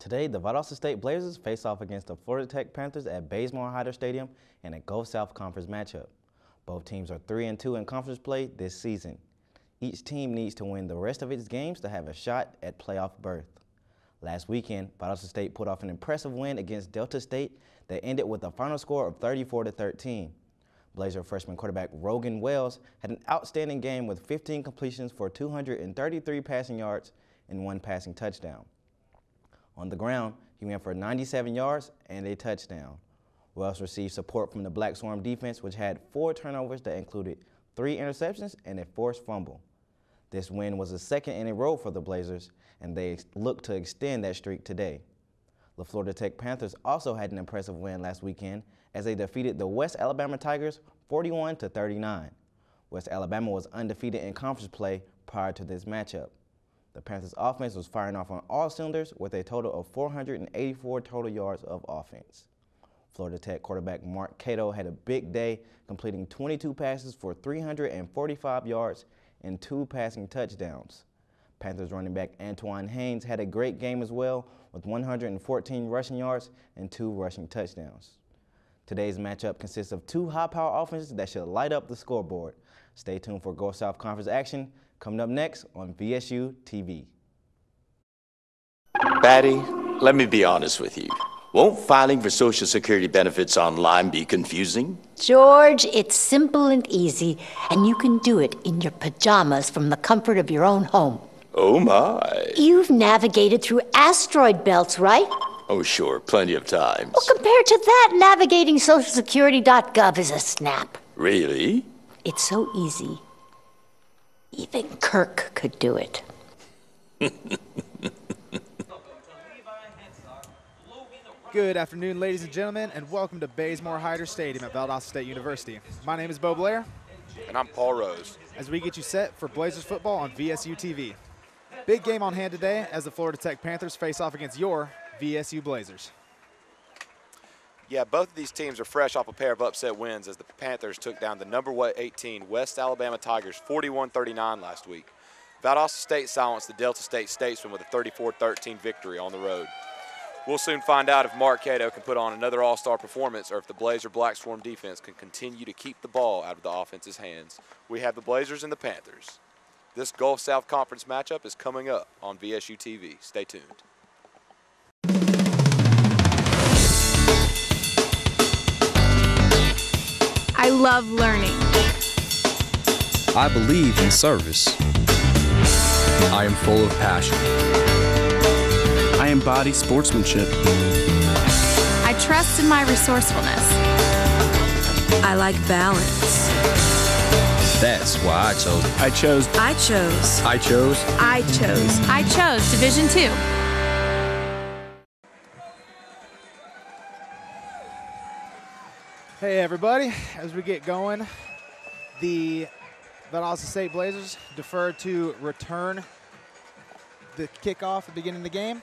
Today, the Valdosta State Blazers face off against the Florida Tech Panthers at Bazemore-Hyder Stadium in a Gulf South Conference matchup. Both teams are 3-2 in conference play this season. Each team needs to win the rest of its games to have a shot at playoff berth. Last weekend, Valdosta State put off an impressive win against Delta State that ended with a final score of 34-13. Blazer freshman quarterback Rogan Wells had an outstanding game with 15 completions for 233 passing yards and 1 passing touchdown. On the ground, he went for 97 yards and a touchdown. Wells received support from the Black Swarm defense, which had 4 turnovers that included 3 interceptions and a forced fumble. This win was the second in a row for the Blazers, and they look to extend that streak today. The Florida Tech Panthers also had an impressive win last weekend as they defeated the West Alabama Tigers 41-39. West Alabama was undefeated in conference play prior to this matchup. The Panthers' offense was firing off on all cylinders with a total of 484 total yards of offense. Florida Tech quarterback Mark Cato had a big day, completing 22 passes for 345 yards and 2 passing touchdowns. Panthers running back Antoine Haynes had a great game as well, with 114 rushing yards and 2 rushing touchdowns. Today's matchup consists of 2 high-power offenses that should light up the scoreboard. Stay tuned for Gulf South Conference action coming up next on VSU TV. Patty, let me be honest with you. Won't filing for Social Security benefits online be confusing? George, it's simple and easy, and you can do it in your pajamas from the comfort of your own home. Oh, my. You've navigated through asteroid belts, right? Oh, sure, plenty of times. Well, compared to that, navigating socialsecurity.gov is a snap. Really? It's so easy. Even Kirk could do it. Good afternoon, ladies and gentlemen, and welcome to Bazemore-Hyder Stadium at Valdosta State University. My name is Beau Blair. And I'm Paul Rose. As we get you set for Blazers football on VSU TV. Big game on hand today as the Florida Tech Panthers face off against your VSU Blazers. Yeah, both of these teams are fresh off a pair of upset wins as the Panthers took down the number 18 West Alabama Tigers 41-39 last week. Valdosta State silenced the Delta State Statesmen with a 34-13 victory on the road. We'll soon find out if Mark Cato can put on another all-star performance or if the Blazer Black Swarm defense can continue to keep the ball out of the offense's hands. We have the Blazers and the Panthers. This Gulf South Conference matchup is coming up on VSU TV. Stay tuned. I love learning. I believe in service. I am full of passion. I embody sportsmanship. I trust in my resourcefulness. I like balance. That's why I chose. I chose. I chose. I chose. I chose. I chose Division II. Hey everybody, as we get going, the Valdosta State Blazers defer to return the kickoff at the beginning of the game,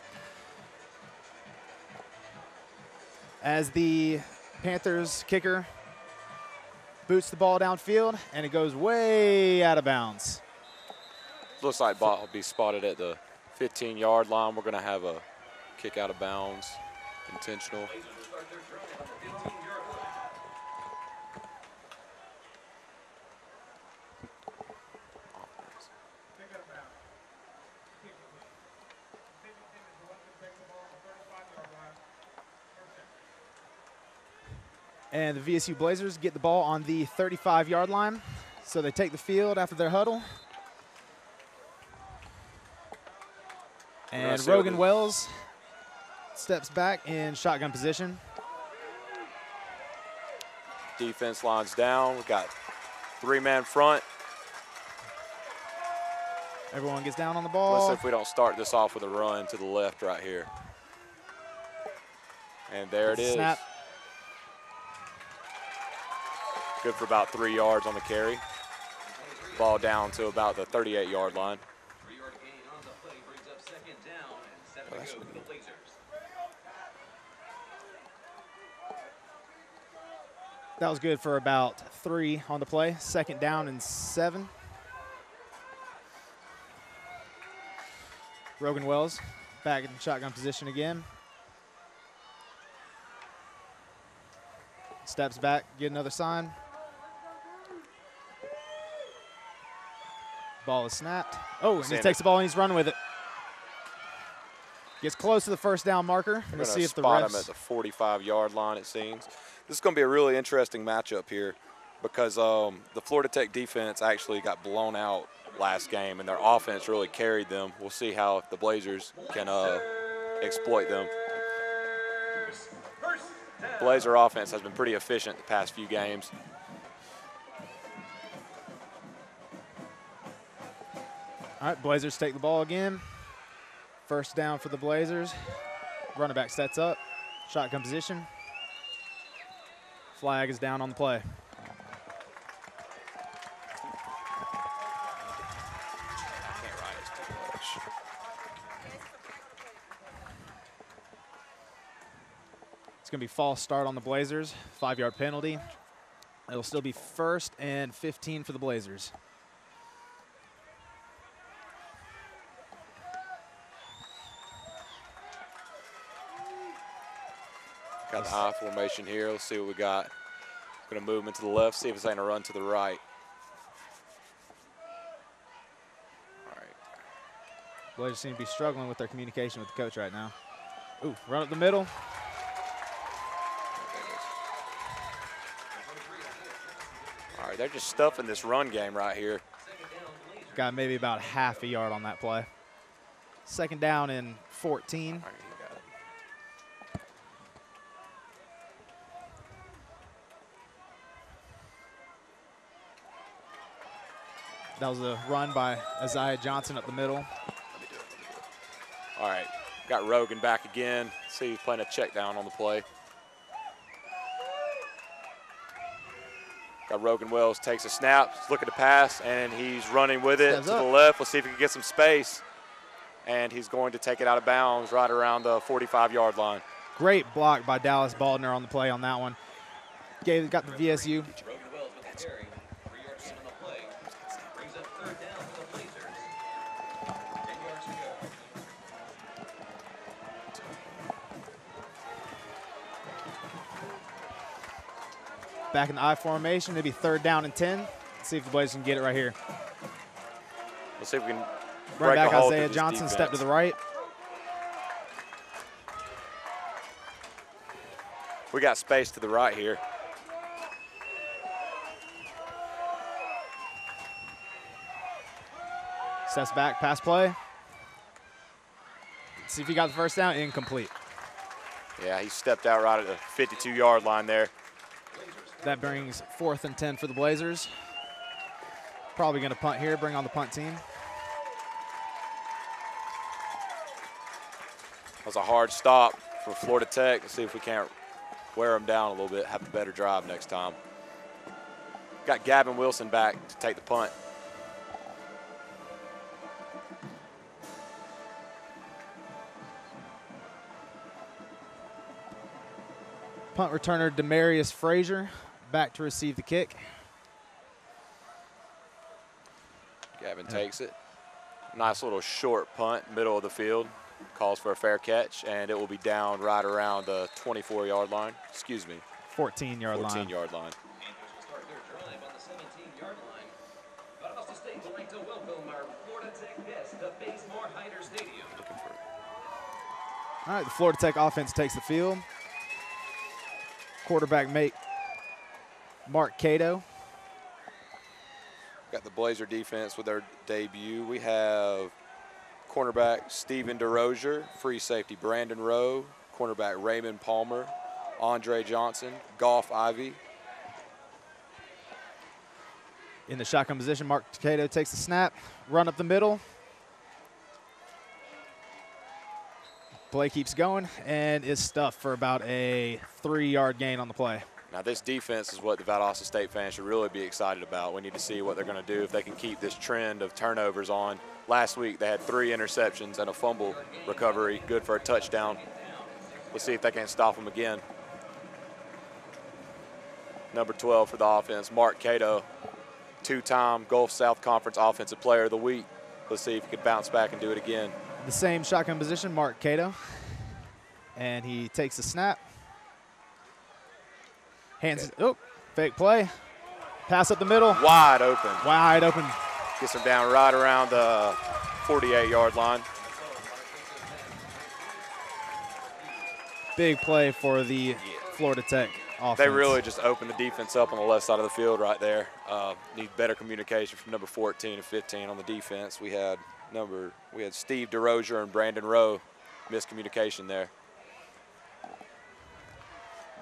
as the Panthers kicker boots the ball downfield, and it goes way out of bounds. Looks like ball will be spotted at the 15-yard line. We're going to have a kick out of bounds, intentional. And the VSU Blazers get the ball on the 35-yard line. So they take the field after their huddle. And Rogan Wells steps back in shotgun position. Defense lines down. We've got 3-man front. Everyone gets down on the ball. Let's see if we don't start this off with a run to the left right here. And there it is. Snap. Good for about 3 yards on the carry. Ball down to about the 38-yard line. 3-yard gain on the play brings up 2nd down and 7 to go for the Blazers. That was good for about 3 on the play. 2nd down and 7. Rogan Wells back in the shotgun position again. Steps back, get another sign. Ball is snapped. Oh, and he takes the ball and he's running with it. Gets close to the first down marker. Let's see if the refs spot him at the 45-yard line, it seems. This is going to be a really interesting matchup here because the Florida Tech defense actually got blown out last game, and their offense really carried them. We'll see how the Blazers can exploit them. Blazer offense has been pretty efficient the past few games. All right, Blazers take the ball again. First down for the Blazers. Running back sets up. Shotgun position. Flag is down on the play. It's going to be false start on the Blazers. 5-yard penalty. It'll still be first and 15 for the Blazers. Got the eye formation here. Let's see what we got. Going to move him to the left, see if it's going to run to the right. All right. Blazers seem to be struggling with their communication with the coach right now. Ooh, run up the middle. All right, they're just stuffing this run game right here. Got maybe about half a yard on that play. Second down and 14. All right, you got it. That was a run by Isaiah Johnson up the middle. Let me do it. All right, got Rogan back again. See, he's playing a check down on the play. Got Rogan Wells, takes a snap, looking to pass, and he's running with it to the left. Let's see if he can get some space. And he's going to take it out of bounds right around the 45-yard line. Great block by Dallas Baldner on the play on that one. Got the VSU. Back in the I formation, maybe third down and 10. Let's see if the Blazers can get it right here. Let's see if we can break back a hole. Isaiah Johnson, defense. Step to the right. We got space to the right here. Steps back, pass play. Let's see if he got the first down, incomplete. Yeah, he stepped out right at the 52-yard line there. That brings fourth and 10 for the Blazers. Probably going to punt here, bring on the punt team. That was a hard stop for Florida Tech. Let's see if we can't wear them down a little bit, have a better drive next time. Got Gavin Wilson back to take the punt. Punt returner Demarius Frazier back to receive the kick. Gavin takes it. Nice little short punt, middle of the field. Calls for a fair catch, and it will be down right around the 24-yard line. Excuse me. 14-yard line. 14-yard line. Panthers will start their drive on the 17-yard line. Valdosta State would like to welcome our Florida Tech guests to Bazemore-Hyder Stadium. All right, the Florida Tech offense takes the field. Quarterback make Mark Cato. Got the Blazer defense with their debut. We have cornerback Steven DeRozier, free safety Brandon Rowe, cornerback Raymond Palmer, Andre Johnson, Golf Ivy. In the shotgun position, Mark Cato takes the snap, run up the middle. Play keeps going and is stuffed for about a 3-yard gain on the play. Now this defense is what the Valdosta State fans should really be excited about. We need to see what they're going to do if they can keep this trend of turnovers on. Last week they had 3 interceptions and a fumble recovery, good for a touchdown. Let's see if they can stop them again. Number 12 for the offense, Mark Cato, 2-time Gulf South Conference Offensive Player of the Week. Let's see if he can bounce back and do it again. the same shotgun position, Mark Cato. And he takes the snap. Hands, oh, fake play. Pass up the middle. Wide open. Wide open. Gets him down right around the 48-yard line. Big play for the Florida Tech offense. They really just opened the defense up on the left side of the field right there. Need better communication from number 14 and 15 on the defense. We had Steven DeRozier and Brandon Rowe. Miscommunication there.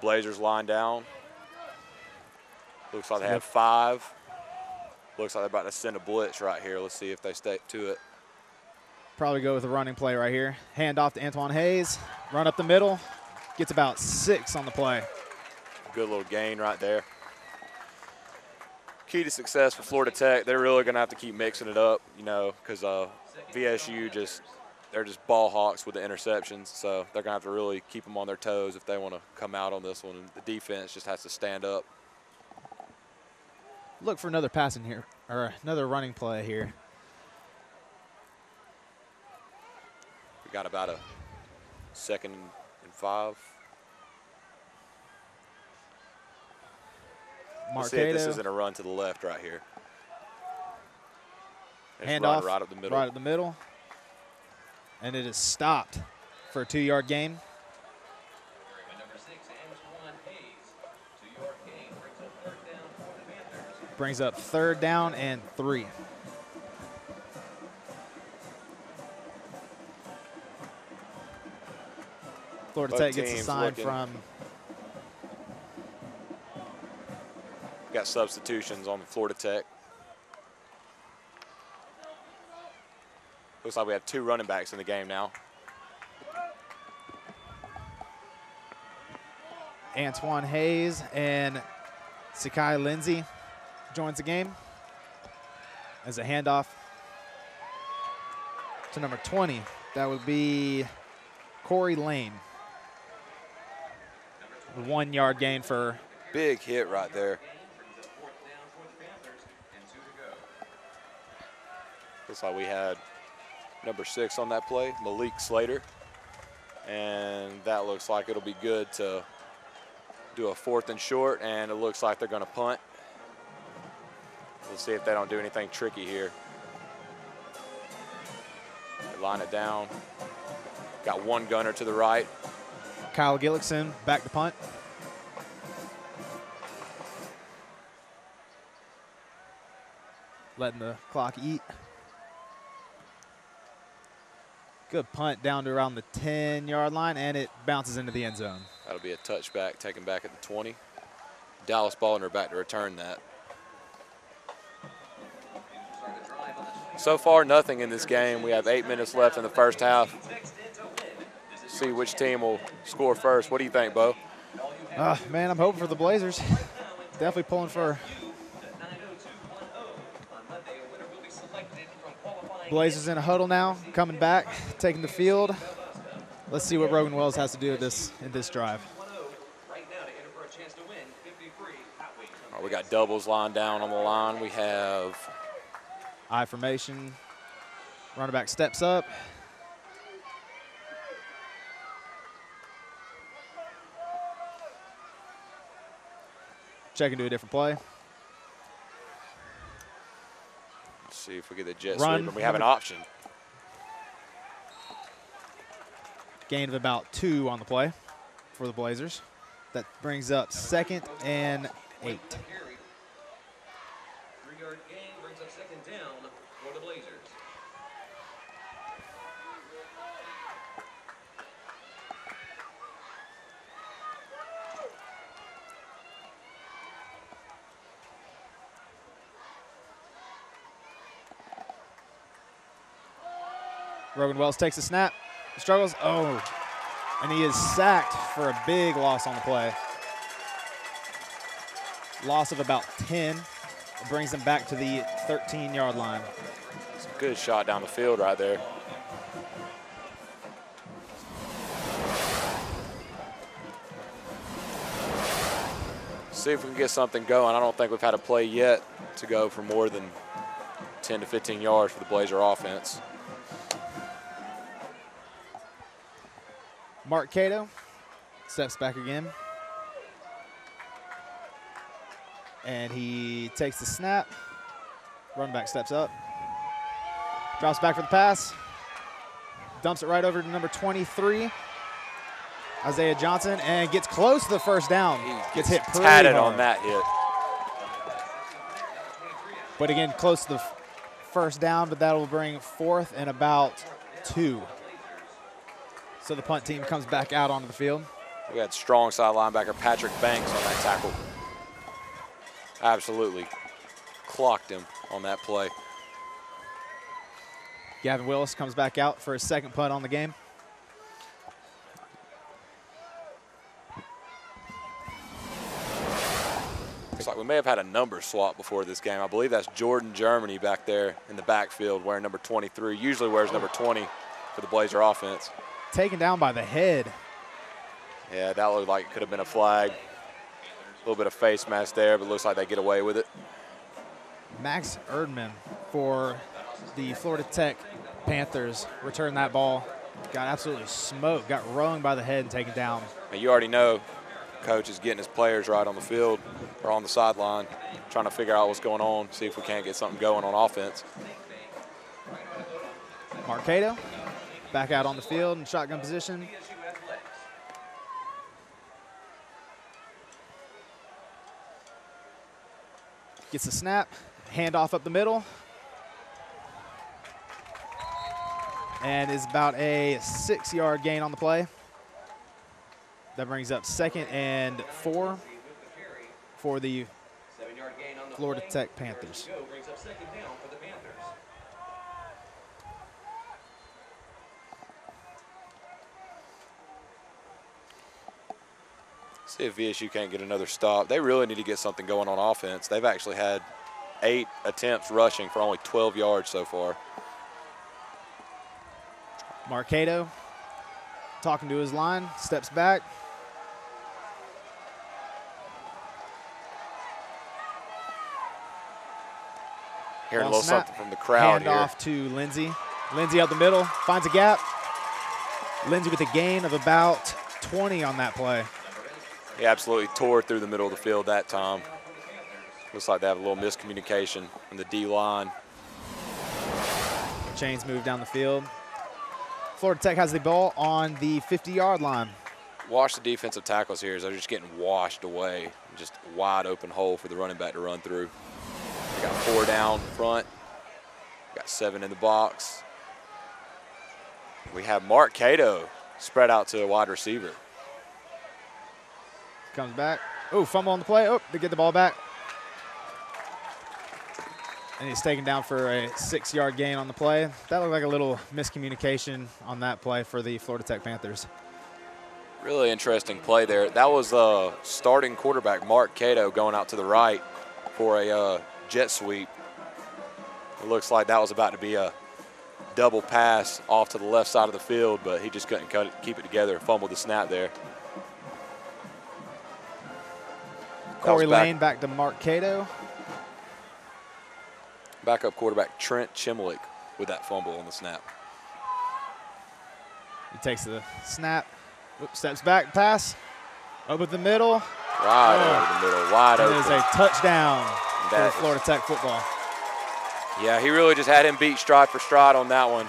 Blazers line down. Looks like they have 5. Looks like they're about to send a blitz right here. Let's see if they stay to it. Probably go with a running play right here. Hand off to Antoine Haynes. Run up the middle. Gets about 6 on the play. Good little gain right there. Key to success for Florida Tech, they're really going to have to keep mixing it up, you know, because VSU just – they're just ball hawks with the interceptions, so they're going to have to really keep them on their toes if they want to come out on this one. And the defense just has to stand up. Look for another pass in here, or another running play here. We got about a 2nd and 5. Let's see if this isn't a run to the left right here. Handoff right up the middle. Right up the middle. And it is stopped for a 2-yard gain. Brings up 3rd down and 3. Florida Tech gets a sign from. Got substitutions on Florida Tech. Looks like we have 2 running backs in the game now. Antoine Haynes and Kai Lindsay joins the game as a handoff to number 20. That would be Corey Lane. 1-yard gain for. Big hit right there. Looks like we had number 6 on that play, Malik Slater. And that looks like it'll be good to do a 4th and short, and it looks like they're going to punt. Let's see if they don't do anything tricky here. They line it down. Got 1 gunner to the right. Kyle Gillickson back to punt. Letting the clock eat. Good punt down to around the 10-yard line, and it bounces into the end zone. That'll be a touchback, taken back at the 20. Dallas Baldner back to return that. So far, nothing in this game. We have 8 minutes left in the first half. See which team will score first. What do you think, Bo? Man, I'm hoping for the Blazers. Definitely pulling for Blazers in a huddle now, coming back, taking the field. Let's see what Rogan Wells has to do in this drive. Right, we got doubles lined down on the line. We have I formation. Running back steps up. Checking to a different play. See if we get the jet sweep, and we have an option. Gain of about 2 on the play for the Blazers. That brings up 2nd and 8. Three-yard gain brings up 2nd down for the Blazers. Rogan Wells takes a snap, struggles, oh, and he is sacked for a big loss on the play. Loss of about 10. It brings him back to the 13-yard line. It's a good shot down the field right there. See if we can get something going. I don't think we've had a play yet to go for more than 10 to 15 yards for the Blazer offense. Mark Cato steps back again. And he takes the snap. Running back steps up. Drops back for the pass. Dumps it right over to number 23, Isaiah Johnson, and gets close to the first down. He gets hit pretty hard. Tatted on that hit. But again, close to the first down, but that'll bring fourth and about 2. So the punt team comes back out onto the field. We had strong side linebacker Patrick Banks on that tackle. Absolutely clocked him on that play. Gavin Willis comes back out for his second punt on the game. Looks like we may have had a number swap before this game. I believe that's Jordan Germany back there in the backfield wearing number 23, usually wears number 20 for the Blazer offense. Taken down by the head. Yeah, that looked like it could have been a flag. A little bit of face mask there, but looks like they get away with it. Max Erdman for the Florida Tech Panthers returned that ball. Got absolutely smoked, got rung by the head and taken down. And you already know coach is getting his players right on the field or on the sideline, trying to figure out what's going on, see if we can't get something going on offense. Marcato back out on the field in shotgun position. Gets the snap, handoff up the middle. And is about a 6-yard gain on the play. That brings up 2nd and 4 for the Florida Tech Panthers. See if VSU can't get another stop. They really need to get something going on offense. They've actually had 8 attempts rushing for only 12 yards so far. Marcato talking to his line, steps back. Hearing a little something from the crowd here. Hand off to Lindsay. Lindsay out the middle, finds a gap. Lindsay with a gain of about 20 on that play. He absolutely tore through the middle of the field that time. Looks like they have a little miscommunication in the D line. Chains move down the field. Florida Tech has the ball on the 50-yard line. Watch the defensive tackles here as they're just getting washed away. Just wide open hole for the running back to run through. They got 4 down front. Got 7 in the box. We have Mark Cato spread out to a wide receiver. Comes back. Oh, fumble on the play. Oh, they get the ball back. And he's taken down for a 6-yard gain on the play. That looked like a little miscommunication on that play for the Florida Tech Panthers. Really interesting play there. That was starting quarterback Mark Cato going out to the right for a jet sweep. It looks like that was about to be a double pass off to the left side of the field, but he just couldn't keep it together. Fumbled the snap there. Corey Lane back to Mark Cato. Backup quarterback Trent Chimlick with that fumble on the snap. He takes the snap, steps back, pass, up at the middle. Right over the middle, wide open. It is a touchdown for Florida Tech football. Yeah, he really just had him beat stride for stride on that one.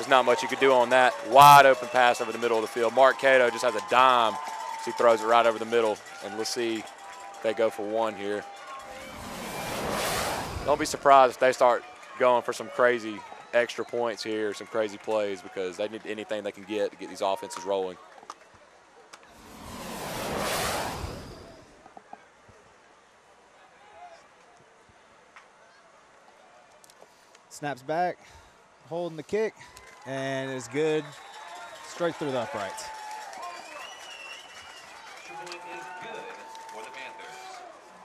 There's not much you could do on that. Wide open pass over the middle of the field. Mark Cato just has a dime. He throws it right over the middle, and we'll see if they go for one here. Don't be surprised if they start going for some crazy extra points here, some crazy plays, because they need anything they can get to get these offenses rolling. Snaps back, holding the kick, and it's good straight through the uprights.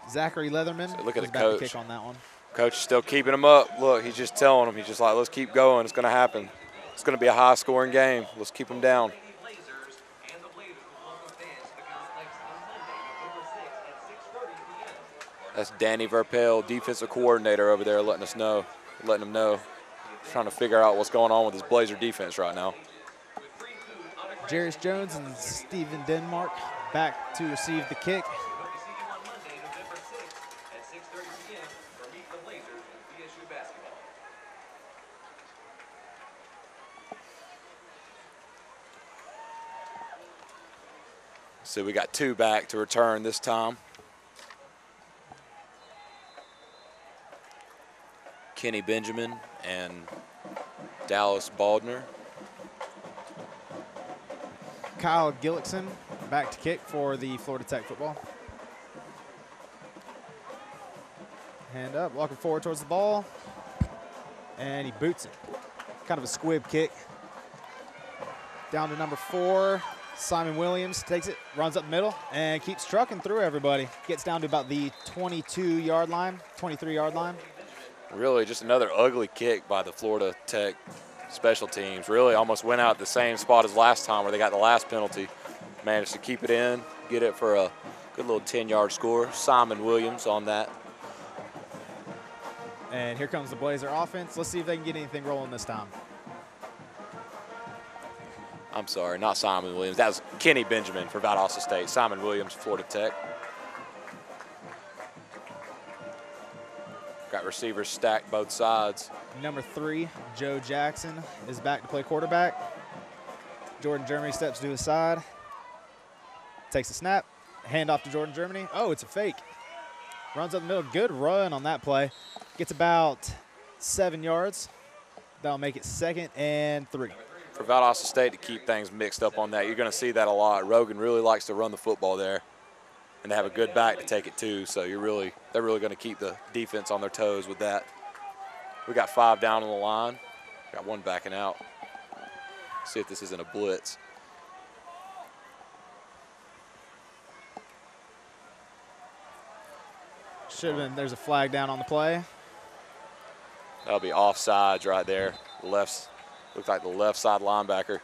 Zachary Leatherman. So look at the coach. Kick on that one. Coach is still keeping him up. Look, he's just telling him. He's just like, let's keep going. It's going to happen. It's going to be a high-scoring game. Let's keep him down. That's Danny Verpel, defensive coordinator over there, letting him know, trying to figure out what's going on with his Blazer defense right now. Jarius Jones and Steven Denmark back to receive the kick. So we got two back to return this time. Kenny Benjamin and Dallas Baldner. Kyle Gillickson back to kick for the Florida Tech football. Hand up, walking forward towards the ball. And he boots it. Kind of a squib kick. Down to number 4. Simon Williams takes it, runs up middle, and keeps trucking through everybody. Gets down to about the 22-yard line, 23-yard line. Really just another ugly kick by the Florida Tech special teams. Really almost went out the same spot as last time where they got the last penalty. Managed to keep it in, get it for a good little 10-yard score. Simon Williams on that. And here comes the Blazer offense. Let's see if they can get anything rolling this time. I'm sorry, not Simon Williams. That was Kenny Benjamin for Valdosta State. Simon Williams, Florida Tech. Got receivers stacked both sides. Number 3, Joe Jackson is back to play quarterback. Jordan Germany steps to his side. Takes a snap. Hand off to Jordan Germany. Oh, it's a fake. Runs up the middle. Good run on that play. Gets about 7 yards. That'll make it 2nd and 3. For Valdosta State to keep things mixed up on that. You're going to see that a lot. Rogan really likes to run the football there, and they have a good back to take it too. So they're really going to keep the defense on their toes with that. We got 5 down on the line. Got 1 backing out. See if this isn't a blitz. Should have been. There's a flag down on the play. That'll be offsides right there. Left. Looks like the left side linebacker.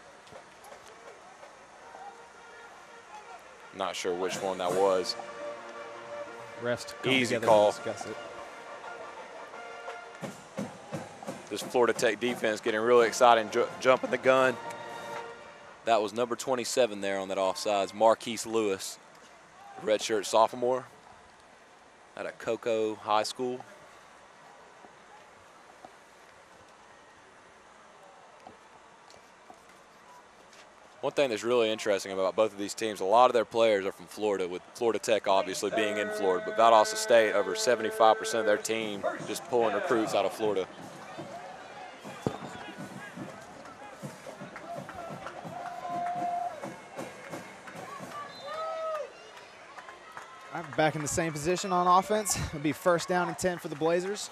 Not sure which one that was. Refs come easy call. Discuss it. This Florida Tech defense getting really excited, jumping the gun. That was number 27 there on that offsides, Marquise Lewis, redshirt sophomore out of Cocoa High School. One thing that's really interesting about both of these teams, a lot of their players are from Florida, with Florida Tech obviously being in Florida, but Valdosta State, over 75% of their team just pulling recruits out of Florida. Right, back in the same position on offense. It'll be 1st down and 10 for the Blazers.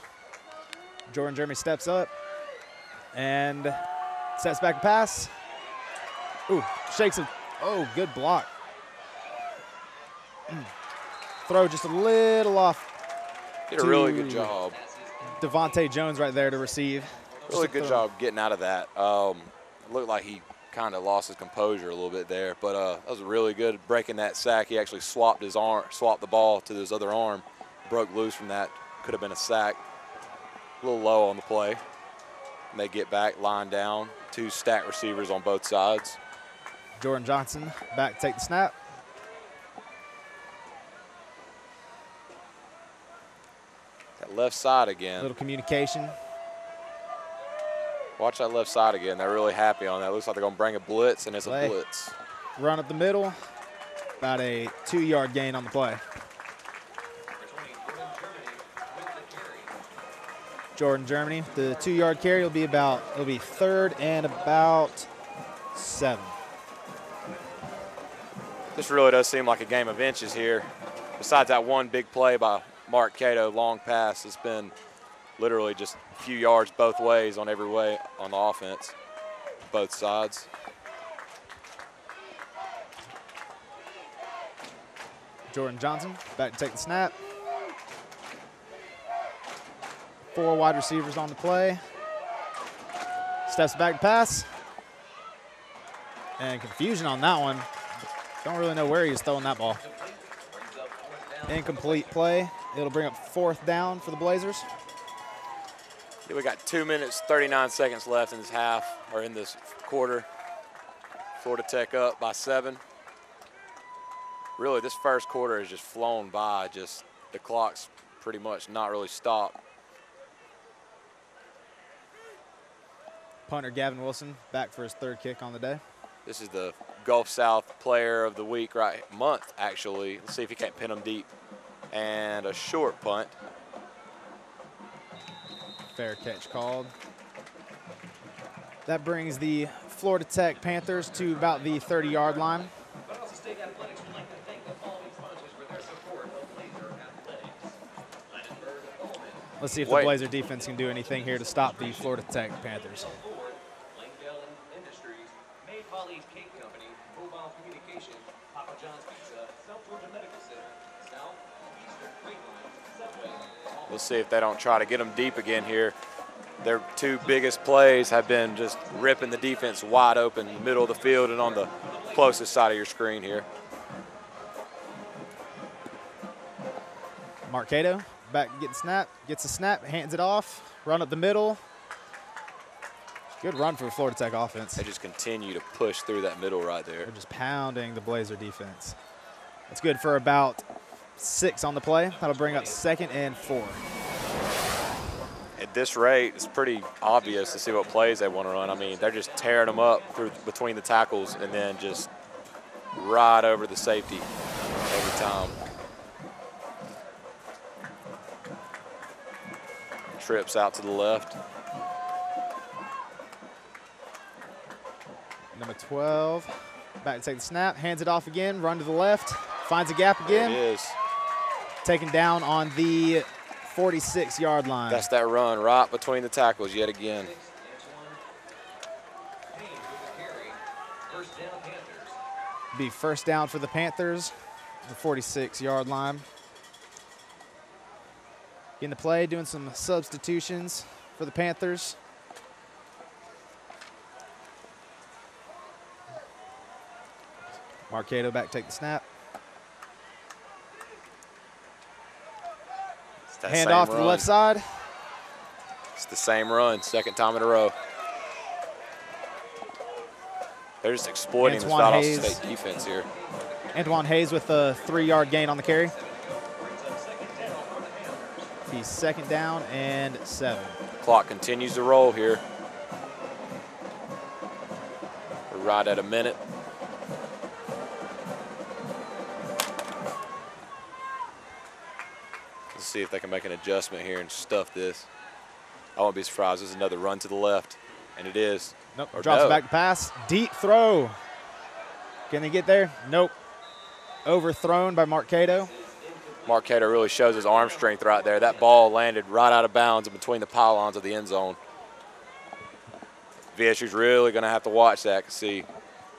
Jordan Jeremy steps up and sets back a pass. Ooh, shakes him. Oh, good block. Throw just a little off. Did a really good job. Devontae Jones right there to receive. Really good job getting out of that. Looked like he kind of lost his composure a little bit there, but that was really good breaking that sack. He actually swapped his arm, swapped the ball to his other arm, broke loose from that. Could have been a sack. A little low on the play. And they get back, line down, 2 stack receivers on both sides. Jordan Johnson back to take the snap. That left side again. Little communication. Watch that left side again. They're really happy on that. Looks like they're going to bring a blitz, and it's a blitz. Run up the middle. About a 2-yard gain on the play. Jordan Germany. The 2-yard carry will be about, it'll be 3rd and about 7. This really does seem like a game of inches here. Besides that one big play by Mark Cato, long pass, it's been literally just a few yards both ways on every way on the offense, both sides. Jordan Johnson back to take the snap. 4 wide receivers on the play. Steps back to pass. And confusion on that one. Don't really know where he was throwing that ball. Incomplete play. It'll bring up 4th down for the Blazers. We got 2 minutes, 39 seconds left in this quarter. Florida Tech up by 7. Really, this first quarter has just flown by. Just the clock's pretty much not really stopped. Punter Gavin Wilson back for his third kick on the day. This is the Gulf South Player of the Week, right? Month, actually. Let's see if he can't pin him deep. And a short punt. Fair catch called. That brings the Florida Tech Panthers to about the 30-yard line. Valdosta State Athletics would like to thank the following sponsors for their support of Blazer Athletics. Let's see if the Blazer defense can do anything here to stop the Florida Tech Panthers. We'll see if they don't try to get them deep again here. Their two biggest plays have been just ripping the defense wide open in the middle of the field and on the closest side of your screen here. Mark Cato back getting snap, gets a snap, hands it off, run up the middle. Good run for the Florida Tech offense. They just continue to push through that middle right there. They're just pounding the Blazer defense. That's good for about 6 on the play. That'll bring up 2nd and 4. At this rate, it's pretty obvious to see what plays they want to run. I mean, they're just tearing them up through between the tackles and then just right over the safety every time. Trips out to the left. Number 12, back to take the snap, hands it off again, run to the left, finds a gap again. There it is. Taken down on the 46-yard line. That's that run right between the tackles yet again. Be first down for the Panthers, the 46-yard line. Getting the play, doing some substitutions for the Panthers. Mark Cato back, take the snap. Hand off to the left side. It's the same run, 2nd time in a row. They're just exploiting the Valdosta State defense here. Antoine Haynes with a 3-yard gain on the carry. He's 2nd down and 7. Clock continues to roll here. We're right at a minute. See if they can make an adjustment here and stuff this. I won't be surprised. There's another run to the left, and it is. Nope, drops back to pass. Deep throw. Can they get there? Nope. Overthrown by Mark Cato. Mark Cato really shows his arm strength right there. That ball landed right out of bounds in between the pylons of the end zone. VSU's really going to have to watch that. See,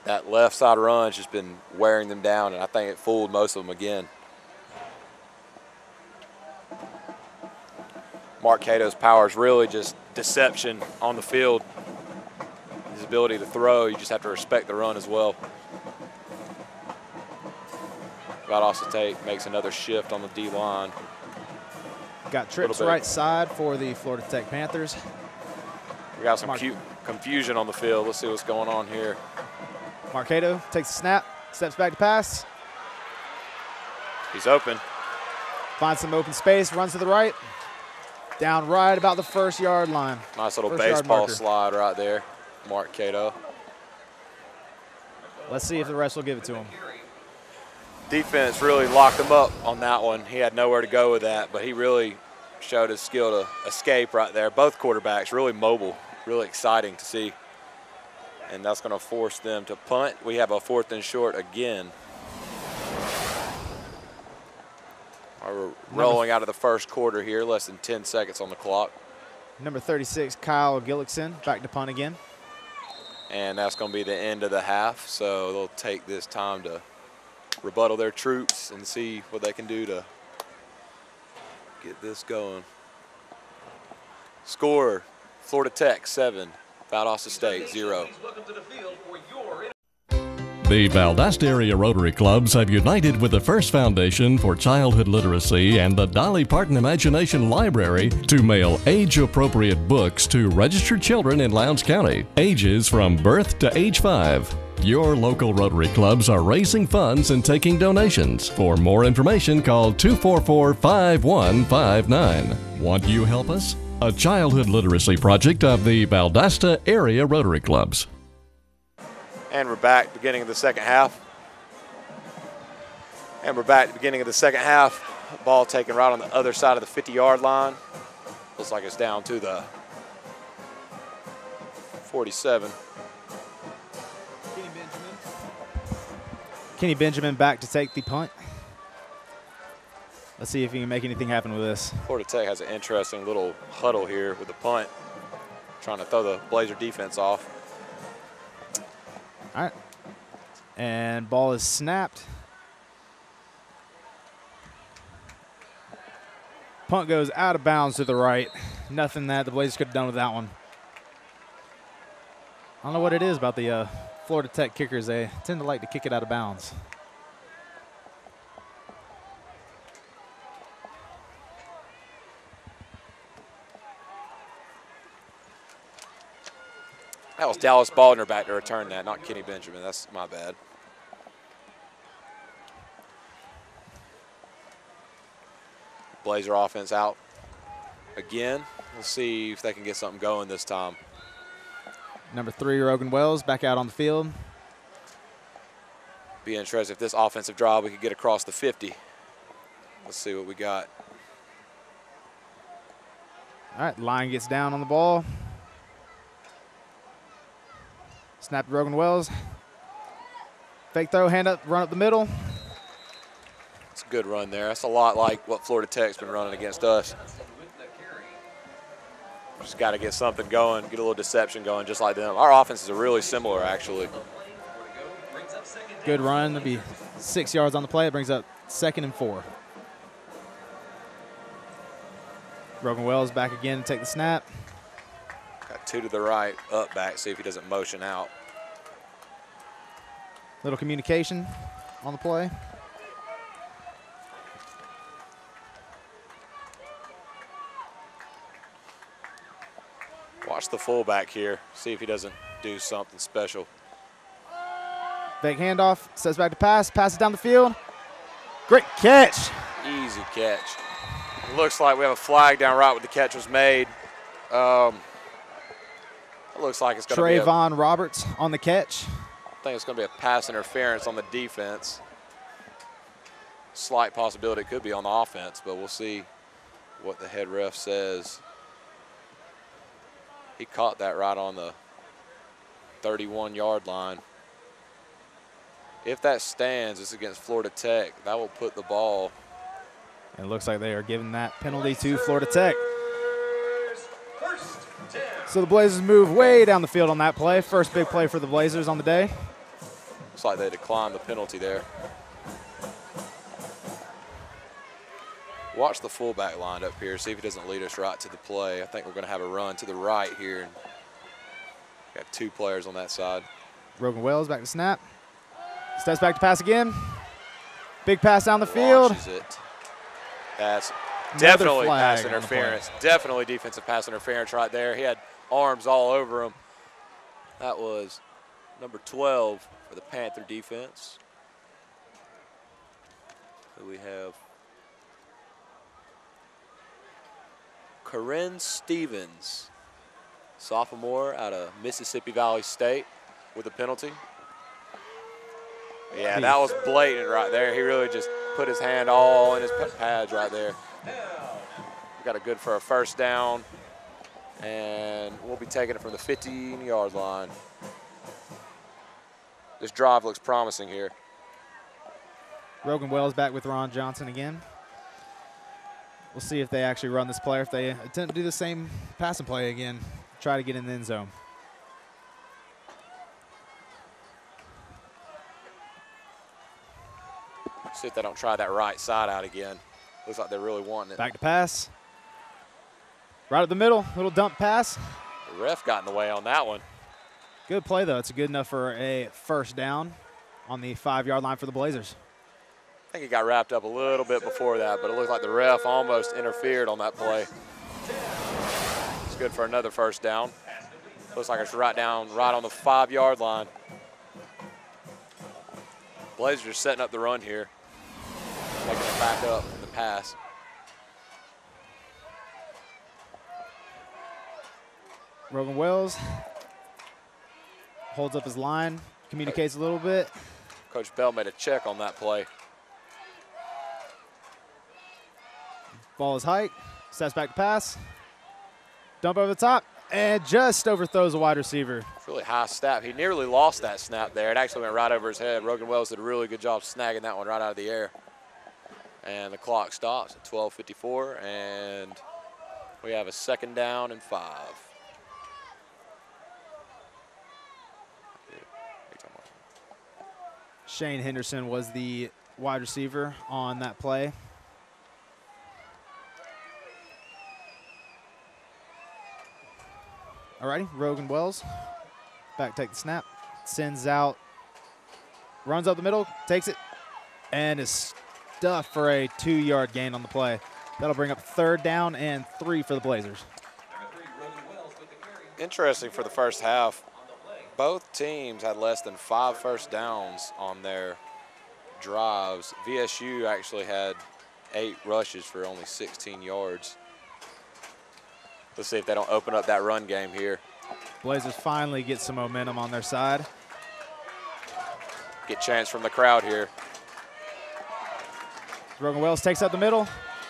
that left side run's just been wearing them down, and I think it fooled most of them again. Mark Cato's power is really just deception on the field. His ability to throw, you just have to respect the run as well. Valdosta State makes another shift on the D line. Got trips right side for the Florida Tech Panthers. We got some cute confusion on the field. Let's see what's going on here. Mark Cato takes a snap, steps back to pass. He's open. Finds some open space, runs to the right. Down right about the 1st-yard line. Nice little baseball slide right there, Mark Cato. Let's see if the refs will give it to him. Defense really locked him up on that one. He had nowhere to go with that, but he really showed his skill to escape right there. Both quarterbacks really mobile, really exciting to see. And that's going to force them to punt. We have a 4th and short again. We're rolling out of the first quarter here, less than 10 seconds on the clock. Number 36, Kyle Gillickson, back to punt again. And that's going to be the end of the half, so they'll take this time to rebuttal their troops and see what they can do to get this going. Score, Florida Tech 7, Valdosta State 0. The Valdosta Area Rotary Clubs have united with the First Foundation for Childhood Literacy and the Dolly Parton Imagination Library to mail age-appropriate books to registered children in Lowndes County, ages from birth to age 5. Your local Rotary clubs are raising funds and taking donations. For more information, call 244-5159. Want you help us? A childhood literacy project of the Valdosta area Rotary clubs. And we're back, beginning of the second half. Ball taken right on the other side of the 50-yard line. Looks like it's down to the 47. Kenny Benjamin back to take the punt. Let's see if he can make anything happen with this. Florida Tech has an interesting little huddle here with the punt, trying to throw the Blazer defense off. All right. And ball is snapped. Punt goes out of bounds to the right. Nothing that the Blazers could have done with that one. I don't know what it is about the Florida Tech kickers. They tend to like to kick it out of bounds. That was Dallas Baldner back to return that, not Kenny Benjamin. That's my bad. Blazer offense out again. We'll see if they can get something going this time. Number 3, Rogan Wells, back out on the field. Be interesting if this offensive drive we could get across the 50. Let's see what we got. All right, line gets down on the ball. Snap to Rogan Wells. Fake throw, hand up, run up the middle. It's a good run there. That's a lot like what Florida Tech's been running against us. Just got to get something going, get a little deception going just like them. Our offenses are really similar, actually. Good run. That'd be 6 yards on the play. It brings up 2nd and 4. Rogan Wells back again to take the snap. Got 2 to the right, up back, see if he doesn't motion out. Little communication on the play. Watch the fullback here. See if he doesn't do something special. Big handoff. Sets back to pass. Passes down the field. Great catch. Easy catch. It looks like we have a flag down right where the catch was made. It looks like it's going to be Trayvon Roberts on the catch. I think it's going to be a pass interference on the defense. Slight possibility it could be on the offense, but we'll see what the head ref says. He caught that right on the 31-yard line. If that stands, it's against Florida Tech. That will put the ball. It looks like they are giving that penalty to Florida Tech. So the Blazers move way down the field on that play. First big play for the Blazers on the day. Looks like they declined the penalty there. Watch the fullback lined up here, see if he doesn't lead us right to the play. I think we're going to have a run to the right here. Got 2 players on that side. Rogan Wells back to snap. Steps back to pass again. Big pass down the field. It. That's definitely pass interference. Definitely defensive pass interference right there. He had arms all over him. That was number 12 for the Panther defense. So we have Corinne Stevens, sophomore out of Mississippi Valley State, with a penalty. Yeah, that was blatant right there. He really just put his hand all in his pads right there. We got it good for a first down, and we'll be taking it from the 15-yard line. This drive looks promising here. Rogan Wells back with Ron Johnson again. We'll see if they actually run this play, if they attempt to do the same pass and play again, try to get in the end zone. See if they don't try that right side out again. Looks like they're really wanting it. Back to pass. Right up the middle, little dump pass. The ref got in the way on that one. Good play, though. It's good enough for a first down on the 5-yard line for the Blazers. I think he got wrapped up a little bit before that, but it looked like the ref almost interfered on that play. It's good for another first down. Looks like it's right on the 5-yard line. Blazers setting up the run here. Making it back up in the pass. Rogan Wells holds up his line, communicates a little bit. Coach Bell made a check on that play. Ball is hiked, steps back to pass, dump over the top, and just overthrows a wide receiver. It's really high snap. He nearly lost that snap there. It actually went right over his head. Rogan Wells did a really good job snagging that one right out of the air. And the clock stops at 12:54, and we have a 2nd down and 5. Shane Henderson was the wide receiver on that play. Alrighty, Rogan Wells, back take the snap, sends out, runs up the middle, takes it, and is stuffed for a 2-yard gain on the play. That'll bring up 3rd down and 3 for the Blazers. Interesting for the first half, both teams had less than 5 first downs on their drives. VSU actually had 8 rushes for only 16 yards. Let's see if they don't open up that run game here. Blazers finally get some momentum on their side. Get chance from the crowd here. Rogan Wells takes up the middle,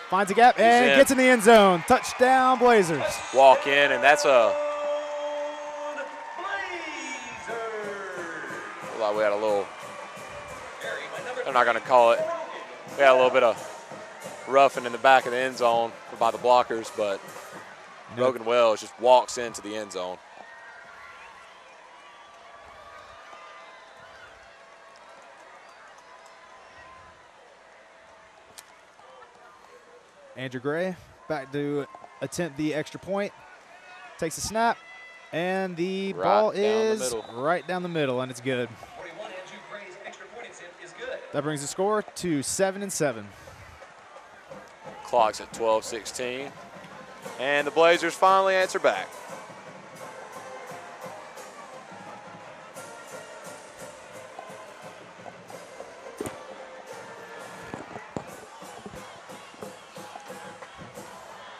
finds a gap, and gets in the end zone. Touchdown, Blazers. Walk in, and that's a – well, we had a little – I'm not going to call it. We had a little bit of roughing in the back of the end zone by the blockers, but – Rogan Wells just walks into the end zone. Andrew Gray back to attempt the extra point. Takes a snap, and the ball is right down the middle, and it's good. 41, Andrew Gray's extra point attempt is good. That brings the score to 7-7. Clock's at 12:16. And the Blazers finally answer back.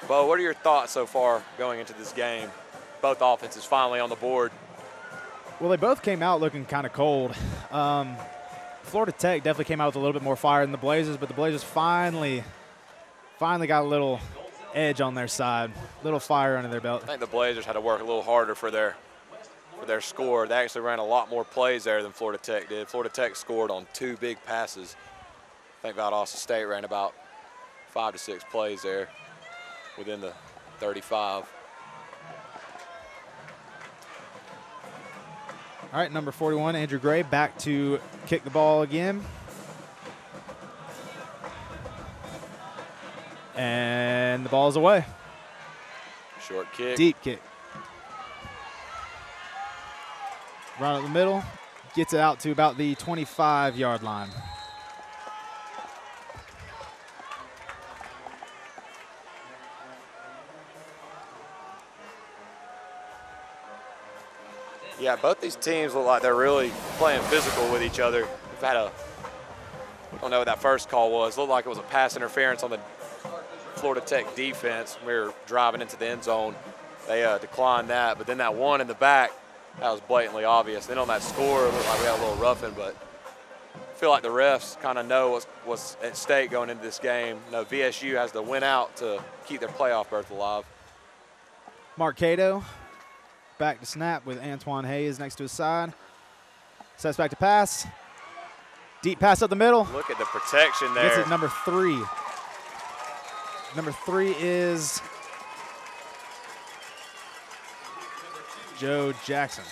Bo, what are your thoughts so far going into this game? Both offenses finally on the board. Well, they both came out looking kind of cold. Florida Tech definitely came out with a little bit more fire than the Blazers, but the Blazers finally got a little edge on their side, little fire under their belt. I think the Blazers had to work a little harder for their score. They actually ran a lot more plays there than Florida Tech did. Florida Tech scored on 2 big passes. I think Valdosta State ran about 5 to 6 plays there within the 35. All right, number 41, Andrew Gray, back to kick the ball again. And the ball's away. Short kick. Deep kick. Right up the middle. Gets it out to about the 25-yard line. Yeah, both these teams look like they're really playing physical with each other. We've had a, I don't know what that first call was. It looked like it was a pass interference on the Florida Tech defense. We were driving into the end zone. They declined that, but then that one in the back, that was blatantly obvious. Then on that score, it looked like we had a little roughing, but I feel like the refs kind of know what's at stake going into this game. No, VSU has to win out to keep their playoff berth alive. Mark Cato back to snap with Antoine Haynes next to his side. Sets back to pass. Deep pass up the middle. Look at the protection there. Gets it number 3. Number 3 is Joe Jackson.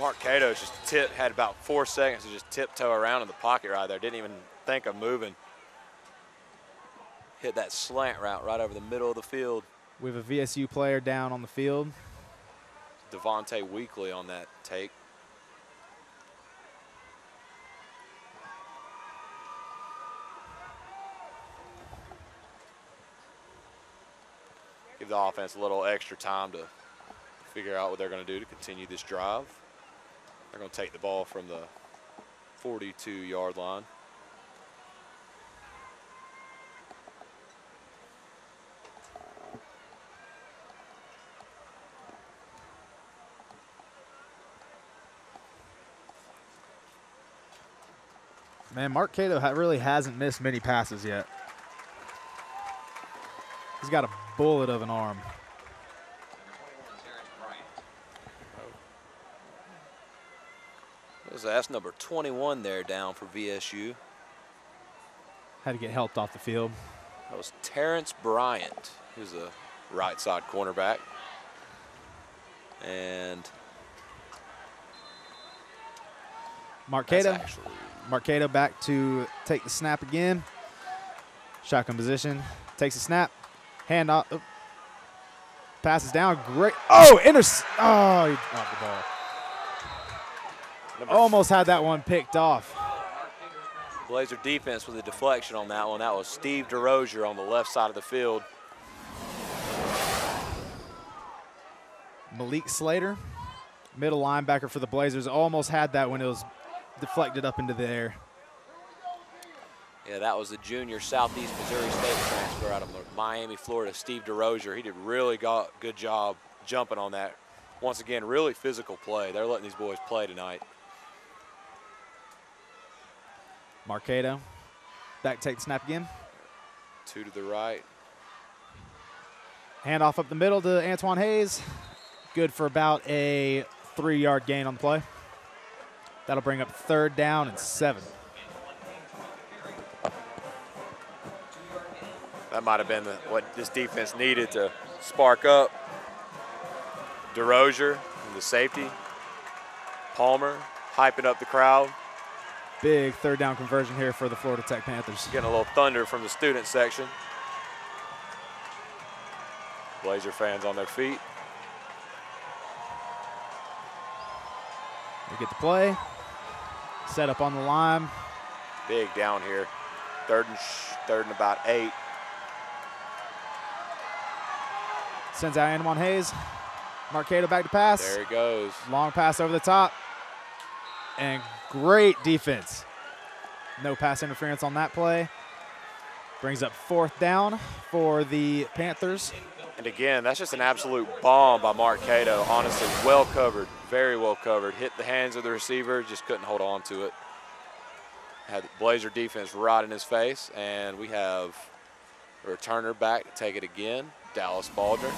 Mark Cato just had about 4 seconds to just tiptoe around in the pocket right there. Didn't even think of moving. Hit that slant route right over the middle of the field. We have a VSU player down on the field. Devontae Weekly on that take. Give the offense a little extra time to figure out what they're going to do to continue this drive. They're going to take the ball from the 42-yard line. Man, Mark Cato really hasn't missed many passes yet. He's got a bullet of an arm. That's number 21 there down for VSU. Had to get helped off the field. That was Terrence Bryant, who's a right side cornerback. And Mark Cato. Mark Cato back to take the snap again. Shotgun position. Takes a snap. Hand off. Oh. Passes down. Great. Oh, oh, he dropped the ball. Almost had that one picked off. Blazer defense with a deflection on that one. That was Steve DeRozier on the left side of the field. Malik Slater, middle linebacker for the Blazers, almost had that when it was deflected up into the air. Yeah, that was the junior Southeast Missouri State transfer out of Miami, Florida, Steve DeRozier. He did really good job jumping on that. Once again, really physical play. They're letting these boys play tonight. Mark Cato, back take the snap again. Two to the right. Handoff up the middle to Antoine Haynes. Good for about a 3-yard gain on the play. That'll bring up 3rd down and 7. That might have been what this defense needed to spark up. DeRozier, the safety. Palmer, hyping up the crowd. Big 3rd down conversion here for the Florida Tech Panthers. Getting a little thunder from the student section. Blazer fans on their feet. They get the play. Set up on the line. Big down here. Third and about 8. Sends out Antoine Haynes. Mark Cato back to pass. There he goes. Long pass over the top. And great defense. No pass interference on that play. Brings up 4th down for the Panthers. And again, that's just an absolute bomb by Mark Cato. Honestly, well covered, very well covered. Hit the hands of the receiver, just couldn't hold on to it. Had the Blazer defense right in his face, and we have a returner back to take it again, Dallas Baldner.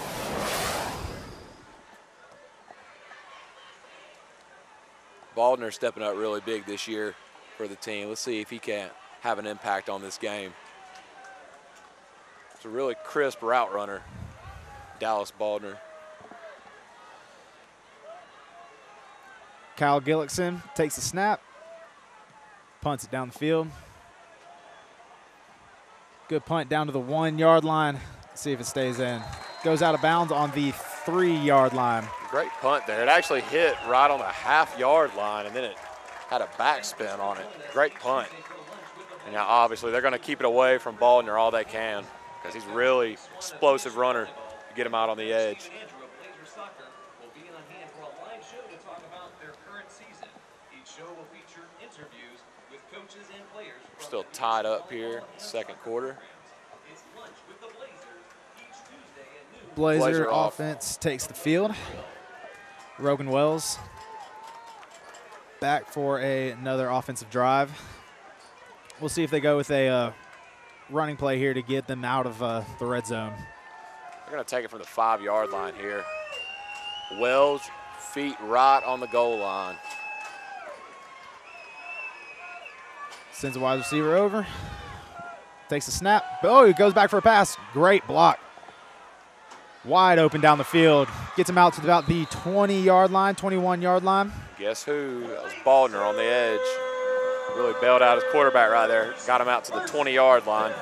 Baldner stepping up really big this year for the team. Let's see if he can have an impact on this game. It's a really crisp route runner, Dallas Baldner. Kyle Gillickson takes a snap, punts it down the field. Good punt down to the 1-yard line. Let's see if it stays in. Goes out of bounds on the 3-yard line. Great punt there. It actually hit right on the half-yard line, and then it had a backspin on it. Great punt. And now, obviously, they're going to keep it away from Baldner all they can because he's really explosive runner to get him out on the edge. We're still tied up here, 2nd quarter. Blazer offense takes the field. Rogan Wells back for another offensive drive. We'll see if they go with a running play here to get them out of the red zone. They're going to take it from the 5-yard line here. Wells, feet right on the goal line. Sends a wide receiver over. Takes a snap. Oh, he goes back for a pass. Great block. Wide open down the field. Gets him out to about the 20-yard line, 21-yard line. Guess who? That was Baldner on the edge. Really bailed out his quarterback right there. Got him out to the 20-yard line.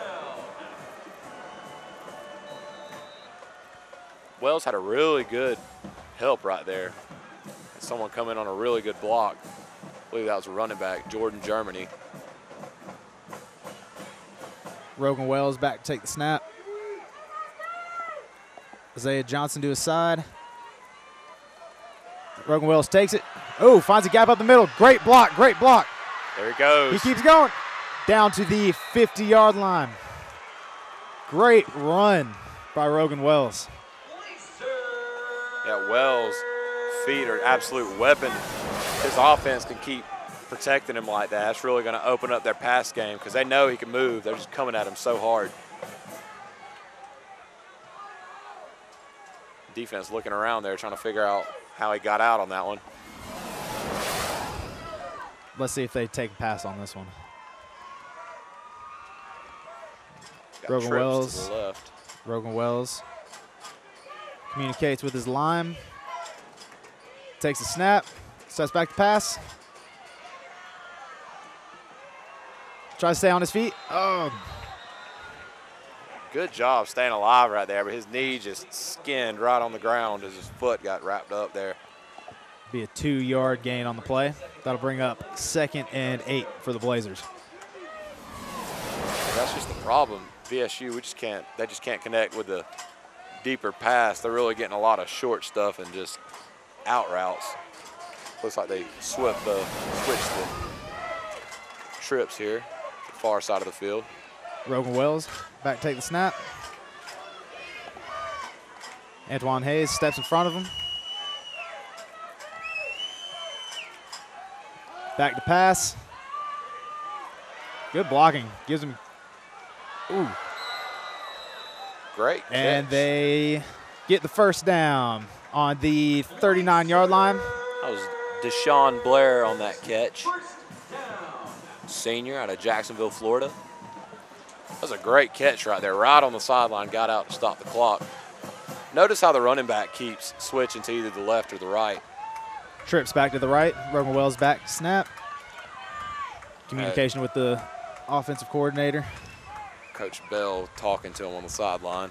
Wells had a really good help right there. Someone come in on a really good block. I believe that was a running back, Jordan Germany. Rogan Wells back to take the snap. Isaiah Johnson to his side. Rogan Wells takes it. Oh, finds a gap up the middle. Great block, great block. There he goes. He keeps going. Down to the 50-yard line. Great run by Rogan Wells. Yeah, Wells' feet are an absolute weapon. His offense can keep protecting him like that. That's really going to open up their pass game because they know he can move. They're just coming at him so hard. Defense looking around there trying to figure out how he got out on that one. Let's see if they take a pass on this one. Rogan Wells. Rogan Wells communicates with his line. Takes a snap. Sets back the pass. Tries to stay on his feet. Oh. Good job staying alive right there, but his knee just skinned right on the ground as his foot got wrapped up there. Be a 2-yard gain on the play. That'll bring up 2nd and 8 for the Blazers. That's just the problem. VSU, they just can't connect with the deeper pass. They're really getting a lot of short stuff and just out routes. Looks like they switched the trips here, the far side of the field. Rogan Wells, back take the snap. Antoine Haynes steps in front of him. Back to pass. Good blocking. Gives him. Ooh. Great. And they get the first down on the 39-yard line. That was Deshaun Blair on that catch. Senior out of Jacksonville, Florida. That was a great catch right there, right on the sideline, got out to stop the clock. Notice how the running back keeps switching to either the left or the right. Trips back to the right, Roman Wells back, snap. Communication with the offensive coordinator. Coach Bell talking to him on the sideline.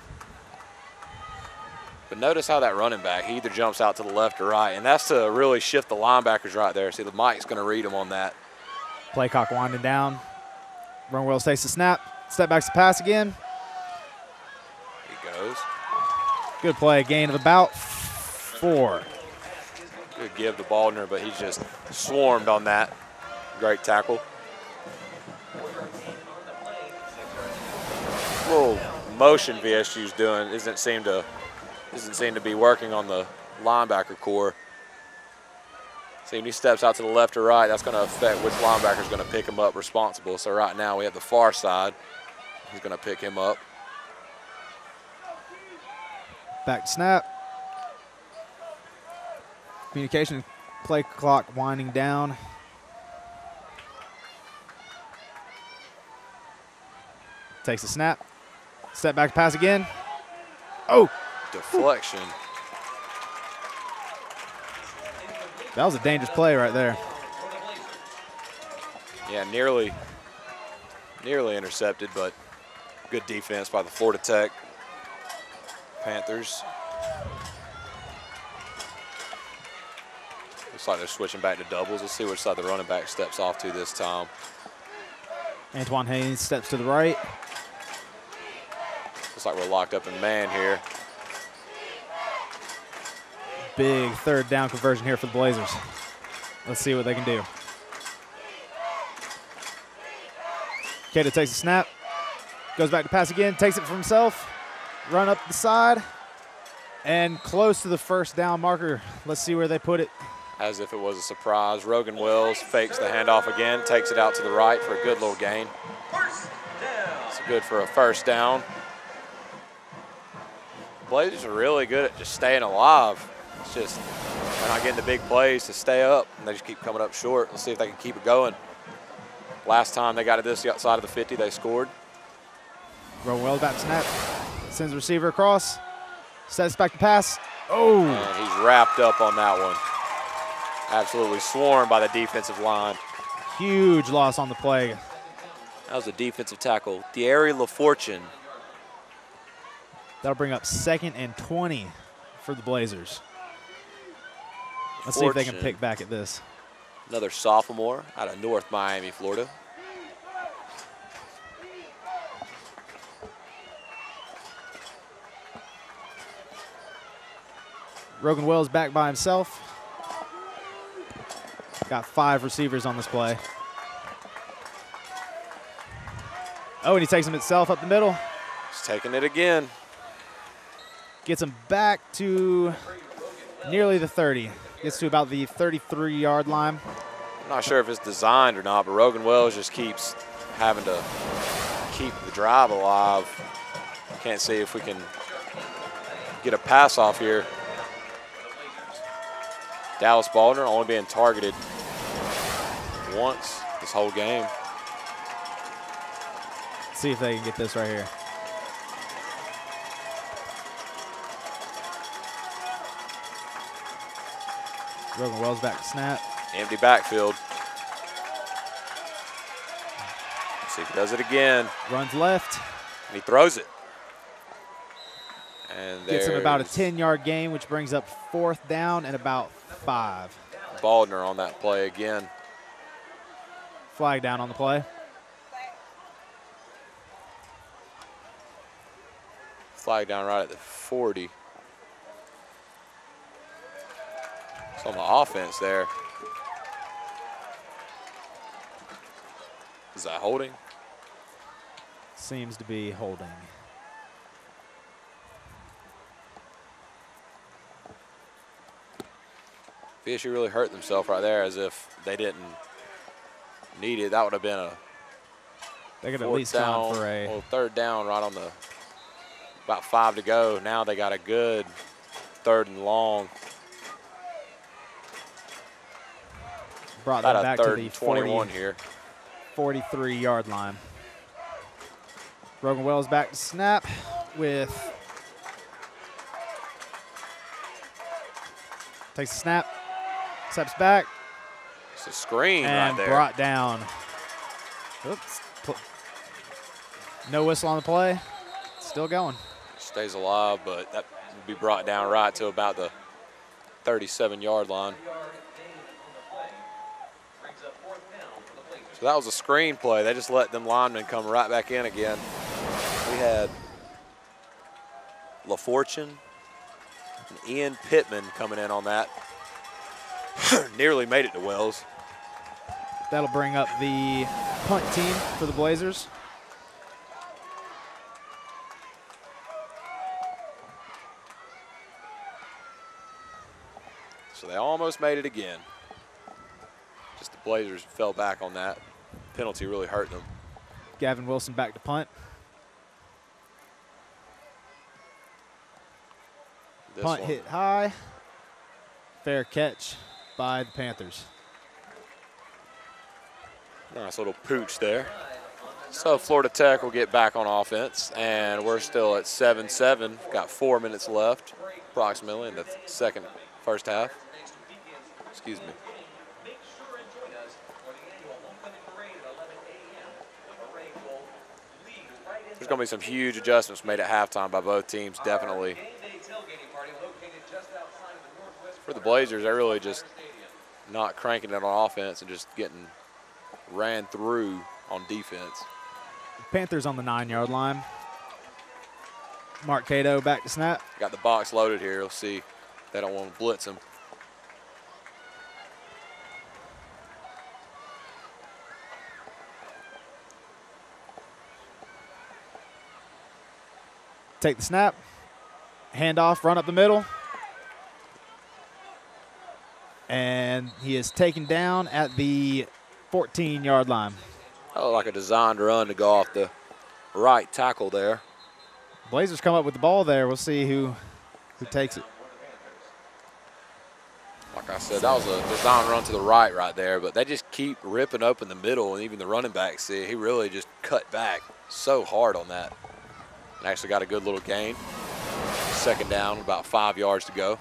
But notice how that running back, he either jumps out to the left or right, and that's to really shift the linebackers right there. See, the Mike's going to read him on that. Playcock winding down. Roman Wells takes the snap. Step back to pass again. He goes. Good play. Gain of about 4. Good give to Baldner, but he just swarmed on that. Great tackle. Little motion VSU's doing doesn't seem to be working on the linebacker core. See, when he steps out to the left or right, that's going to affect which linebacker is going to pick him up responsible. So right now we have the far side. He's going to pick him up. Back snap. Communication, play clock winding down. Takes a snap. Step back pass again. Oh! Deflection. That was a dangerous play right there. Yeah, nearly intercepted, but good defense by the Florida Tech Panthers. Looks like they're switching back to doubles. Let's see which side the running back steps off to this time. Antoine Haynes steps to the right. Looks like we're locked up in man here. Big 3rd down conversion here for the Blazers. Let's see what they can do. Cato takes a snap. Goes back to pass again. Takes it for himself. Run up the side. And close to the 1st down marker. Let's see where they put it. As if it was a surprise. Rogan Wells fakes the handoff again. Takes it out to the right for a good little gain. It's good for a 1st down. Blazers are really good at just staying alive. It's just they're not getting the big plays to stay up, and they just keep coming up short. Let's see if they can keep it going. Last time they got it this side of the 50, they scored. Rowell back snap. Sends the receiver across. Sets back the pass. Oh! And he's wrapped up on that one. Absolutely swarmed by the defensive line. Huge loss on the play. That was a defensive tackle. Thierry LaFortune. That'll bring up 2nd and 20 for the Blazers. Let's see if they can pick back at this. Another sophomore out of North Miami, Florida. Rogan Wells back by himself. Got 5 receivers on this play. Oh, and he takes him himself up the middle. He's taking it again. Gets him back to nearly the 30. Gets to about the 33-yard line. I'm not sure if it's designed or not, but Rogan Wells just keeps having to keep the drive alive. Can't see if we can get a pass off here. Dallas Baldner only being targeted once this whole game. Let's see if they can get this right here. Rogan Wells back to snap. Empty backfield. Let's see if he does it again. Runs left. And he throws it. And gets him about a 10-yard gain, which brings up fourth down and about 5. Baldner on that play again. Flag down on the play. Flag down right at the 40. It's on the offense there. Is that holding? Seems to be holding. VSU really hurt themselves right there, as if they didn't need it. That would have been a third down right on the about 5 to go. Now they got a good third and long. Brought that back to the 21 here. 43-yard line. Rogan Wells back to snap with takes a snap. Steps back. It's a screen right there. And brought down. Oops. No whistle on the play. Still going. Stays alive, but that would be brought down right to about the 37-yard line. So that was a screen play. They just let them linemen come right back in again. We had LaFortune and Ian Pittman coming in on that. Nearly made it to Wells. That'll bring up the punt team for the Blazers. So they almost made it again. Just the Blazers fell back on that. Penalty really hurt them. Gavin Wilson back to punt. Punt hit high. Fair catch by the Panthers. Nice little pooch there. So Florida Tech will get back on offense, and we're still at 7-7. Got 4 minutes left, approximately, in the first half. Excuse me. There's going to be some huge adjustments made at halftime by both teams, definitely. For the Blazers, they're really just not cranking it on offense and just getting ran through on defense. Panthers on the 9-yard line. Mark Cato back to snap. Got the box loaded here. We'll see. They don't want to blitz him. Take the snap. Hand off, run up the middle. And he is taken down at the 14-yard line. Oh, like a designed run to go off the right tackle there. Blazers come up with the ball there. We'll see who takes it. Like I said, that was a designed run to the right there, but they just keep ripping open the middle, and even the running back, see, he really just cut back so hard on that. And actually got a good little gain. Second down, about 5 yards to go.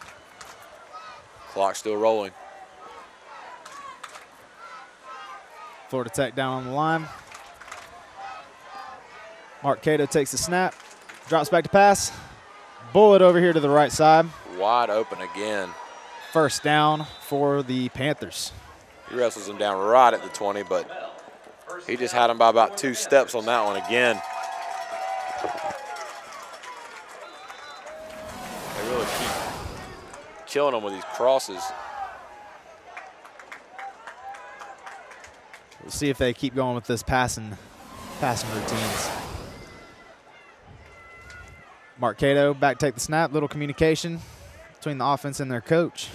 Clock still rolling. Florida Tech down on the line. Mark Cato takes the snap, drops back to pass. Bullet over here to the right side. Wide open again. First down for the Panthers. He wrestles him down right at the 20, but he just had him by about 2 steps on that one again. They really keep killing him with these crosses. We'll see if they keep going with this passing passing routines. Mark Cato back take the snap. Little communication between the offense and their coach.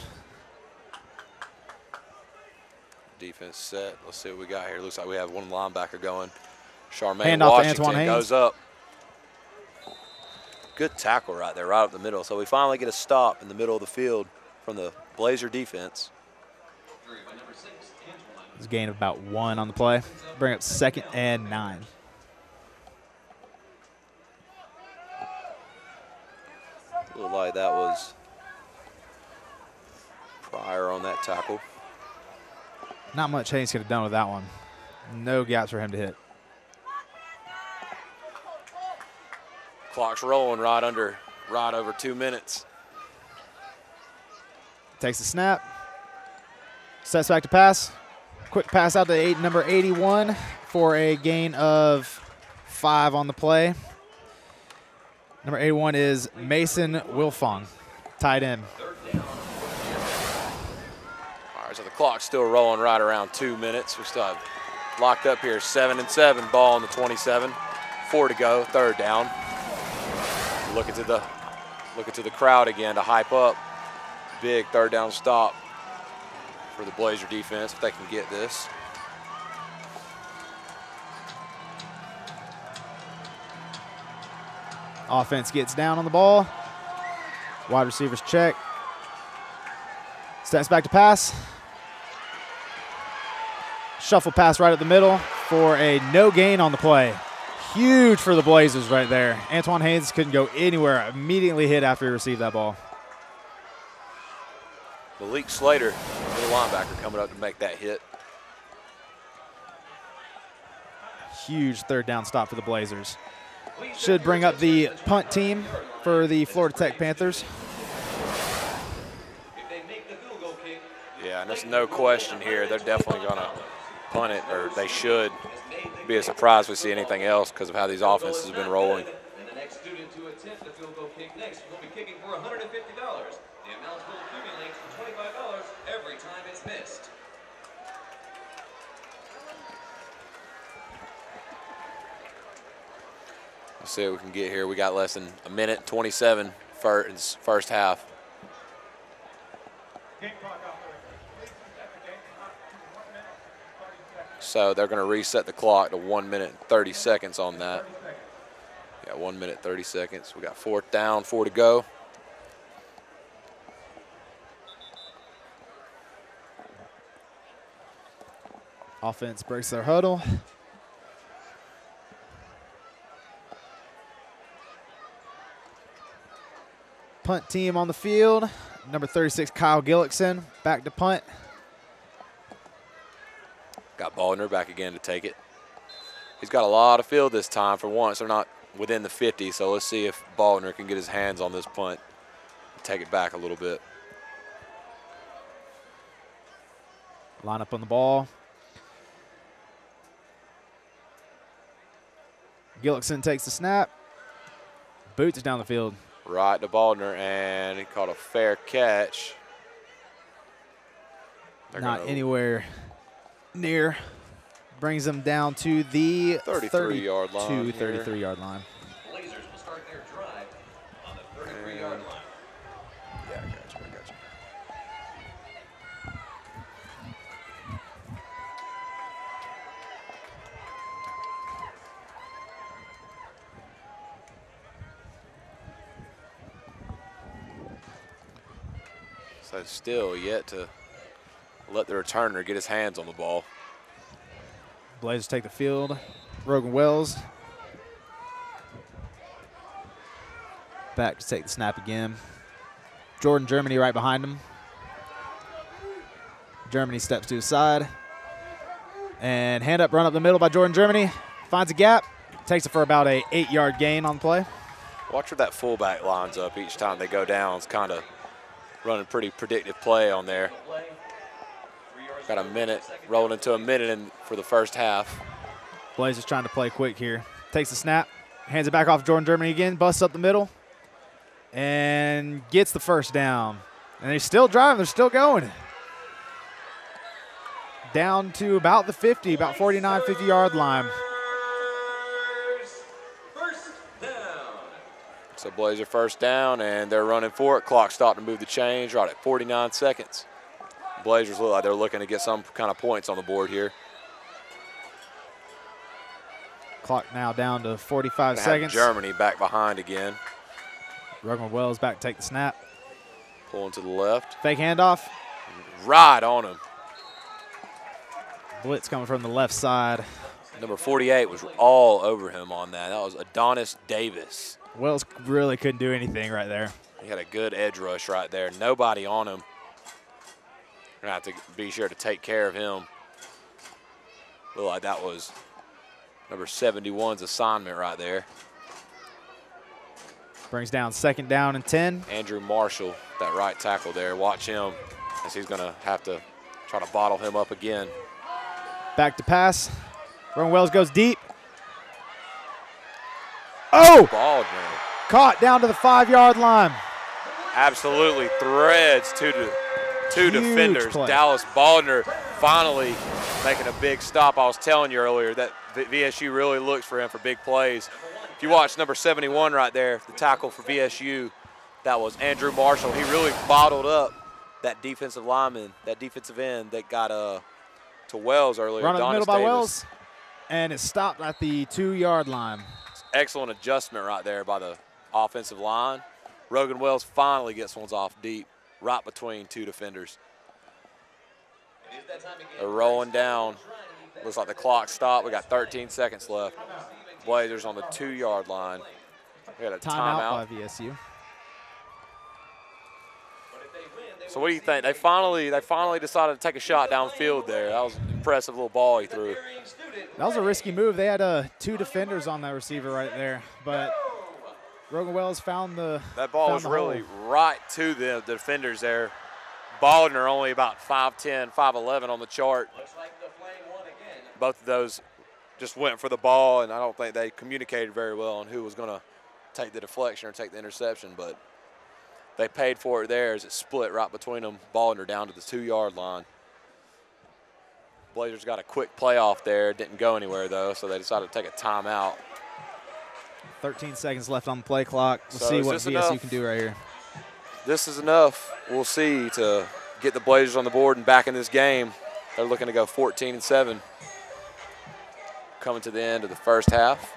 Defense set. Let's see what we got here. Looks like we have one linebacker going. Charmaine Washington goes up. Good tackle right there, right up the middle. So we finally get a stop in the middle of the field from the Blazer defense. It's a gain of about one on the play. Bring up 2nd and 9. Looked like that was Pryor on that tackle. Not much Haynes could have done with that one. No gaps for him to hit. Clock's rolling right over 2 minutes. Takes the snap. Sets back to pass. Quick pass out to number 81 for a gain of 5 on the play. Number 81 is Mason Wilfong, tight end. All right, so the clock's still rolling right around 2 minutes. We still have locked up here, 7 and 7, ball on the 27. 4 to go, 3rd down. Looking to the crowd again to hype up. Big 3rd down stop for the Blazer defense if they can get this. Offense gets down on the ball. Wide receivers check. Steps back to pass. Shuffle pass right up the middle for a no gain on the play. Huge for the Blazers right there. Antoine Haynes couldn't go anywhere. Immediately hit after he received that ball. Malik Slater, the linebacker, coming up to make that hit. Huge 3rd down stop for the Blazers. Should bring up the punt team for the Florida Tech Panthers. Yeah, and there's no question here. They're definitely going to punt it, or they should. It'd be a surprise if we see anything else because of how these offenses have been rolling. And the next student to attempt the field goal kick next will be kicking for $150. The amount will accumulate $25 every time it's missed. Let's see what we can get here. We got less than a minute, 27 first half. So they're going to reset the clock to 1 minute and 30 seconds on that. Yeah, 1 minute, 30 seconds. We got 4th down, 4 to go. Offense breaks their huddle. Punt team on the field. Number 36, Kyle Gillickson, back to punt. Got Baldner back again to take it. He's got a lot of field this time. For once, they're not within the 50, so let's see if Baldner can get his hands on this punt and take it back a little bit. Line up on the ball. Gillickson takes the snap. Boots down the field. Right to Baldner, and he caught a fair catch. They're not anywhere near. Brings them down to the 33-yard line. 33-yard line. Blazers will start their drive on the 33-yard line. Yeah, I got you. So still yet to let the returner get his hands on the ball. Blazers take the field. Rogan Wells back to take the snap again. Jordan Germany right behind him. Germany steps to his side. And hand up, run up the middle by Jordan Germany. Finds a gap. Takes it for about a 8-yard gain on the play. Watch where that fullback lines up each time they go down. It's kind of running pretty predictive play on there. Got a minute, rolling into a minute in for the first half. Blazers trying to play quick here. Takes the snap, hands it back off Jordan Germany again, busts up the middle, and gets the 1st down. And they're still driving, they're still going. Down to about the 50, about 49, 50-yard line. So Blazer first down, and they're running for it. Clock stopped to move the change right at 49 seconds. Blazers look like they're looking to get some kind of points on the board here. Clock now down to 45 seconds. Germany back behind again. Rogan Wells back to take the snap. Pulling to the left. Fake handoff. Right on him. Blitz coming from the left side. Number 48 was all over him on that. That was Adonis Davis. Wells really couldn't do anything right there. He had a good edge rush right there. Nobody on him. We're going to have to be sure to take care of him. Looked like that was number 71's assignment right there. Brings down second down and 10. Andrew Marshall, that right tackle there. Watch him as he's going to have to try to bottle him up again. Back to pass. Rowan Wells goes deep. Oh! Baldner. Caught down to the 5-yard line. Absolutely threads two defenders. Play. Dallas Baldner finally making a big stop. I was telling you earlier that VSU really looks for him for big plays. If you watch number 71 right there, the tackle for VSU, that was Andrew Marshall. He really bottled up that defensive lineman, that defensive end that got to Wells earlier. Run in the middle by Wells, and it stopped at the 2-yard line. Excellent adjustment right there by the offensive line. Rogan Wells finally gets ones off deep, right between two defenders. They're rolling down. Looks like the clock stopped. We got 13 seconds left. Blazers on the 2-yard line. We got a timeout by VSU. So what do you think? They finally decided to take a shot downfield there. That was an impressive little ball he threw. That was a risky move. They had two defenders on that receiver right there, but Rogan Wells found the hole. Right to the defenders there. Baldner only about 5'10", 5'11" on the chart. Both of those just went for the ball, and I don't think they communicated very well on who was going to take the deflection or take the interception, but they paid for it there as it split right between them. Baldner down to the 2-yard line. Blazers got a quick playoff there. It didn't go anywhere, though, so they decided to take a timeout. 13 seconds left on the play clock. We'll see what VSU can do right here. This is enough, we'll see, to get the Blazers on the board and back in this game. They're looking to go 14-7. Coming to the end of the first half.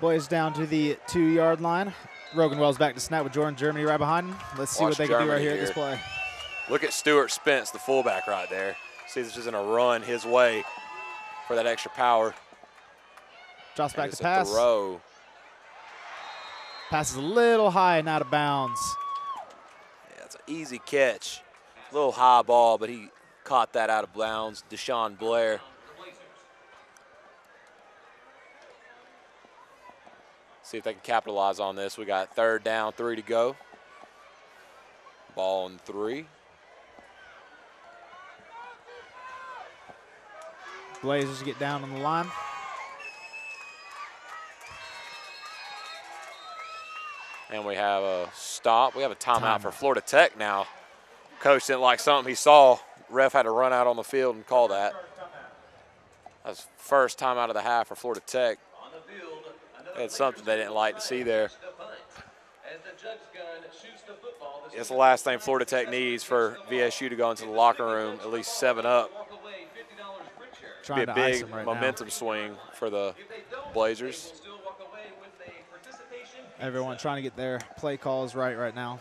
Boys down to the 2-yard line. Rogan Wells back to snap with Jordan Germany right behind him. Let's see what they can do right here at this play. Look at Stuart Spence, the fullback right there. See, this isn't a run his way for that extra power. Drops back to pass. Throw. Pass is a little high and out of bounds. Yeah, it's an easy catch. A little high ball, but he caught that out of bounds. Deshaun Blair. See if they can capitalize on this. We got third down, 3 to go. Ball on 3. Blazers get down on the line. And we have a stop. We have a timeout for Florida Tech now. Coach didn't like something he saw. Ref had to run out on the field and call that. That's first time out of the half for Florida Tech. It's something they didn't like to see there. It's the last thing Florida Tech needs for VSU to go into the locker room, at least 7-up. Should be a big momentum swing for the Blazers. Everyone trying to get their play calls right now.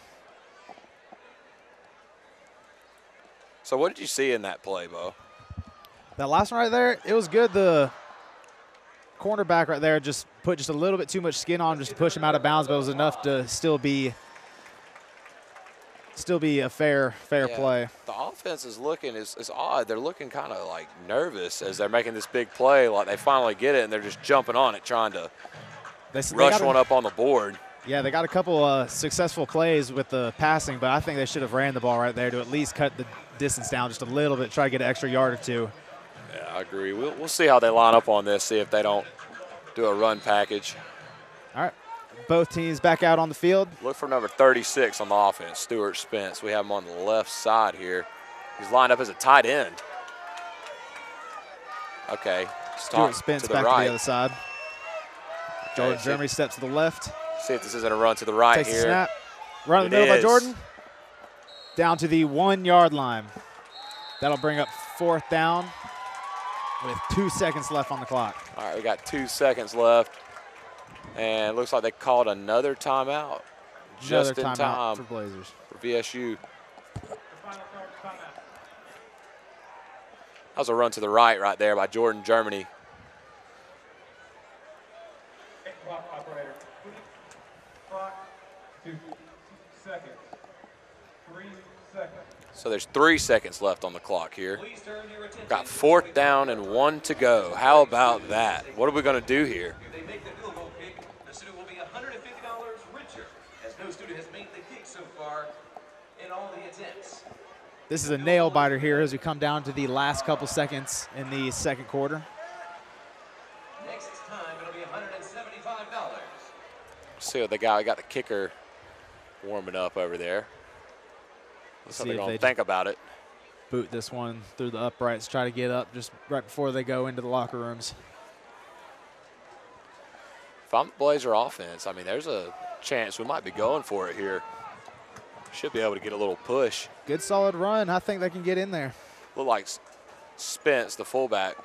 So what did you see in that play, Bo? That last one right there, it was good. The cornerback right there just put just a little bit too much skin on him just to push him out of bounds, but it was enough to still be a fair play. The offense is looking, it's odd. They're looking kind of like nervous as they're making this big play. Like they finally get it, and they're just jumping on it, trying to rush one up on the board. Yeah, they got a couple successful plays with the passing, but I think they should have ran the ball right there to at least cut the distance down just a little bit, try to get an extra yard or two. Yeah, I agree. We'll see how they line up on this, see if they don't do a run package. All right, both teams back out on the field. Look for number 36 on the offense, Stuart Spence. We have him on the left side here. He's lined up as a tight end. Okay, Stuart Spence back to the other side. Jordan Germany steps to the left. See if this isn't a run to the right takes here. A snap. Run in the middle by Jordan. Down to the 1 yard line. That'll bring up fourth down with 2 seconds left on the clock. All right, we got 2 seconds left. And it looks like they called another timeout. Just in time for Blazers. For VSU. That was a run to the right there by Jordan Germany. Operator. Clock, 2 seconds. 3 seconds. So there's 3 seconds left on the clock here. Got fourth down and one to go. How about that? What are we going to do here? If they make the field goal kick, the student will be $150 richer, as no student has made the kick so far in all the attempts. This is a nail biter here as we come down to the last couple seconds in the second quarter. Next time it'll be $175. See what the guy got the kicker warming up over there. Let's see if they think about it. Boot this one through the uprights. Try to get up just right before they go into the locker rooms. If I'm the Blazer offense, I mean, there's a chance we might be going for it here. Should be able to get a little push. Good solid run. I think they can get in there. Look like Spence, the fullback.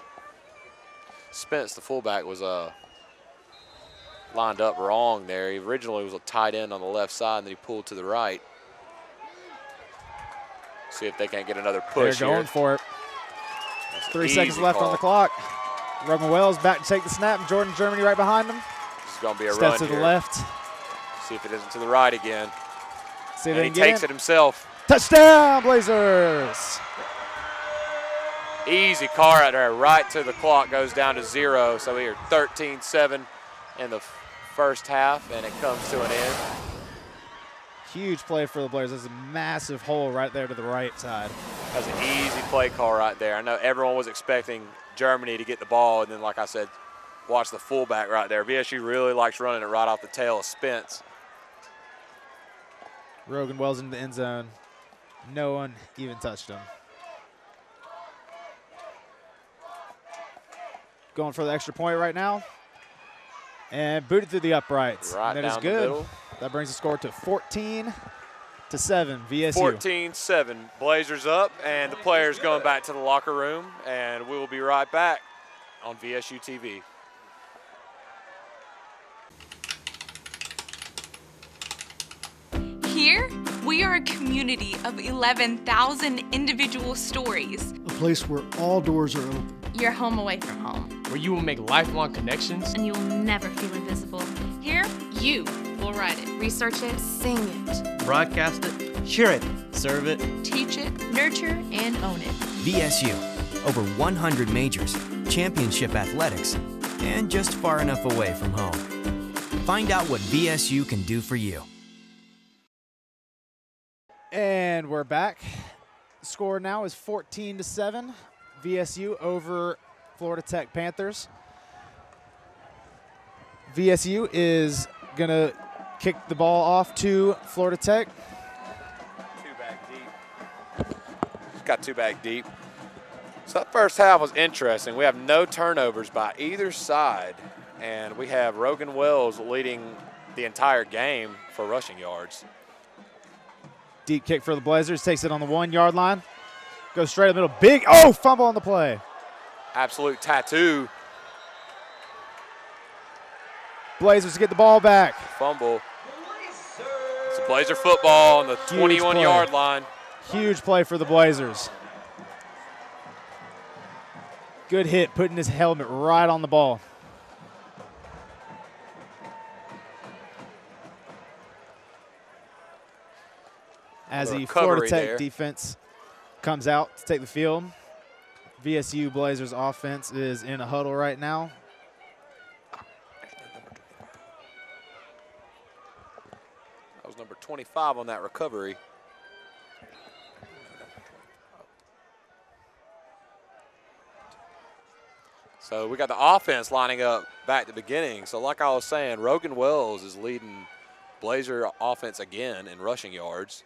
Spence, the fullback, was lined up wrong there. He originally was a tight end on the left side, and then he pulled to the right. See if they can't get another push. They're going for it. That's 3 seconds left on the clock. Rogan Wells back to take the snap. And Jordan Germany right behind him. This is going to be a run here. Steps to the left. See if it isn't to the right again. And he takes it himself. Touchdown, Blazers. Easy car out there. Right to the clock goes down to zero. So we are 13-7 in the first half, and it comes to an end. Huge play for the Blazers. There's a massive hole right there to the right side. That was an easy play call right there. I know everyone was expecting Germany to get the ball, and then, like I said, watch the fullback right there. VSU really likes running it right off the tail of Spence. Rogan Wells into the end zone. No one even touched him. Going for the extra point right now. And booted through the uprights. Right down the middle. That brings the score to 14-7, VSU. 14-7, Blazers up, and the players going back to the locker room, and we will be right back on VSU TV. Here, we are a community of 11,000 individual stories. A place where all doors are open. Your home away from home. Where you will make lifelong connections. And you will never feel invisible. Here, you will write it, research it, sing it. Broadcast it, share it, serve it. Teach it, nurture, and own it. VSU, over 100 majors, championship athletics, and just far enough away from home. Find out what VSU can do for you. And we're back. Score now is 14-7. VSU over Florida Tech Panthers. VSU is going to kick the ball off to Florida Tech. Two back deep. Got two back deep. So that first half was interesting. We have no turnovers by either side, and we have Rogan Wells leading the entire game for rushing yards. Deep kick for the Blazers, takes it on the 1 yard line. Goes straight up the middle, big, oh, fumble on the play. Absolute tattoo. Blazers get the ball back. Fumble. It's a Blazer football on the 21-yard line. Huge play for the Blazers. Good hit, putting his helmet right on the ball. As the Florida Tech defense comes out to take the field, VSU Blazers offense is in a huddle right now. That was number 25 on that recovery. So we got the offense lining up back at the beginning. So like I was saying, Rogan Wells is leading Blazer offense again in rushing yards.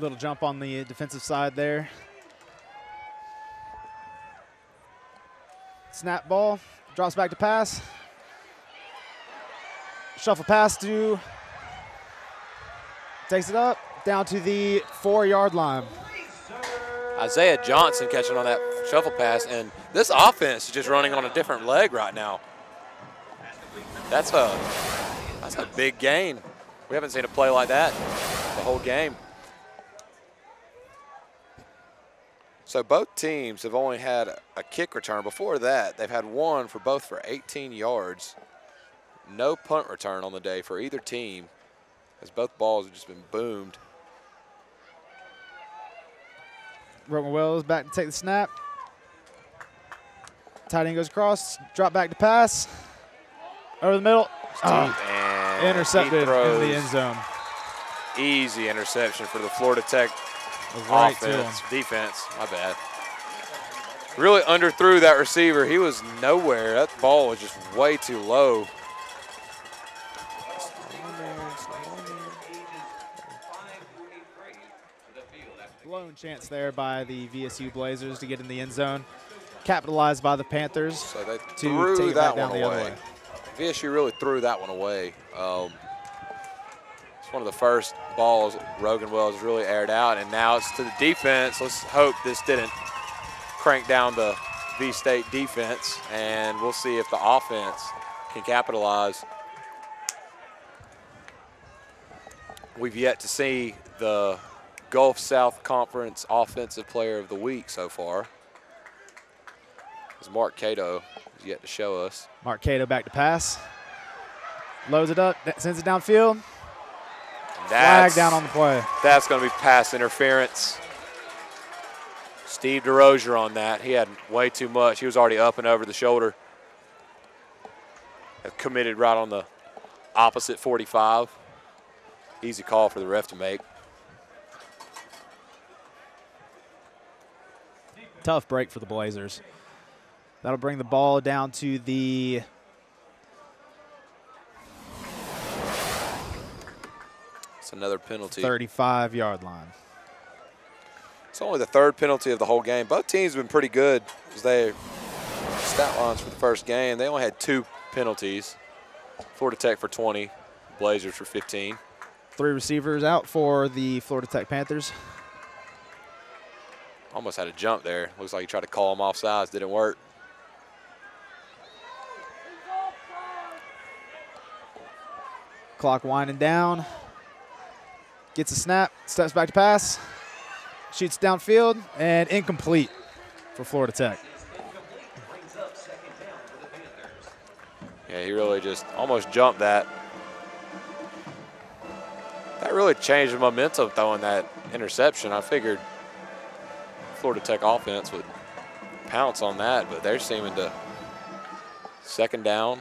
Little jump on the defensive side there. Snap ball. Drops back to pass. Shuffle pass to, takes it up, down to the 4-yard line. Isaiah Johnson catching on that shuffle pass, and this offense is just running on a different leg right now. That's a big gain. We haven't seen a play like that the whole game. So both teams have only had a kick return. Before that, they've had one for both for 18 yards. No punt return on the day for either team, as both balls have just been boomed. Rogan Wells back to take the snap. Tight end goes across, drop back to pass. Over the middle. Oh, intercepted in the end zone. Easy interception for the Florida Tech defense. My bad. Really underthrew that receiver. He was nowhere. That ball was just way too low. Blown chance there by the VSU Blazers to get in the end zone. Capitalized by the Panthers. So they threw that one away. VSU really threw that one away. It's one of the first balls Rogan Wells really aired out, and now it's to the defense. Let's hope this didn't crank down the V-State defense, and we'll see if the offense can capitalize. We've yet to see the Gulf South Conference Offensive Player of the Week so far. It's Mark Cato, who's yet to show us. Mark Cato back to pass. Loads it up, sends it downfield. Flag down on the play. That's going to be pass interference. Steve DeRozier on that. He had way too much. He was already up and over the shoulder. Committed right on the opposite 45. Easy call for the ref to make. Tough break for the Blazers. That'll bring the ball down to the 35-yard line. It's only the third penalty of the whole game. Both teams have been pretty good as they stat lines for the first game. They only had 2 penalties. Florida Tech for 20, Blazers for 15. 3 receivers out for the Florida Tech Panthers. Almost had a jump there. Looks like he tried to call him offsides. Didn't work. Clock winding down. Gets a snap. Steps back to pass. Shoots downfield. And incomplete for Florida Tech. Yeah, he really just almost jumped that. That really changed the momentum throwing that interception. I figured Florida Tech offense would pounce on that, but they're seeming to second down,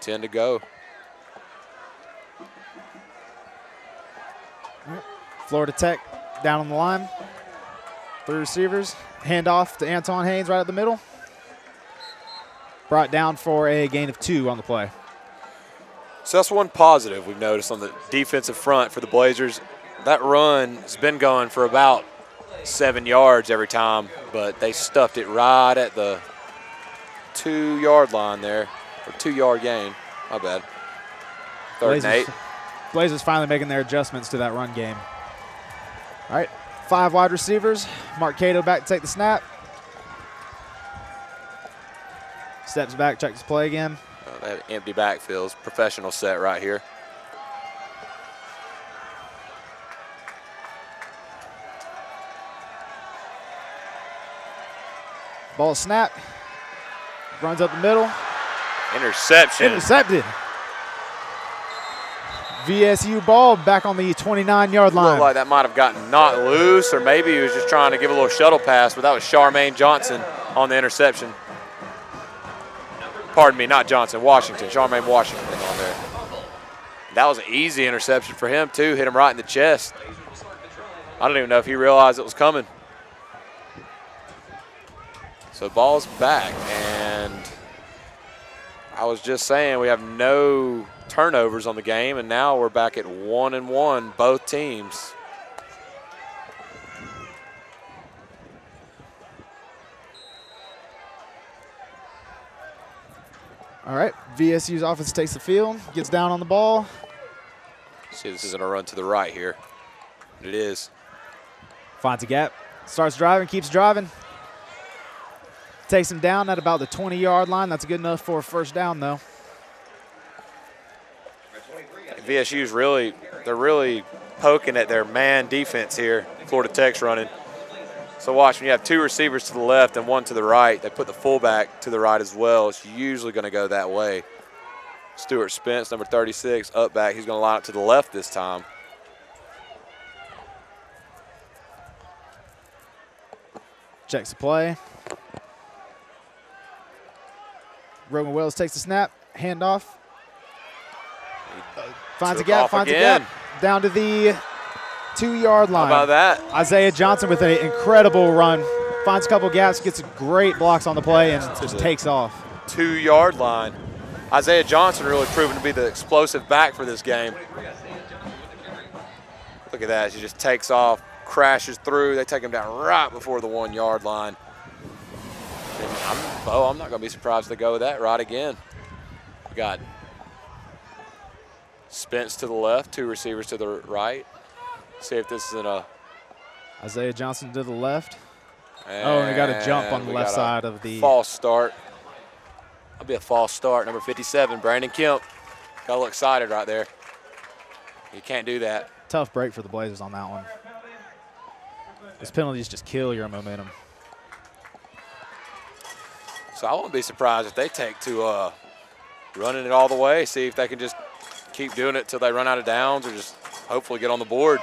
10 to go. Florida Tech down on the line, 3 receivers, handoff to Antoine Haynes right at the middle. Brought down for a gain of 2 on the play. So that's one positive we've noticed on the defensive front for the Blazers. That run has been going for about 7 yards every time, but they stuffed it right at the 2-yard line there, or 2-yard gain. My bad. 3rd and 8. Blazers finally making their adjustments to that run game. All right, 5 wide receivers. Mark Cato back to take the snap. Steps back, checks his play again. Oh, they have empty backfields. Professional set right here. Ball snap, runs up the middle. Interception. Intercepted. VSU ball back on the 29-yard line. Looked like that might have gotten not loose, or maybe he was just trying to give a little shuttle pass, but that was Charmaine Johnson on the interception. Pardon me, not Johnson, Washington. Charmaine Washington on there. That was an easy interception for him, too. Hit him right in the chest. I don't even know if he realized it was coming. So ball's back, and I was just saying we have no turnovers on the game, and now we're back at 1-1, both teams. All right, VSU's offense takes the field, gets down on the ball. See, this isn't a run to the right here. It is. Finds a gap, starts driving, keeps driving. Takes him down at about the 20-yard line. That's good enough for a first down, though. VSU's really, they're really poking at their man defense here. Florida Tech's running. So watch, when you have two receivers to the left and one to the right, they put the fullback to the right as well. It's usually going to go that way. Stuart Spence, number 36, up back. He's going to line up to the left this time. Checks the play. Rogan Wells takes the snap, handoff. Finds a gap, finds again. A gap. Down to the 2-yard line. How about that? Isaiah Johnson with an incredible run. Finds a couple gaps, gets great blocks on the play, and just takes off. 2-yard line. Isaiah Johnson really proven to be the explosive back for this game. Look at that. She just takes off, crashes through. They take him down right before the 1-yard line. I'm not going to be surprised if they go with that right again. We got Spence to the left, two receivers to the right. See if this isn't a. Isaiah Johnson to the left. And oh, and they got a jump on the left side of the. False start. That'll be a false start. Number 57, Brandon Kemp. Got a little excited right there. You can't do that. Tough break for the Blazers on that one. These penalties just kill your momentum. So I won't be surprised if they take to running it all the way, see if they can just keep doing it till they run out of downs or just hopefully get on the board.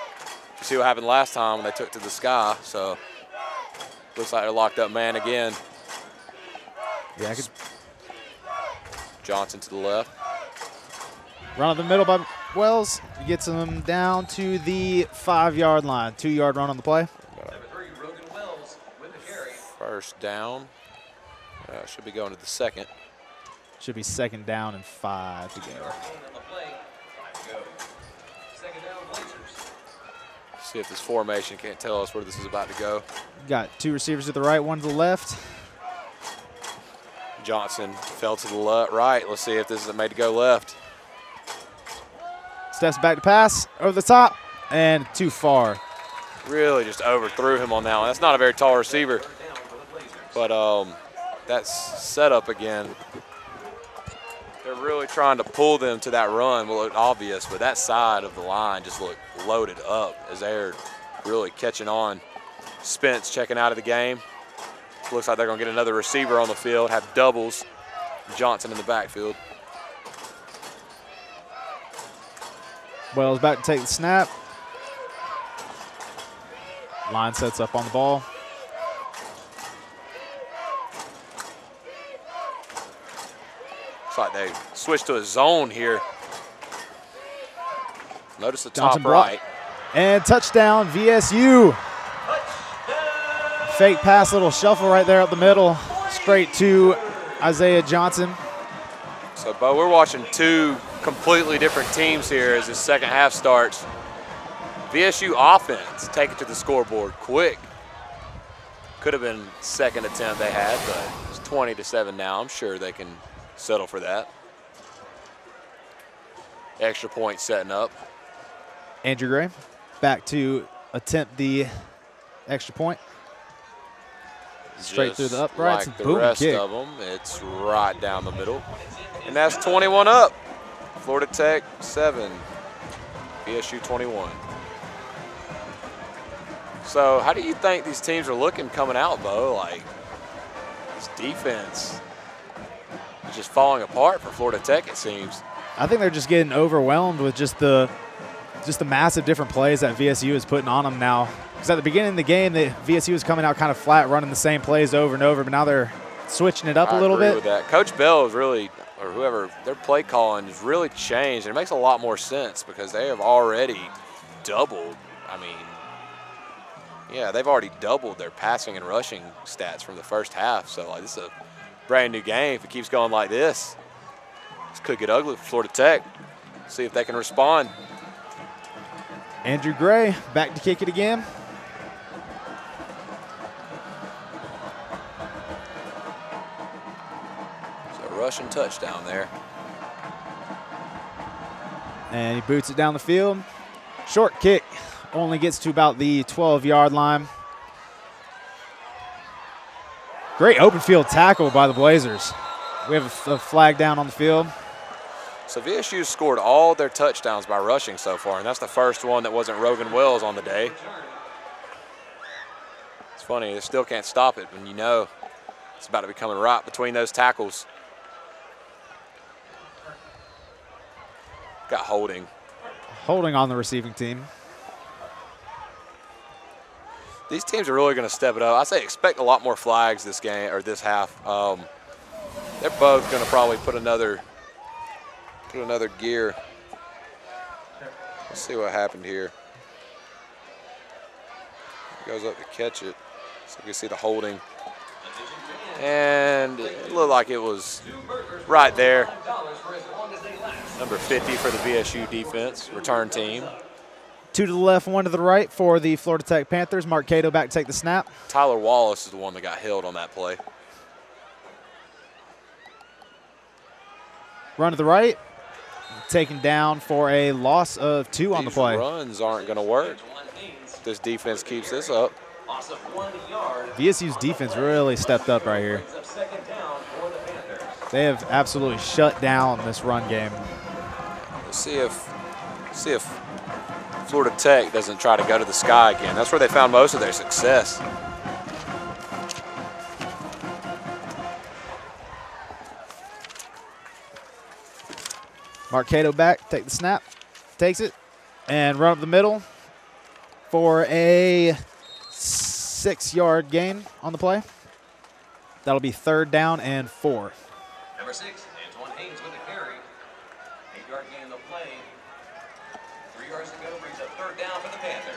You see what happened last time when they took to the sky. So looks like they're locked up man again. Yeah, Johnson to the left. Run up the middle by Wells. Gets him down to the 5-yard line. 2-yard run on the play. First down. Should be going to the second. Should be second down and 5 to go. See if this formation can't tell us where this is about to go. Got two receivers to the right, one to the left. Johnson fell to the right. Let's see if this is made to go left. Steps back to pass, over the top, and too far. Really just overthrew him on that one. That's not a very tall receiver. But, that's set up again. They're really trying to pull them to that run. Well, it looked obvious, but that side of the line just looked loaded up as they're really catching on. Spence checking out of the game. Looks like they're going to get another receiver on the field, have doubles. Johnson in the backfield. Wells back to take the snap. Line sets up on the ball. Like they switched to a zone here. Notice the Johnson top right. And touchdown, VSU. Touchdown. Fake pass, little shuffle right there up the middle, straight to Isaiah Johnson. So, Bo, we're watching two completely different teams here as this second half starts. VSU offense, take it to the scoreboard quick. Could have been second attempt they had, but it's 20-7 now. I'm sure they can settle for that. Extra point setting up. Andrew Gray back to attempt the extra point. Straight through the uprights. Like the rest of them, it's right down the middle. And that's 21 up. Florida Tech 7, VSU 21. So how do you think these teams are looking coming out, Bo? Like, this defense just falling apart for Florida Tech, it seems. I think they're just getting overwhelmed with just the massive different plays that VSU is putting on them now. Because at the beginning of the game, the VSU was coming out kind of flat, running the same plays over and over, but now they're switching it up a little bit. I agree with that. Coach Bell is really, or whoever, their play calling has really changed. And it makes a lot more sense because they have already doubled. I mean, yeah, they've already doubled their passing and rushing stats from the first half. So, like, this is a brand new game. If it keeps going like this, this could get ugly for Florida Tech. See if they can respond. Andrew Gray back to kick it again. So rush rushing touchdown there. And he boots it down the field. Short kick, only gets to about the 12-yard line. Great open field tackle by the Blazers. We have a flag down on the field. So VSU scored all their touchdowns by rushing so far, and that's the first one that wasn't Rogan Wells on the day. It's funny, they still can't stop it when you know it's about to be coming right between those tackles. Got holding. Holding on the receiving team. These teams are really going to step it up. I say expect a lot more flags this game or this half. They're both going to probably put another gear. Let's see what happened here. He goes up to catch it. So you can see the holding. And it looked like it was right there. Number 50 for the VSU defense, return team. Two to the left, one to the right for the Florida Tech Panthers. Mark Cato back to take the snap. Tyler Wallace is the one that got held on that play. Run to the right, taken down for a loss of 2 on the play. These runs aren't going to work. This defense keeps this up. VSU's defense really stepped up right here. They have absolutely shut down this run game. Let's see if Florida Tech doesn't try to go to the sky again. That's where they found most of their success. Mark Cato back, take the snap, takes it, and run up the middle for a 6-yard gain on the play. That'll be 3rd down and 4. Number 6, Antoine Haynes with a carry. 8-yard gain on the play. 3 yards to go, brings up 3rd down for the Panthers.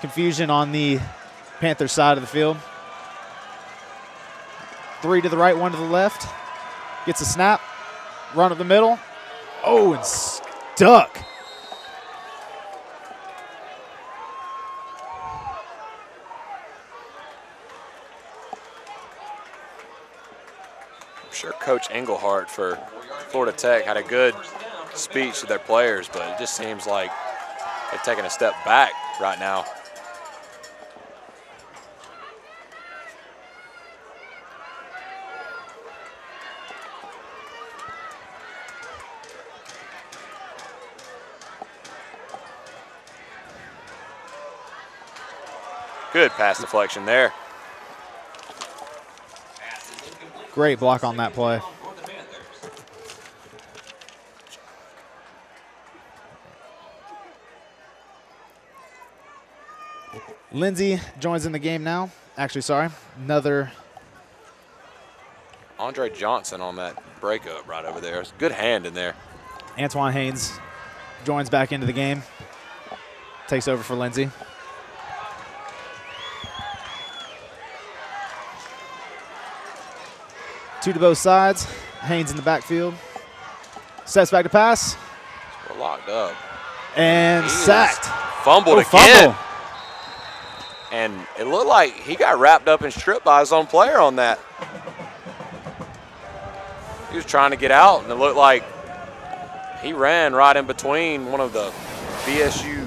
Confusion on the Panthers side of the field. 3 to the right, 1 to the left. Gets a snap. Run up the middle. Oh, and stuck. I'm sure Coach Englehart for Florida Tech had a good speech to their players, but it just seems like they're taking a step back right now. Good pass deflection there. Great block on that play. Lindsay joins in the game now. Actually, sorry, another. Andre Johnson on that breakup right over there. Good hand in there. Antoine Haynes joins back into the game. Takes over for Lindsay. Two to both sides. Haynes in the backfield. Steps back to pass. We're locked up. And he sacked. Fumbled again. Fumble. And it looked like he got wrapped up and stripped by his own player on that. He was trying to get out, and it looked like he ran right in between one of the VSU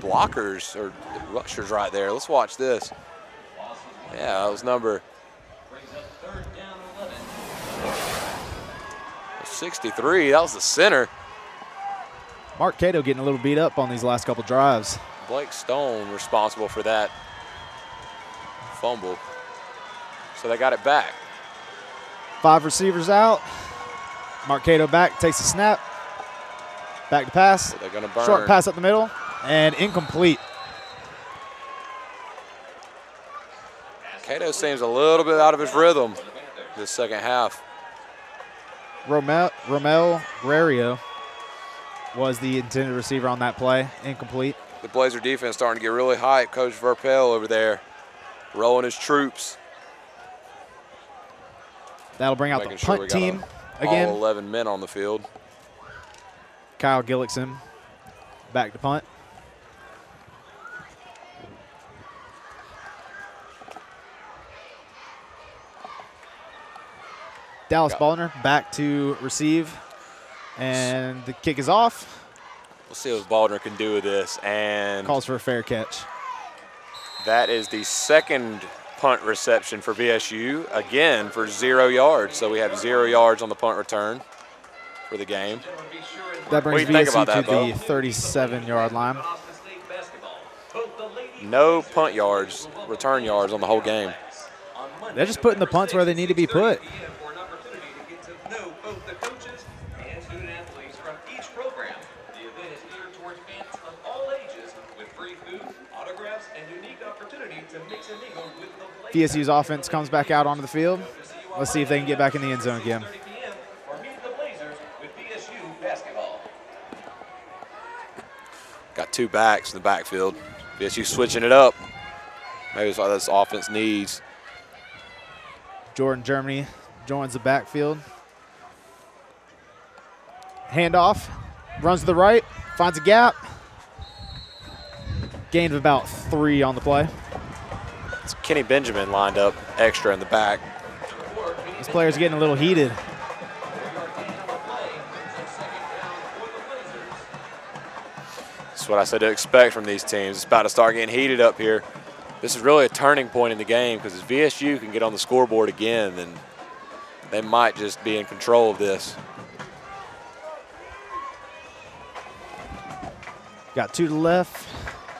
blockers or rushers right there. Let's watch this. Yeah, that was number 63, that was the center. Mark Cato getting a little beat up on these last couple drives. Blake Stone responsible for that fumble. So they got it back. 5 receivers out. Mark Cato back, takes the snap. Back to pass. So they're going to burn. Short pass up the middle and incomplete. Cato seems a little bit out of his rhythm this second half. Romel Rario was the intended receiver on that play. Incomplete. The Blazer defense starting to get really hype. Coach Verpel over there rolling his troops. That'll bring out the punt team again. All 11 men on the field. Kyle Gillickson back to punt. Dallas Baldner back to receive, and the kick is off. We'll see what Baldner can do with this, and calls for a fair catch. That is the second punt reception for VSU, again for 0 yards. So we have 0 yards on the punt return for the game. That brings VSU to the 37-yard line. No punt yards, return yards on the whole game. They're just putting the punts where they need to be put. VSU's offense comes back out onto the field. Let's see if they can get back in the end zone again. Got two backs in the backfield. VSU switching it up. Maybe that's all this offense needs. Jordan Germany joins the backfield. Handoff, runs to the right, finds a gap. Gained of about 3 on the play. It's Kenny Benjamin lined up extra in the back. This player's getting a little heated. That's what I said to expect from these teams. It's about to start getting heated up here. This is really a turning point in the game, because if VSU can get on the scoreboard again, then they might just be in control of this. Got 2 to the left.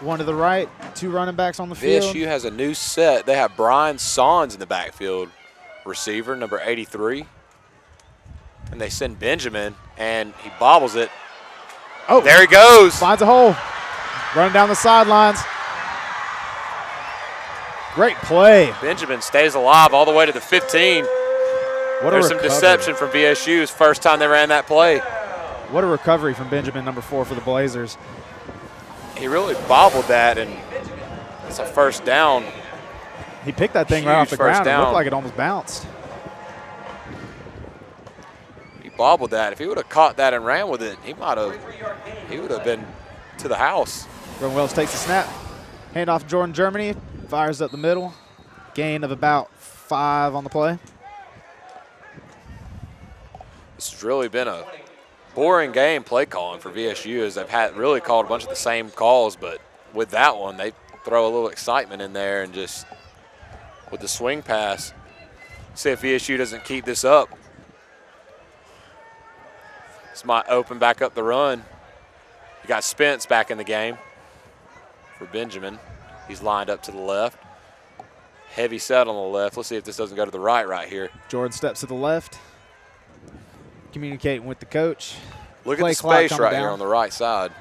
1 to the right, 2 running backs on the field. VSU has a new set. They have Brian Sons in the backfield, receiver, number 83. And they send Benjamin, and he bobbles it. Oh, there he goes. Finds a hole. Running down the sidelines. Great play. Benjamin stays alive all the way to the 15. There's some deception from VSU's first time they ran that play. What a recovery from Benjamin, number 4 for the Blazers. He really bobbled that, and it's a first down. He picked that thing right off the ground. It looked like it almost bounced. He bobbled that. If he would have caught that and ran with it, he would have been to the house. Rogan Wells takes the snap. Handoff to Jordan Germany. Fires up the middle. Gain of about 5 on the play. This has really been a boring game play calling for VSU, as they've had really called a bunch of the same calls, but with that one, they throw a little excitement in there, and just with the swing pass, see if VSU doesn't keep this up. This might open back up the run. You got Spence back in the game for Benjamin. He's lined up to the left. Heavy set on the left. Let's see if this doesn't go to the right here. Jordan steps to the left. Communicating with the coach. Look at the space right here on the right side.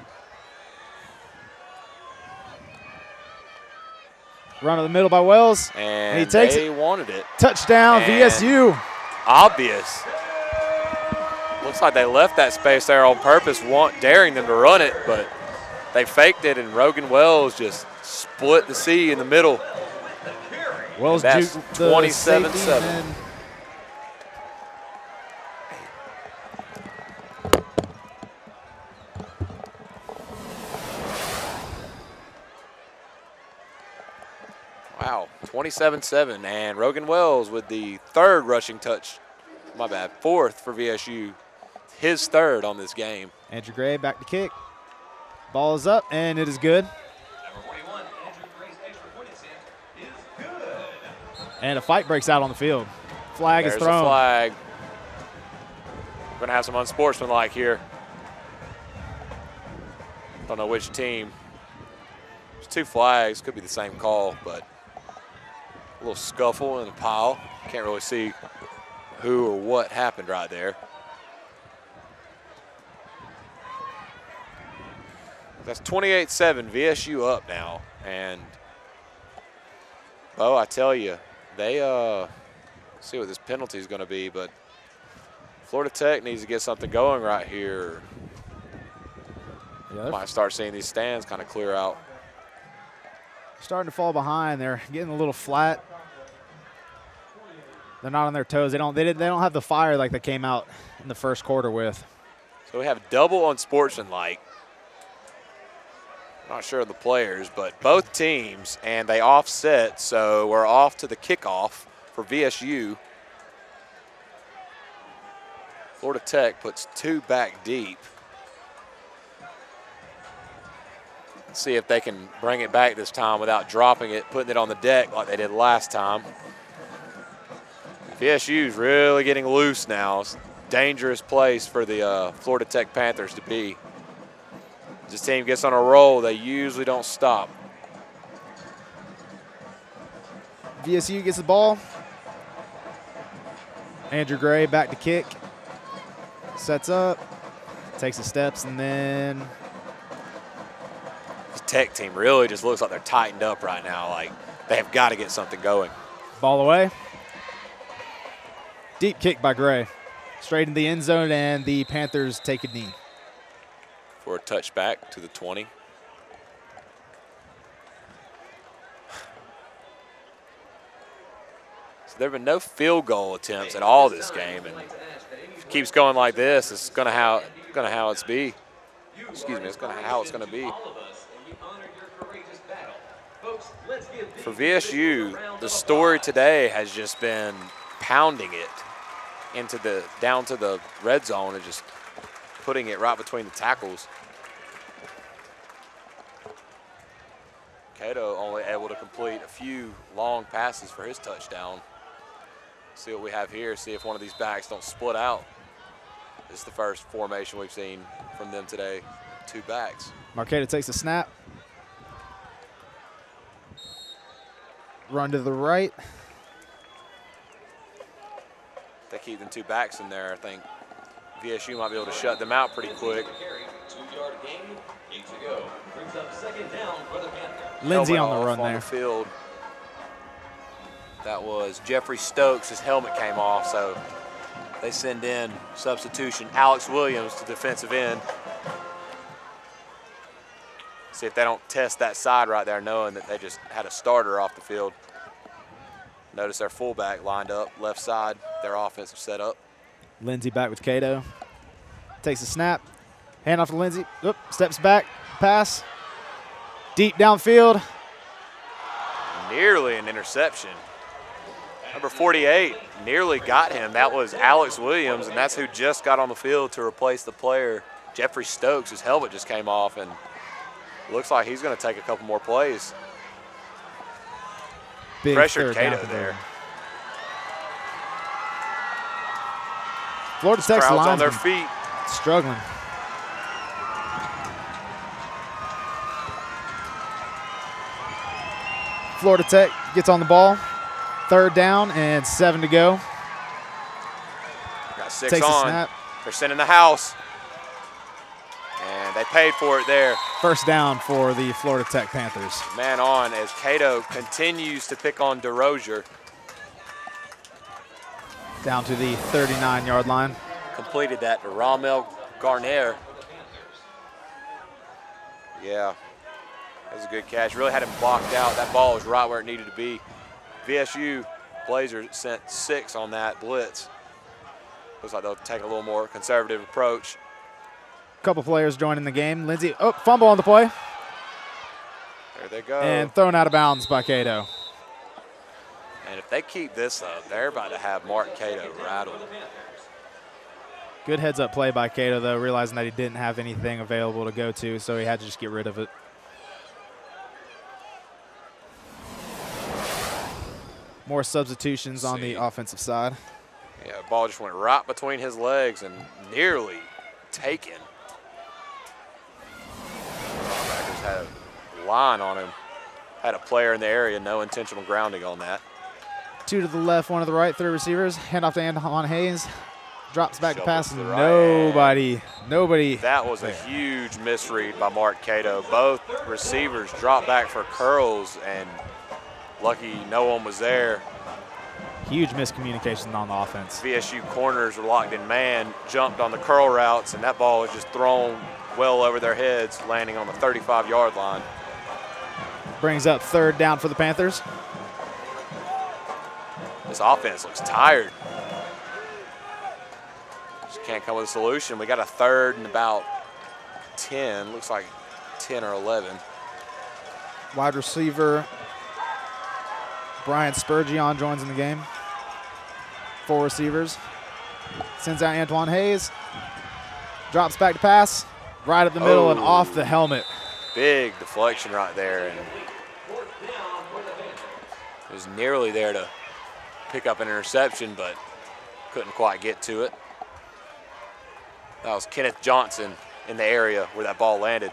Run of the middle by Wells. And he takes it. He wanted it. Touchdown, VSU. Obvious. Looks like they left that space there on purpose, daring them to run it, but they faked it, and Rogan Wells just split the C in the middle. Wells juked the 27-7. Wow, 27-7, and Rogan Wells with the 3rd rushing touch. My bad, 4th for VSU. His 3rd on this game. Andrew Gray back to kick. Ball is up, and it is good. Number 41, Andrew Gray's extra point attempt is good. And a fight breaks out on the field. Flag is thrown. There's a flag. We're going to have some unsportsmanlike here. Don't know which team. There's 2 flags. Could be the same call, but a little scuffle in the pile. Can't really see who or what happened right there. That's 28-7, VSU up now. And, oh, I tell you, they see what this penalty is going to be, but Florida Tech needs to get something going right here. Yeah, might start seeing these stands kind of clear out. Starting to fall behind. They're getting a little flat. They're not on their toes. They don't have the fire like they came out in the first quarter with. So we have double unsportsmanlike. Not sure of the players, but both teams, and they offset, so we're off to the kickoff for VSU. Florida Tech puts two back deep. Let's see if they can bring it back this time without dropping it, putting it on the deck like they did last time. VSU's really getting loose now. It's a dangerous place for the Florida Tech Panthers to be. As this team gets on a roll, they usually don't stop. VSU gets the ball. Andrew Gray back to kick. Sets up, takes the steps, and then... The Tech team really just looks like they're tightened up right now. Like, they have got to get something going. Ball away. Deep kick by Gray. Straight in the end zone, and the Panthers take a knee. For a touchback to the 20. There have been no field goal attempts at all this game, and if it keeps going like this, it's going to be. For VSU, the story today has just been pounding it into the down to the red zone and just putting it right between the tackles. Cato only able to complete a few long passes for his touchdown. See what we have here, see if one of these backs don't split out. This is the first formation we've seen from them today, two backs. Marqueta takes the snap. Run to the right. If they keep them two backs in there, I think VSU might be able to shut them out pretty quick. Lindsay on the run there. That was Jeffrey Stokes. His helmet came off, so they send in substitution. Alex Williams to defensive end. See if they don't test that side right there, knowing that they just had a starter off the field. Notice their fullback lined up left side, their offensive setup. Lindsay back with Cato. Takes a snap. Hand off to Lindsay. Oop, steps back. Pass. Deep downfield. Nearly an interception. Number 48 nearly got him. That was Alex Williams, and that's who just got on the field to replace the player, Jeffrey Stokes. His helmet just came off, and looks like he's going to take a couple more plays. Big pressured Cato there. Florida Tech's linemen on their feet. Struggling. Florida Tech gets on the ball. Third down and 7 to go. Got 6 on. Snap. They're sending the house. And they paid for it there. First down for the Florida Tech Panthers. Man on as Cato continues to pick on DeRozier. Down to the 39-yard line. Completed that to Rommel Garnier. Yeah, that was a good catch. Really had him blocked out. That ball was right where it needed to be. VSU Blazers sent 6 on that blitz. Looks like they'll take a little more conservative approach. A couple players joining the game. Lindsay, oh, fumble on the play. There they go. And thrown out of bounds by Cato. And if they keep this up, they're about to have Mark Cato rattled. Good heads up play by Cato, though, realizing that he didn't have anything available to go to, so he had to just get rid of it. More substitutions on the offensive side. Yeah, ball just went right between his legs and nearly taken. Just had a line on him. Had a player in the area, no intentional grounding on that. 2 to the left, 1 to the right, 3 receivers. Hand off to Antoine Haynes. Drops back to pass. Nobody. That was a huge misread by Mark Cato. Both receivers dropped back for curls, and lucky no one was there. Huge miscommunication on the offense. VSU corners were locked in man, jumped on the curl routes, and that ball was just thrown well over their heads, landing on the 35-yard line. Brings up third down for the Panthers. This offense looks tired. Just can't come with a solution. We got a third and about 10. Looks like 10 or 11. Wide receiver Brian Spurgeon joins in the game. 4 receivers. Sends out Antoine Haynes. Drops back to pass. Right up the middle and off the helmet. Big deflection right there. And it was nearly there to pick up an interception, but couldn't quite get to it. That was Kenneth Johnson in the area where that ball landed.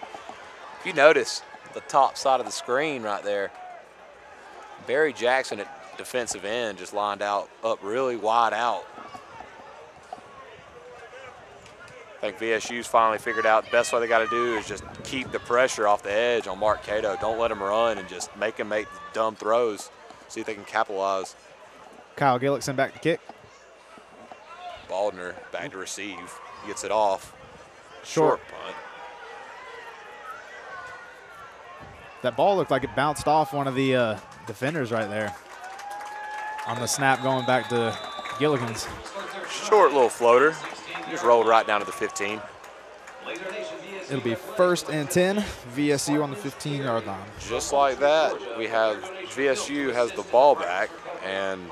If you notice, the top side of the screen right there, Barry Jackson at defensive end just lined out up really wide out. I think VSU's finally figured out the best way they got to do is just keep the pressure off the edge on Mark Cato. Don't let him run and just make him make dumb throws. See if they can capitalize. Kyle Gillickson back to kick. Baldner back to receive. Gets it off. Short punt. That ball looked like it bounced off one of the defenders right there. On the snap going back to Gilligan's. Short little floater. Just rolled right down to the 15. It'll be 1st and 10. VSU on the 15-yard line. Just like that, we have VSU has the ball back, and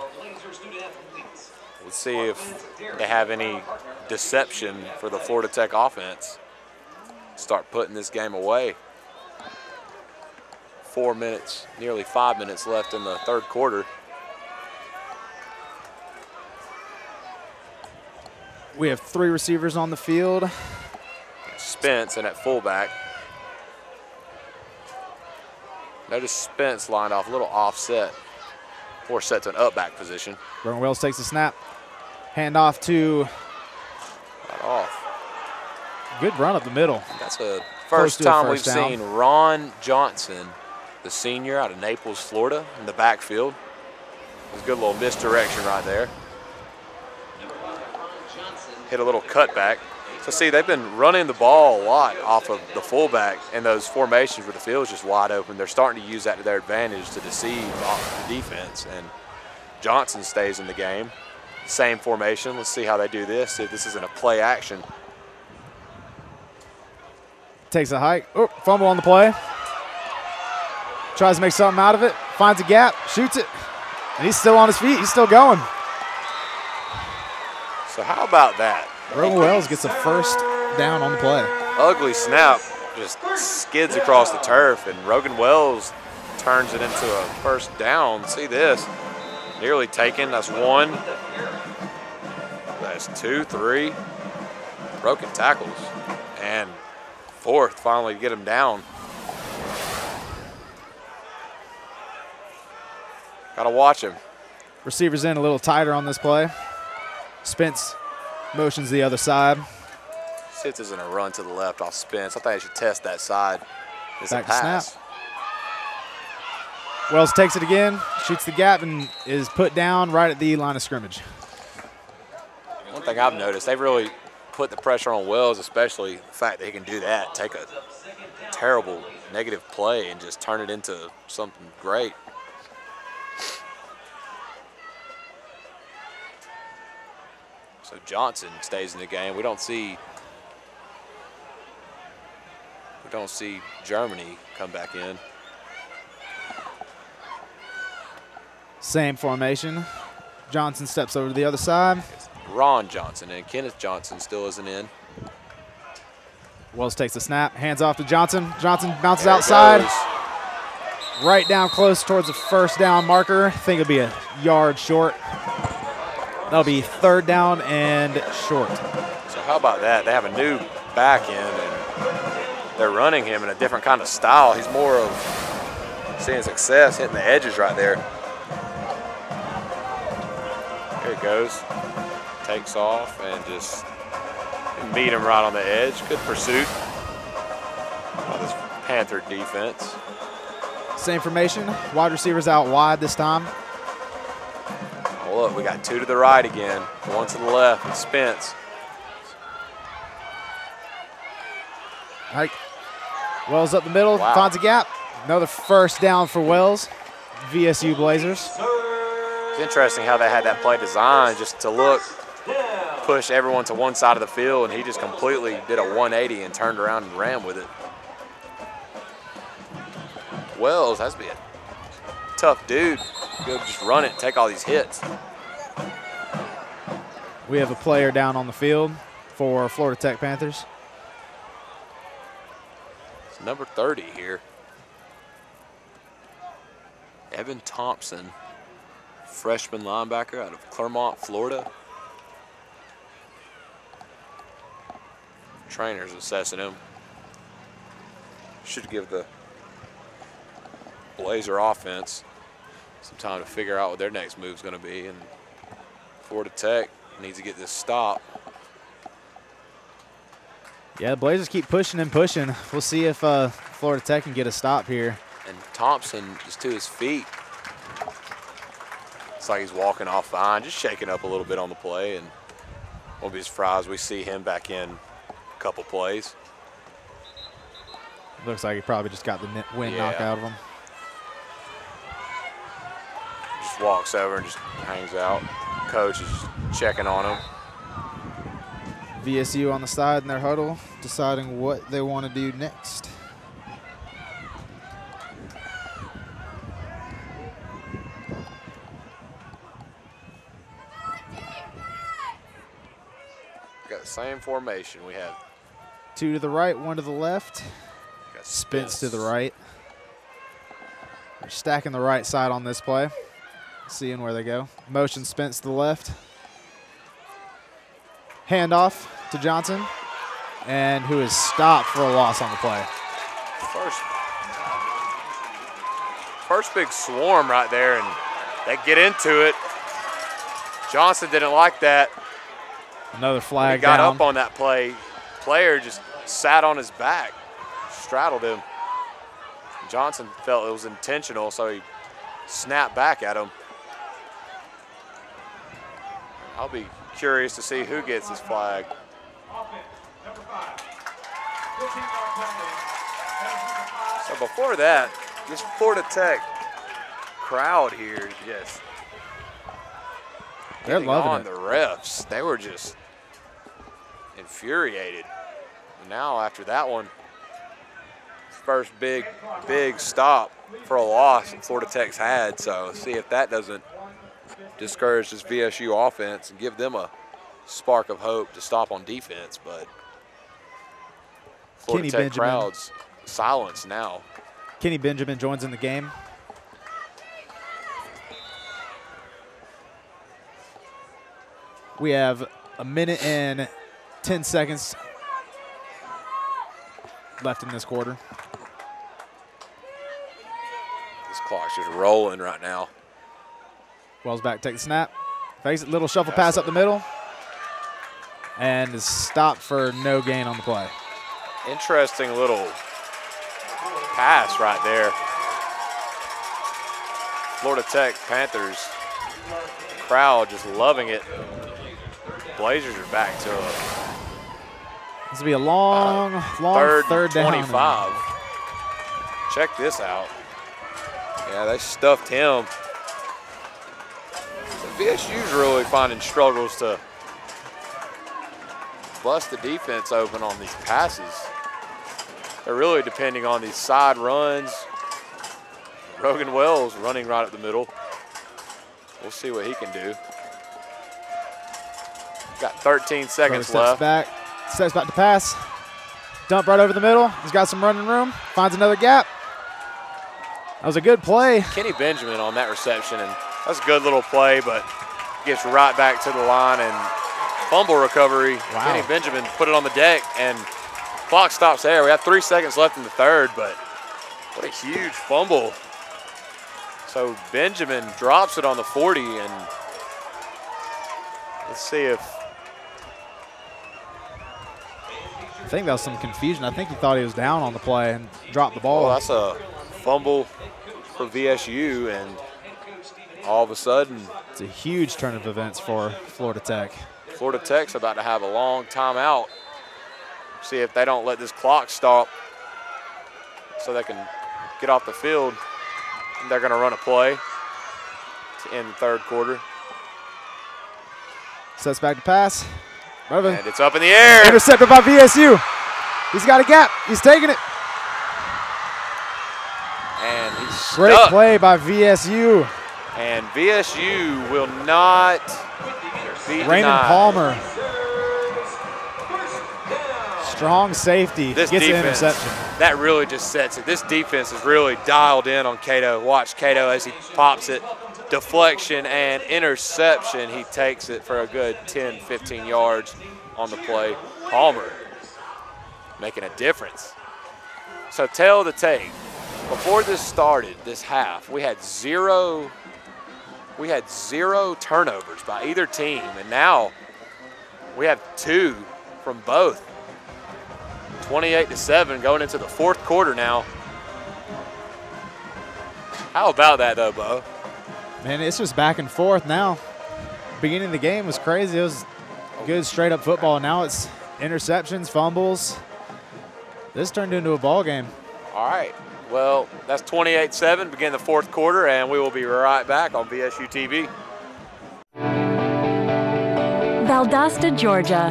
we'll see if they have any deception for the Florida Tech offense. Start putting this game away. 4 minutes, nearly 5 minutes left in the third quarter. We have 3 receivers on the field. Spence and at fullback. Notice Spence lined off a little offset. Or set to an up-back position. Rogan Wells takes the snap. Hand off to... Not off. Good run up the middle. That's the first time we've seen Ron Johnson, the senior out of Naples, Florida, in the backfield. It was a good little misdirection right there. Hit a little cutback. So see, they've been running the ball a lot off of the fullback and those formations where the field is just wide open. They're starting to use that to their advantage to deceive off the defense. And Johnson stays in the game. Same formation. Let's see how they do this. See if this isn't a play action. Takes a hike. Oh, fumble on the play. Tries to make something out of it. Finds a gap. Shoots it. And he's still on his feet. He's still going. So how about that? Rogan Wells gets a 1st down on the play. Ugly snap, just skids across the turf, and Rogan Wells turns it into a 1st down. See this, nearly taken. That's 1. That's 2, 3. Broken tackles, and 4th finally to get him down. Gotta watch him. Receivers in a little tighter on this play. Spence motions the other side. Sits is in a run to the left off Spence. I think I should test that side. It's a pass. Wells takes it again, shoots the gap, and is put down right at the line of scrimmage. One thing I've noticed, they've really put the pressure on Wells, especially the fact that he can do that, take a terrible negative play and just turn it into something great. So Johnson stays in the game. We don't see Germany come back in. Same formation. Johnson steps over to the other side. It's Ron Johnson, and Kenneth Johnson still isn't in. Wells takes the snap, hands off to Johnson. Johnson bounces outside. Goes. Right down close towards the 1st down marker. I think it'll be a yard short. That'll be 3rd down and short. So how about that? They have a new back end, and they're running him in a different kind of style. He's more of seeing success, hitting the edges right there. Here it goes. Takes off and just beat him right on the edge. Good pursuit by this Panther defense. Same formation. Wide receivers out wide this time. Look, we got 2 to the right again, 1 to the left, and Spence. Hike. Wells up the middle, finds a gap. Another 1st down for Wells, VSU Blazers. It's interesting how they had that play designed just to look, push everyone to one side of the field, and he just completely did a 180 and turned around and ran with it. Wells has been a tough dude. Go just run it, take all these hits. We have a player down on the field for Florida Tech Panthers. It's number 30 here. Evan Thompson, freshman linebacker out of Clermont, Florida. Trainer's assessing him. Should give the Blazer offense some time to figure out what their next move's going to be. And Florida Tech needs to get this stop. Yeah, the Blazers keep pushing and pushing. We'll see if Florida Tech can get a stop here. And Thompson is to his feet. It's like he's walking off the line, just shaking up a little bit on the play. And won't be surprised we see him back in a couple plays. Looks like he probably just got the wind knocked out of him. Just walks over and just hangs out. Coach is just checking on him. VSU on the side in their huddle, deciding what they want to do next. We got the same formation we had. Two to the right, one to the left. Spence to the right. They're stacking the right side on this play, seeing where they go. Motion Spence to the left. Handoff to Johnson, and who is stopped for a loss on the play. First big swarm right there, and they get into it. Johnson didn't like that. Another flag down. He got up on that play. Player just sat on his back, straddled him. Johnson felt it was intentional, so he snapped back at him. I'll be curious to see who gets this flag. So before that, this Florida Tech crowd here, yes, they're loving it. The refs, they were just infuriated. Now after that one, first big stop for a loss that Florida Tech's had. So see if that doesn't discourage this VSU offense and give them a spark of hope to stop on defense. But Florida Tech crowd's silence now. Kenny Benjamin joins in the game. We have a minute and 10 seconds left in this quarter. This clock's just rolling right now. Wells back, take the snap. Face it, little shuffle pass up the middle. And is stopped for no gain on the play. Interesting little pass right there. Florida Tech Panthers crowd just loving it. Blazers are back to it. This will be a long third down. 25. Check this out. Yeah, they stuffed him. VSU's really finding struggles to bust the defense open on these passes. They're really depending on these side runs. Rogan Wells running right up the middle. We'll see what he can do. Got 13 seconds left. Steps back to pass. Dump right over the middle. He's got some running room. Finds another gap. That was a good play. Kenny Benjamin on that reception, and that's a good little play, but gets right back to the line and fumble recovery. Wow. Kenny Benjamin put it on the deck, and clock stops there. We have 3 seconds left in the third, but what a huge fumble. So Benjamin drops it on the 40, and let's see if. I think that was some confusion. I think he thought he was down on the play and dropped the ball. Well, that's a fumble for VSU, and all of a sudden, it's a huge turn of events for Florida Tech. Florida Tech's about to have a long timeout. See if they don't let this clock stop so they can get off the field. And they're going to run a play to end the third quarter. Sets back to pass. And it's up in the air. Intercepted by VSU. He's got a gap. He's taking it. And he's stuck. Great play by VSU. And VSU will not Raymond Palmer. Strong safety. This gets defense, an interception. That really just sets it. This defense is really dialed in on Cato. Watch Cato as he pops it. Deflection and interception. He takes it for a good 10, 15 yards on the play. Palmer making a difference. So tell the tape. Before this started, this half, we had zero turnovers by either team, and now we have 2 from both. 28-7 going into the fourth quarter now. How about that though, Bo? Man, it's just back and forth now. Beginning of the game was crazy. It was good straight up football. Now it's interceptions, fumbles. This turned into a ball game. All right. Well, that's 28-7, begin the fourth quarter, and we will be right back on VSU TV. Valdosta, Georgia.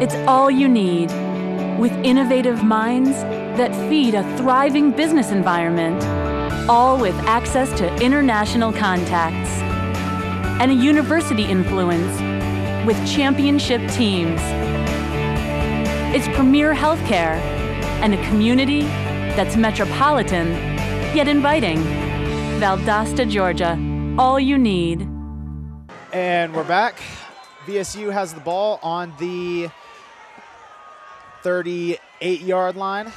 It's all you need. With innovative minds that feed a thriving business environment, all with access to international contacts. And a university influence with championship teams. It's premier healthcare and a community that's metropolitan, yet inviting. Valdosta, Georgia, all you need. And we're back. VSU has the ball on the 38-yard line.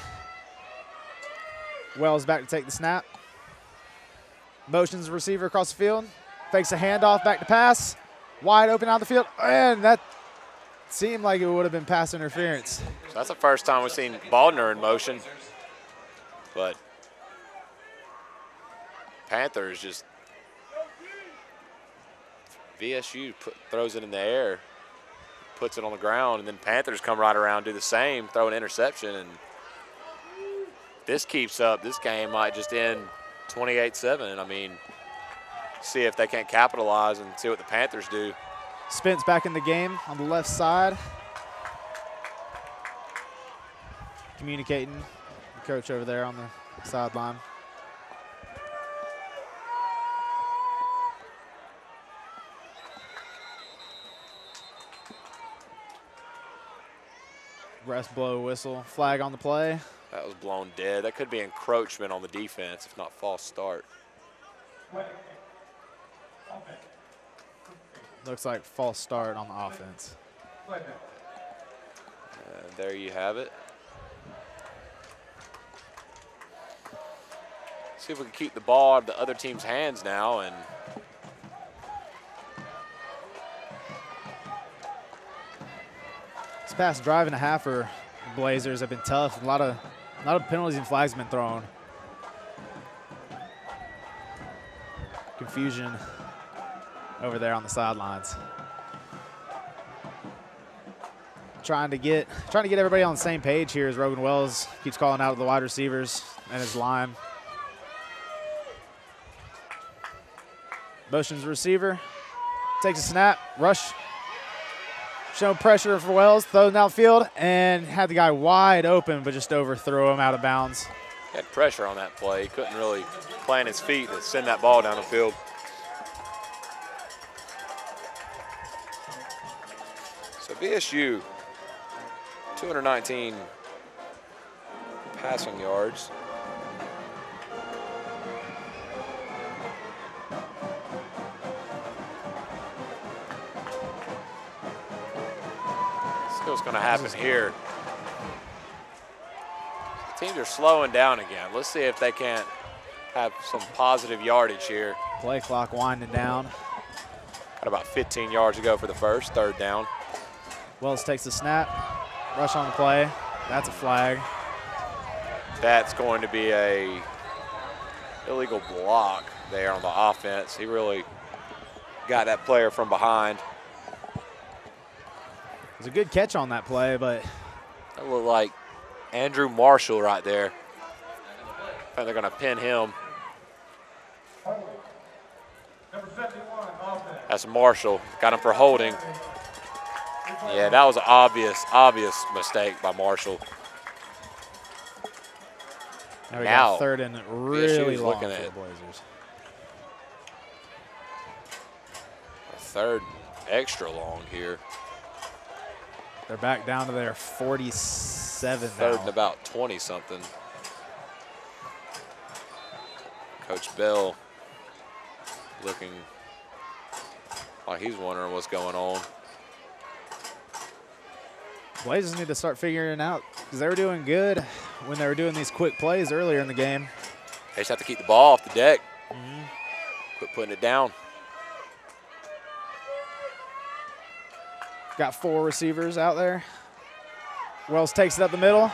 Wells back to take the snap. Motions receiver across the field. Fakes a handoff, back to pass. Wide open out of the field, and that seemed like it would have been pass interference. So that's the first time we've seen Baldner in motion. But Panthers just, VSU throws it in the air, puts it on the ground, and then Panthers come right around, do the same, throw an interception, and this keeps up. This game might just end 28-7, and I mean, see if they can't capitalize and see what the Panthers do. Spence back in the game on the left side. Communicating. Coach over there on the sideline. Breast blow whistle, flag on the play. That was blown dead. That could be encroachment on the defense, if not false start. Looks like false start on the offense. And there you have it. See if we can keep the ball out of the other team's hands now, and this past drive and a half for the Blazers have been tough. A lot of penalties and flags have been thrown. Confusion over there on the sidelines. Trying to get everybody on the same page here as Rogan Wells keeps calling out the wide receivers and his line. Motions receiver, takes a snap, rush. Showing pressure for Wells, throws outfield, and had the guy wide open, but just overthrew him out of bounds. He had pressure on that play. He couldn't really plant his feet to send that ball down the field. So VSU, 219 passing yards. What's going to happen here? Teams are slowing down again. Let's see if they can't have some positive yardage here. Play clock winding down. Got about 15 yards to go for the first, third down. Wells takes the snap, rush on the play. That's a flag. That's going to be a illegal block there on the offense. He really got that player from behind. It was a good catch on that play, but that looked like Andrew Marshall right there. I think they're going to pin him. That's Marshall. Got him for holding. Yeah, that was an obvious mistake by Marshall. Now third and really long for the Blazers. Third extra long here. They're back down to their 47 now. Third and about 20-something. Coach Bell looking like he's wondering what's going on. Blazers need to start figuring it out because they were doing good when they were doing these quick plays earlier in the game. They just have to keep the ball off the deck. Mm-hmm. Quit putting it down. Got four receivers out there. Wells takes it up the middle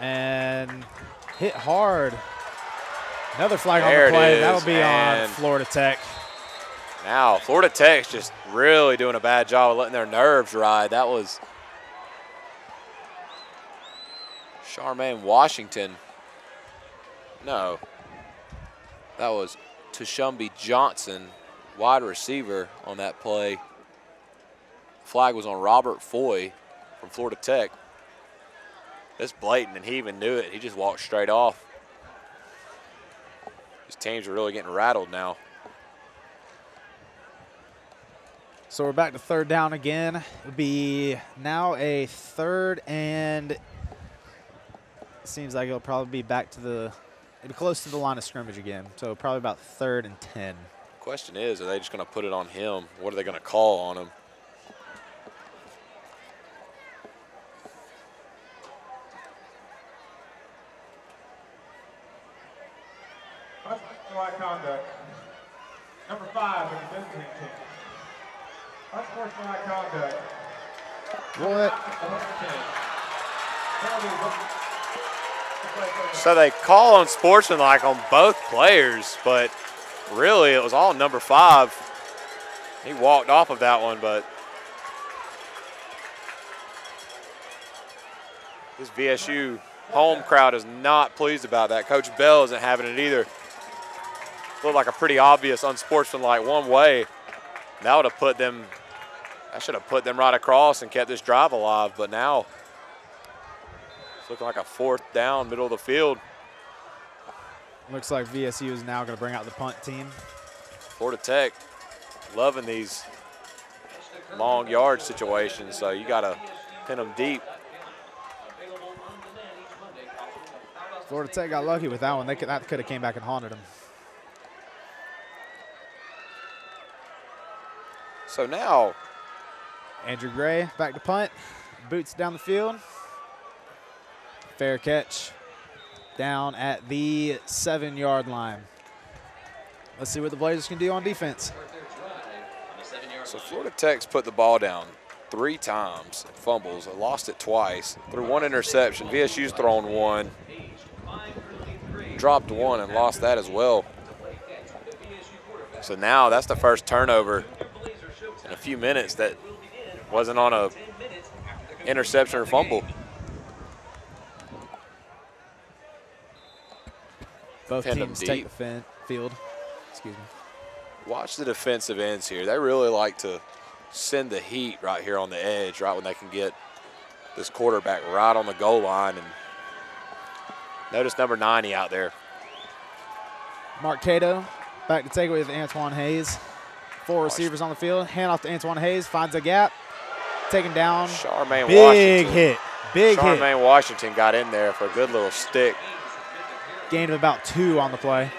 and hit hard. Another flag there on the play. That'll be on Florida Tech. Now Florida Tech's just really doing a bad job of letting their nerves ride. That was Charmaine Washington. No, that was Tashambi Johnson, wide receiver on that play. Flag was on Robert Foy from Florida Tech. That's blatant, and he even knew it. He just walked straight off. His teams are really getting rattled now. So we're back to third down again. It'll be now a third and seems like it'll probably be back to the, it'll be close to the line of scrimmage again. So probably about third and 10. Question is, are they just going to put it on him? What are they going to call on him? Conduct. Number 5 in the visiting team. Unsportsmanlike conduct. What? So they call on sportsmanlike on both players, but really it was all number 5. He walked off of that one, but this VSU home crowd is not pleased about that. Coach Bell isn't having it either. Looked like a pretty obvious unsportsmanlike one way. That would have put them, I should have put them right across and kept this drive alive, but now it's looking like a fourth down, middle of the field. Looks like VSU is now going to bring out the punt team. Florida Tech loving these long yard situations, so you got to pin them deep. Florida Tech got lucky with that one. They could, that could have came back and haunted them. So now, Andrew Gray back to punt, boots down the field. Fair catch down at the 7-yard line. Let's see what the Blazers can do on defense. So Florida Tech's put the ball down 3 times, fumbles, lost it twice, threw 1 interception. VSU's thrown 1, dropped 1 and lost that as well. So now that's the first turnover in a few minutes that wasn't on a interception or fumble. Both teams take the field. Excuse me. Watch the defensive ends here. They really like to send the heat right here on the edge, right when they can get this quarterback right on the goal line. And notice number 90 out there. Mark Cato back to take it with Antoine Haynes. 4 receivers on the field. Hand off to Antoine Haynes. Finds a gap. Taken down. Charmaine Washington. Big hit. Big hit. Charmaine Washington got in there for a good little stick. Gained about 2 on the play.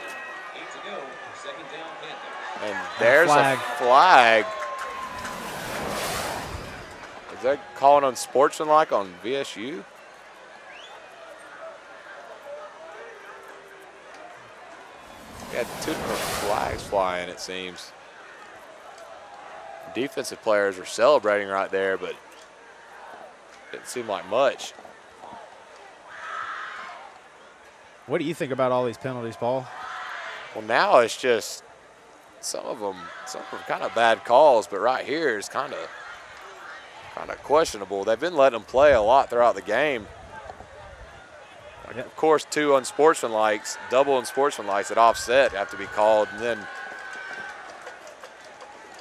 And there's a flag. Is that calling on sportsmanlike on VSU? We had 2 different flags flying, it seems. Defensive players were celebrating right there, but didn't seem like much. What do you think about all these penalties, Paul? Well, now it's just some of them kind of bad calls, but right here is kind of questionable. They've been letting them play a lot throughout the game. Like, yep. Of course, 2 unsportsmanlikes, double unsportsmanlikes that offset have to be called, and then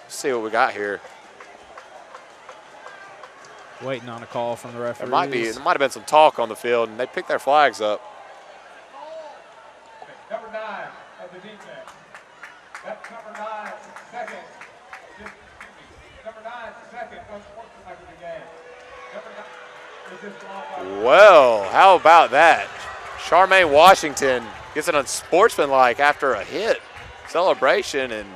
see what we got here. Waiting on a call from the referees. There might have been some talk on the field, and they picked their flags up. Number 9 of the defense. That's number 9, second. Well, how about that? Charmaine Washington gets an unsportsmanlike after a hit celebration and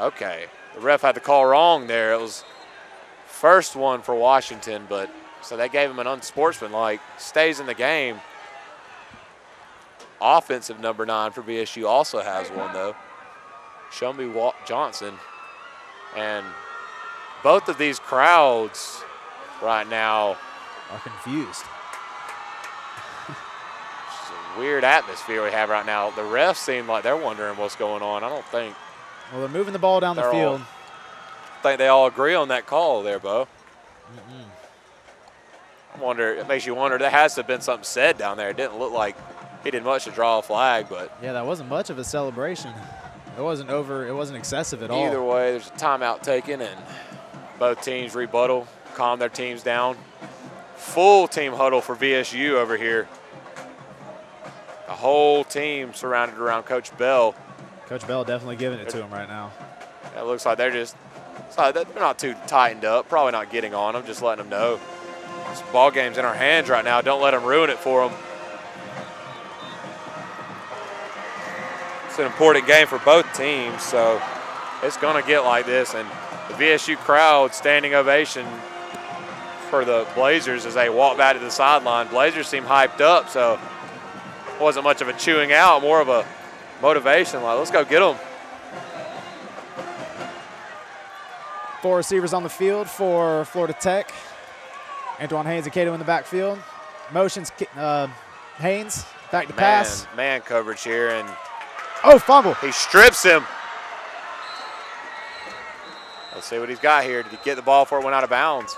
okay, the ref had the call wrong there. It was first one for Washington, but so they gave him an unsportsmanlike. Stays in the game. Offensive number 9 for BSU also has one, though. Shumby Johnson. And both of these crowds right now are confused. It's a weird atmosphere we have right now. The refs seem like they're wondering what's going on. I don't think. Well, they're moving the ball down the field. I think they all agree on that call there, Bo. I wonder, it makes you wonder, there has to have been something said down there. It didn't look like he did much to draw a flag, but. Yeah, that wasn't much of a celebration. It wasn't excessive at all. Either way, there's a timeout taken, and both teams rebuttal, calm their teams down. Full team huddle for VSU over here. The whole team surrounded around Coach Bell. Coach Bell definitely giving it to him right now. It looks like they're not too tightened up, probably not getting on them, just letting them know. This ball game's in our hands right now. Don't let them ruin it for them. It's an important game for both teams, so it's going to get like this. And the VSU crowd standing ovation for the Blazers as they walk back to the sideline. Blazers seem hyped up, so it wasn't much of a chewing out, more of a motivation, like, let's go get them. 4 receivers on the field for Florida Tech. Antoine Haynes and Cato in the backfield. Motions, Haynes, back to pass. Man coverage here, and oh, fumble. He strips him. Let's see what he's got here. Did he get the ball before it went out of bounds?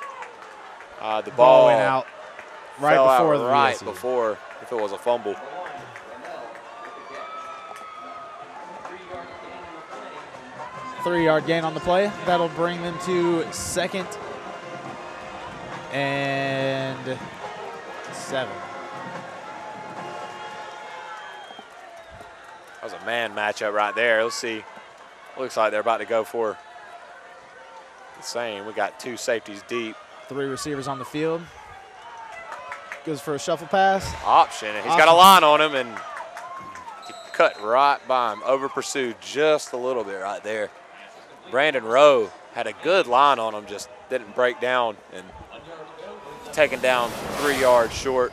The ball went out right before, if it was a fumble. Three-yard gain on the play. That'll bring them to 2nd and 7. That was a man matchup right there. We'll see. Looks like they're about to go for the same. We got 2 safeties deep. 3 receivers on the field. Goes for a shuffle pass. Option. He's got a line on him, and he cut right by him. Over pursued just a little bit right there. Brandon Rowe had a good line on him, just didn't break down, and taken down 3 yards short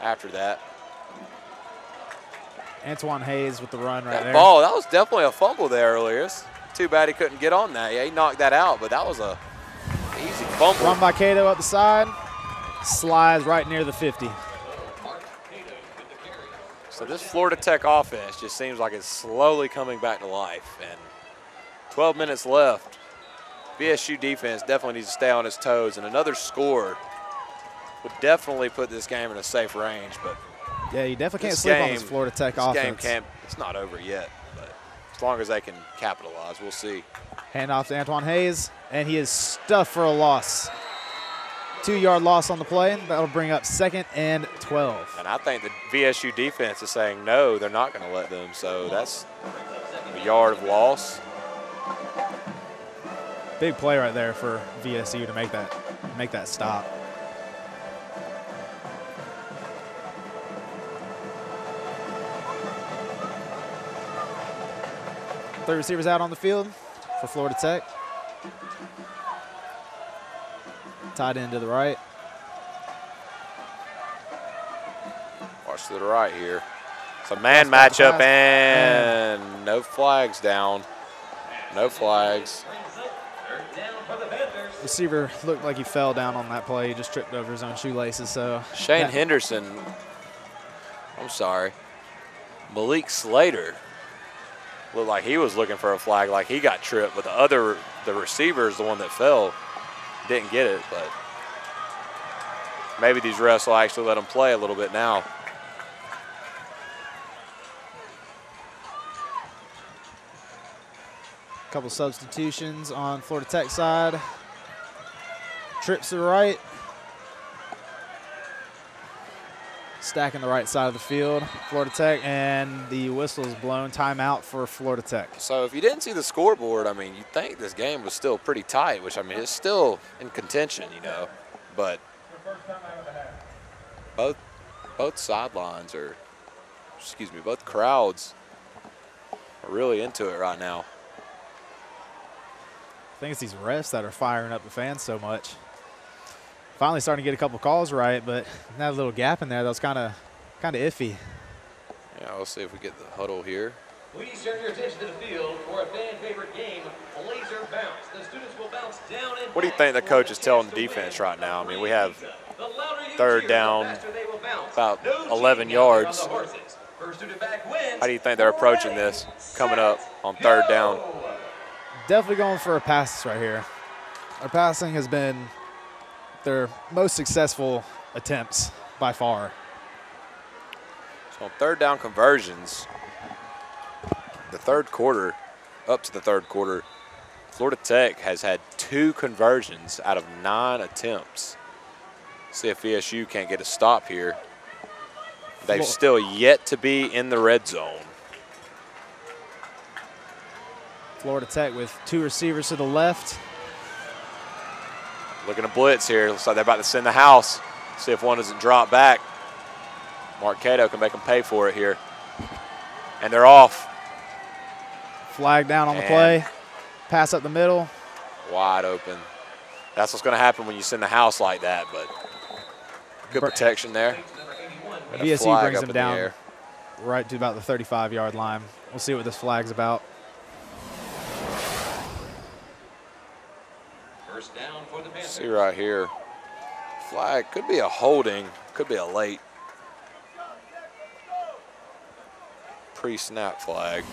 after that. Antoine Haynes with the run right there. That ball, that was definitely a fumble there earlier. It's too bad he couldn't get on that. Yeah, he knocked that out, but that was a easy fumble. Run by Cato up the side. Slides right near the 50. So this Florida Tech offense just seems like it's slowly coming back to life, and 12 minutes left. VSU defense definitely needs to stay on its toes, and another score would definitely put this game in a safe range. But yeah, you definitely can't sleep on this Florida Tech offense. It's not over yet, but as long as they can capitalize, we'll see. Handoff to Antoine Haynes, and he is stuffed for a loss. 2-yard loss on the play. That'll bring up 2nd and 12. And I think the VSU defense is saying, no, they're not going to let them, so that's a yard of loss. Big play right there for VSU to make that stop. Three receivers out on the field for Florida Tech. Tight end to the right. Watch to the right here. It's a man matchup, and no flags down. No flags. Receiver looked like he fell down on that play. He just tripped over his own shoelaces. So Shane Henderson. I'm sorry. Malik Slater looked like he was looking for a flag, like he got tripped, but the receiver is the one that fell, didn't get it. But maybe these refs will actually let him play a little bit now. A couple substitutions on Florida Tech side. Trips to the right. stacking the right side of the field, Florida Tech, and the whistle is blown. Timeout for Florida Tech. So if you didn't see the scoreboard, I mean, you'd think this game was still pretty tight, which, I mean, it's still in contention, you know. But both sidelines are, excuse me, both crowds are really into it right now. I think it's these refs that are firing up the fans so much. Finally starting to get a couple calls right, but that little gap in there that was kind of iffy. Yeah, we'll see if we get the huddle here. Please turn your attention to the field for a fan favorite game, Laser Bounce. The students will bounce down and what do you think the coach is telling the defense right now? I mean, we have third down, about 11 yards. How do you think they're approaching this coming up on third down? Definitely going for a pass right here. Our passing has been their most successful attempts by far. So on third down conversions, the third quarter, up to the third quarter, Florida Tech has had 2 conversions out of 9 attempts. See if VSU can't get a stop here. They've still yet to be in the red zone. Florida Tech with 2 receivers to the left. Looking to blitz here. Looks like they're about to send the house. See if one doesn't drop back. Mark Cato can make them pay for it here. And they're off. Flag down on the play. Pass up the middle. Wide open. That's what's going to happen when you send the house like that, but good protection there. VSU brings them down right to about the 35-yard line. We'll see what this flag's about. See right here, flag could be a holding, could be a late pre-snap flag.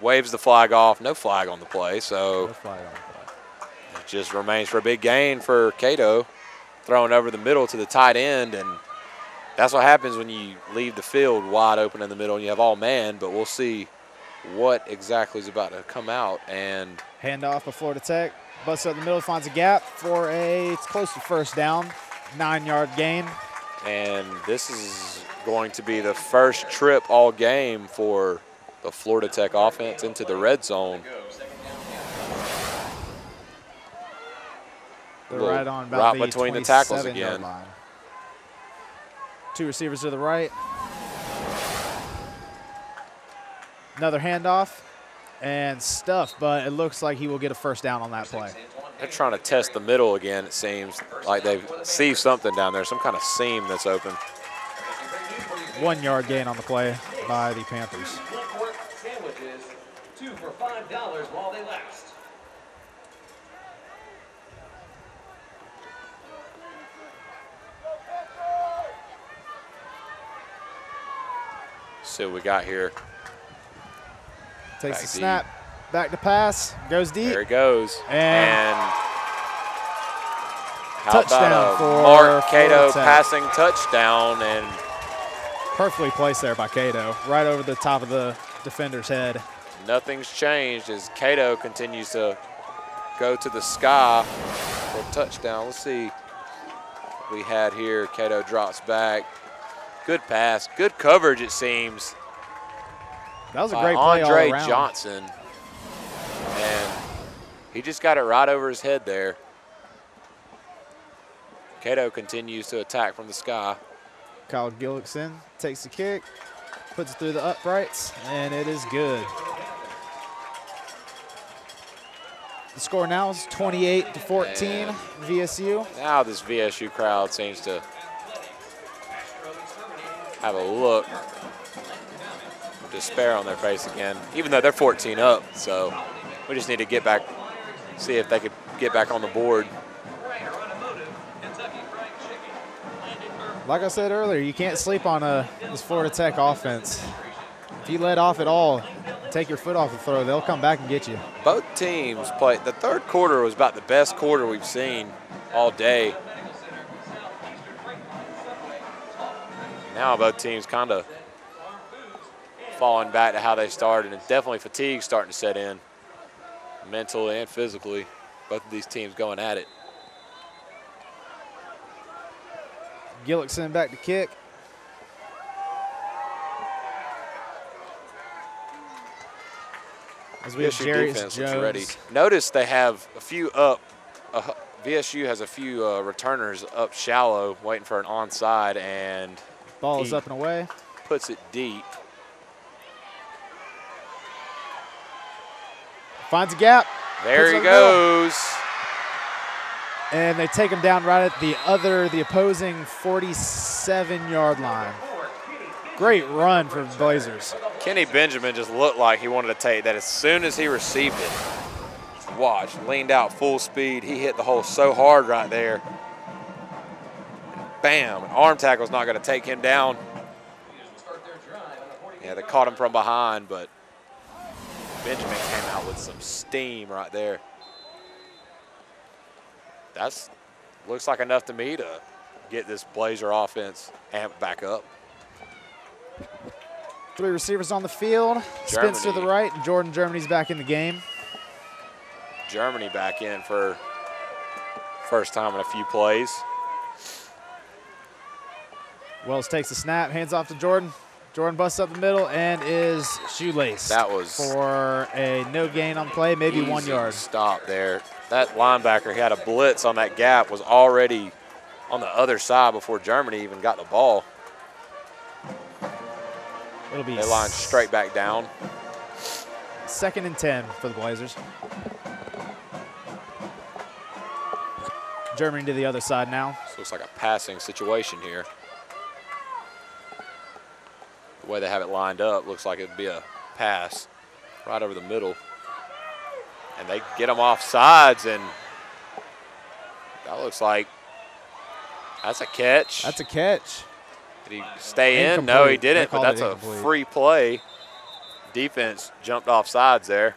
Waves the flag off, no flag on the play, so it just remains for a big gain for Cato, throwing over the middle to the tight end, and that's what happens when you leave the field wide open in the middle and you have all man, but we'll see what exactly is about to come out. And handoff of Florida Tech. Busts up the middle, finds a gap for a, it's close to first down, 9-yard gain. And this is going to be the first trip all game for the Florida Tech offense into the red zone. They're right on about right between the tackles again. Line. 2 receivers to the right. Another handoff and stuff, but it looks like he will get a first down on that play. They're trying to test the middle again, it seems, like they see something down there, some kind of seam that's open. 1-yard gain on the play by the Panthers. Two for $5 while they last. See what we got here. Takes the snap, back to pass, goes deep. There it goes. And touchdown for Mark Cato, passing touchdown. And perfectly placed there by Cato, right over the top of the defender's head. Nothing's changed as Cato continues to go to the sky for a touchdown. Let's see what we had here. Cato drops back. Good pass, good coverage it seems. That was a great play all around. Andre Johnson, and he just got it right over his head there. Cato continues to attack from the sky. Kyle Gillickson takes the kick, puts it through the uprights, and it is good. The score now is 28-14, and VSU. Now this VSU crowd seems to have a look. Despair on their face again, even though they're 14 up. So we just need to get back, see if they could get back on the board. Like I said earlier, you can't sleep on this Florida Tech offense. If you let off at all, take your foot off the throw, they'll come back and get you. Both teams play. The third quarter was about the best quarter we've seen all day. Now both teams kind of falling back to how they started, and definitely fatigue starting to set in mentally and physically. Both of these teams going at it. Gillickson back to kick. As we VSU have defense looks ready. Notice they have a few up. VSU has a few returners up shallow, waiting for an onside, and ball is up and away. Puts it deep. Finds a gap. There he goes. And they take him down right at the opposing 47-yard line. Great run for the Blazers. Kenny Benjamin just looked like he wanted to take that as soon as he received it. Watch, leaned out full speed. He hit the hole so hard right there. And bam, an arm tackle's not going to take him down. Yeah, they caught him from behind, but Benjamin came out with some steam right there. That's looks like enough to me to get this Blazer offense amped back up. Three receivers on the field. Spence to the right, and Jordan Germany's back in the game. Germany back in for first time in a few plays. Wells takes the snap, hands off to Jordan. Jordan busts up the middle and is shoelaced. That was for a no gain on play, maybe 1 yard. Stop there. That linebacker, he had a blitz on that gap, was already on the other side before Germany even got the ball. It'll be they line straight back down. 2nd and 10 for the Blazers. Germany to the other side now. This looks like a passing situation here. The way they have it lined up looks like it'd be a pass right over the middle. And they get them off sides, and that looks like that's a catch. That's a catch. Did he stay in? No, he didn't, but that's a free play. Defense jumped off sides there.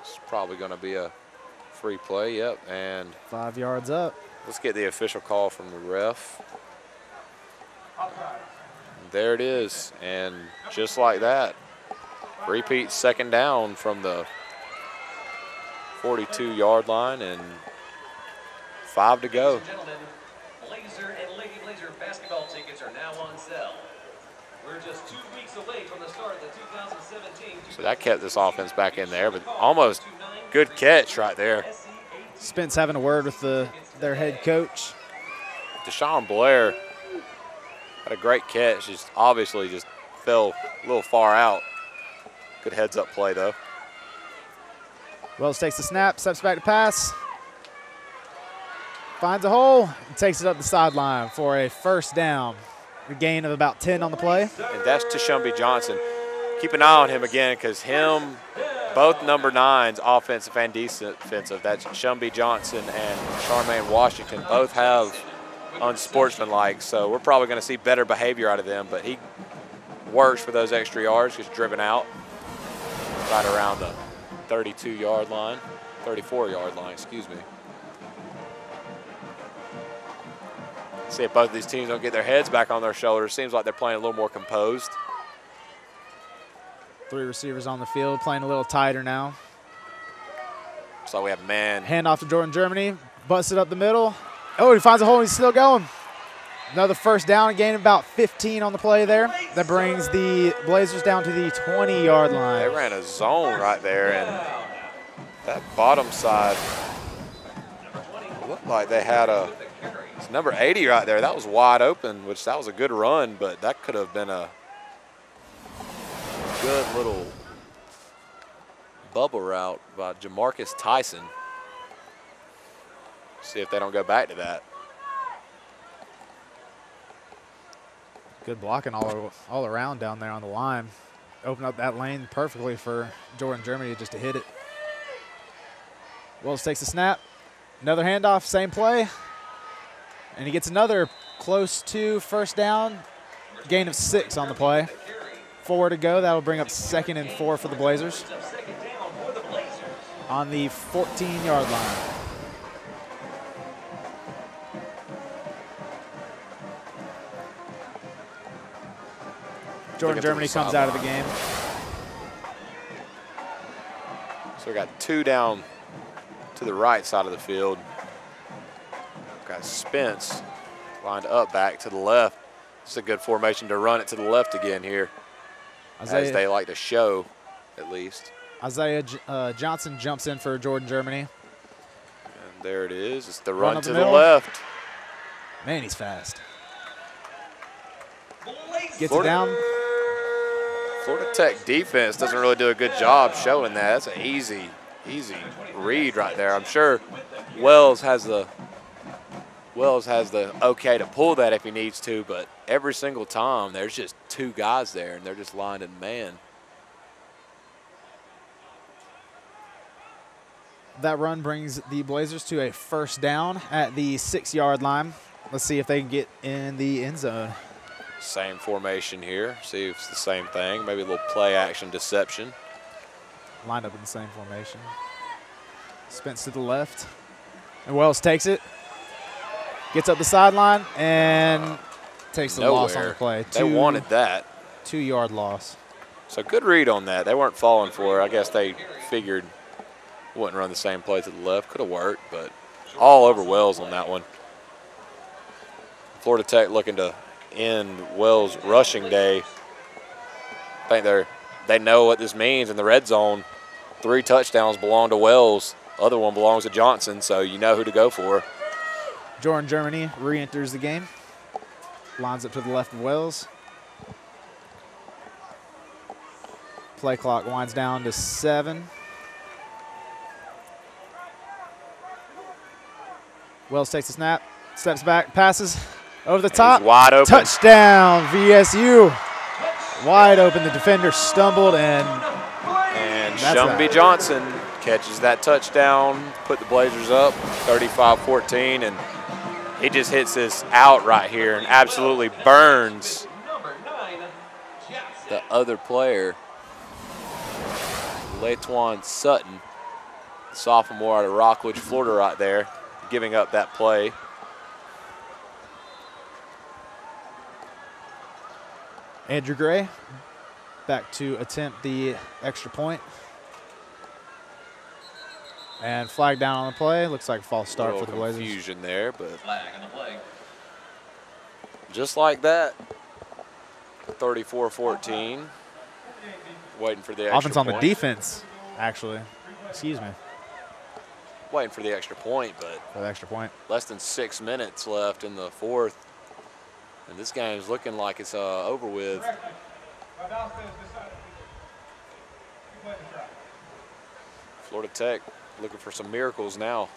It's probably going to be a free play, yep. And 5 yards up. Let's get the official call from the ref. There it is, and just like that, repeat 2nd down from the 42-yard line, and 5 to go. Ladies and gentlemen, Blazer and Lady Blazer basketball tickets are now on sale. We're just 2 weeks away from the start of the 2017. So that kept this offense back in there, but almost good catch right there. Spence having a word with their head coach. Deshaun Blair had a great catch. Just obviously just fell a little far out. Good heads-up play, though. Wells takes the snap, steps back to pass. Finds a hole and takes it up the sideline for a 1st down. A gain of about 10 on the play. And that's Tashambi Johnson. Keep an eye on him again, because him, both number 9s, offensive and defensive, that's Tashambi Johnson and Charmaine Washington, both have unsportsmanlike, so we're probably going to see better behavior out of them, but he works for those extra yards, gets driven out right around the 32-yard line, 34-yard line, excuse me. See if both of these teams don't get their heads back on their shoulders. Seems like they're playing a little more composed. Three receivers on the field, playing a little tighter now. So we have man. Hand off to Jordan Germany, busts it up the middle. Oh, he finds a hole, he's still going. Another 1st down, again, about 15 on the play there. That brings the Blazers down to the 20-yard line. They ran a zone right there, and that bottom side looked like they had a it's number 80 right there. That was wide open, which that was a good run, but that could have been a good little bubble route by Jamarcus Tyson. See if they don't go back to that. Good blocking all around down there on the line. Open up that lane perfectly for Jordan Germany just to hit it. Wells takes the snap. Another handoff, same play. And he gets another close to 1st down, gain of 6 on the play. 4 to go. That'll bring up 2nd and 4 for the Blazers. On the 14-yard line. Jordan Germany comes out of the game. So we got two down to the right side of the field. We've got Spence lined up back to the left. It's a good formation to run it to the left again here, as they like to show, at least. Isaiah Johnson jumps in for Jordan Germany. And there it is. It's the run to the left. Man, he's fast. Gets it down. Florida Tech defense doesn't really do a good job showing that. That's an easy, easy read right there. I'm sure Wells has the okay to pull that if he needs to, but every single time there's just two guys there, and they're just lined in man. That run brings the Blazers to a first down at the 6-yard line. Let's see if they can get in the end zone. Same formation here. See if it's the same thing. Maybe a little play action deception. Lined up in the same formation. Spence to the left. And Wells takes it. Gets up the sideline and takes the loss on the play. They wanted that. 2-yard loss. So good read on that. They weren't falling for it. I guess they figured wouldn't run the same play to the left. Could have worked, but all over Wells on that one. Florida Tech looking to end Wells' rushing day. I think they know what this means in the red zone. 3 touchdowns belong to Wells. Other one belongs to Johnson, so you know who to go for. Jordan Germany re-enters the game. Lines up to the left of Wells. Play clock winds down to 7. Wells takes the snap, steps back, passes over the top. Wide open. Touchdown, VSU. Wide open. The defender stumbled, and Shumby Johnson catches that touchdown, put the Blazers up 35-14, and he just hits this out right here and absolutely burns the other player, Laetuan Sutton, sophomore out of Rockledge, Florida, right there, giving up that play. Andrew Gray back to attempt the extra point. And flag down on the play. Looks like a false start for the Blazers. Confusion there, but flag on the play. Just like that, 34-14. Waiting for the extra offense on point. The defense, actually. Excuse me. Waiting for the extra point, but for the extra point. Less than 6 minutes left in the fourth, and this game is looking like it's over with. Florida Tech looking for some miracles now.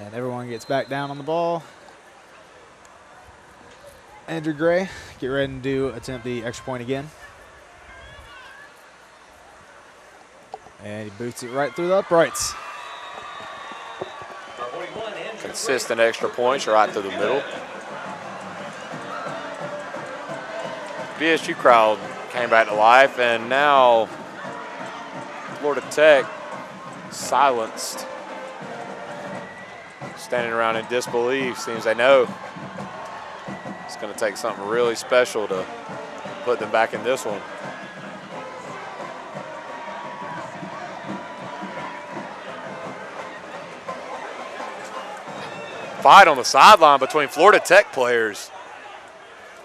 And everyone gets back down on the ball. Andrew Gray, get ready to attempt the extra point again. And he boots it right through the uprights. Consistent extra points right through the middle. VSU crowd came back to life, and now Florida Tech silenced. Standing around in disbelief, seems they know it's going to take something really special to put them back in this one. Fight on the sideline between Florida Tech players.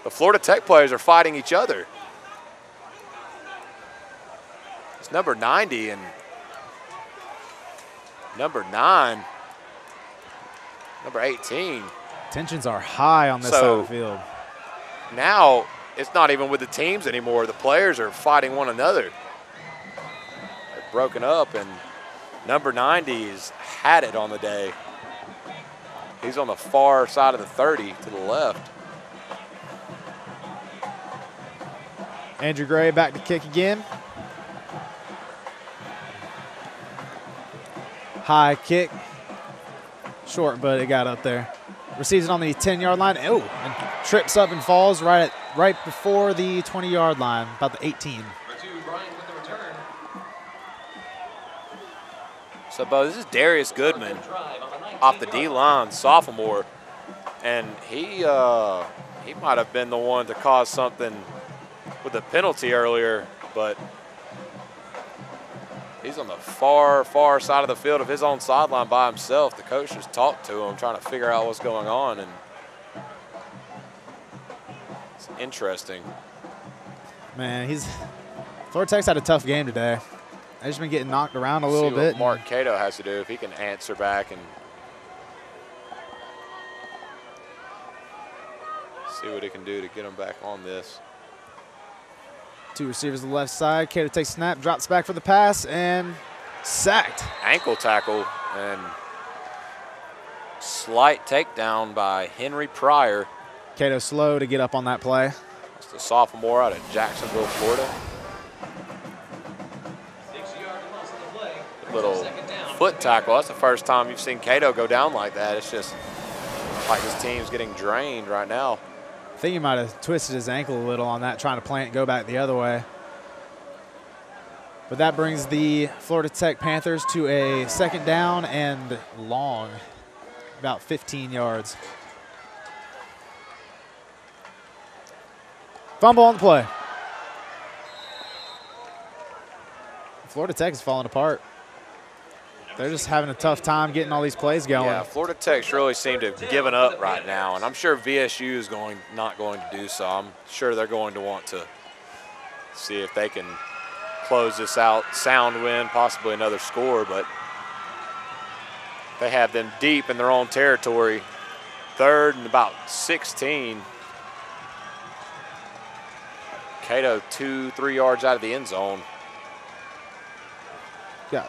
The Florida Tech players are fighting each other. It's number 90 and number 9, number 18. Tensions are high on this side of the field. Now it's not even with the teams anymore. The players are fighting one another. They're broken up, and number 90 has had it on the day. He's on the far side of the 30 to the left. Andrew Gray back to kick again. High kick. Short, but it got up there. Receives it on the 10-yard line. Oh, and trips up and falls right before the 20-yard line, about the 18. So, Bo, this is Darius Goodman off the D-line, sophomore. And he might have been the one to cause something with a penalty earlier, but he's on the far, far side of the field of his own sideline by himself. The coach just talked to him, trying to figure out what's going on, and it's interesting. Man, Florida Tech's had a tough game today. They've just been getting knocked around a little bit. See what Mark Cato has to do if he can answer back and see what he can do to get him back on this. Two receivers to the left side. Cato takes snap, drops back for the pass, and sacked. Ankle tackle and slight takedown by Henry Pryor. Cato slow to get up on that play. It's the sophomore out of Jacksonville, Florida. Little foot tackle. That's the first time you've seen Cato go down like that. It's just like his team's getting drained right now. I think he might have twisted his ankle a little on that, trying to plant and go back the other way. But that brings the Florida Tech Panthers to a second down and long, about 15 yards. Fumble on the play. Florida Tech is falling apart. They're just having a tough time getting all these plays going. Yeah, Florida Tech's really seemed to have given up right now, and I'm sure VSU is not going to do so. I'm sure they're going to want to see if they can close this out, sound win, possibly another score, but they have them deep in their own territory, third and about 16. Cato 2-3 yards out of the end zone. Yeah.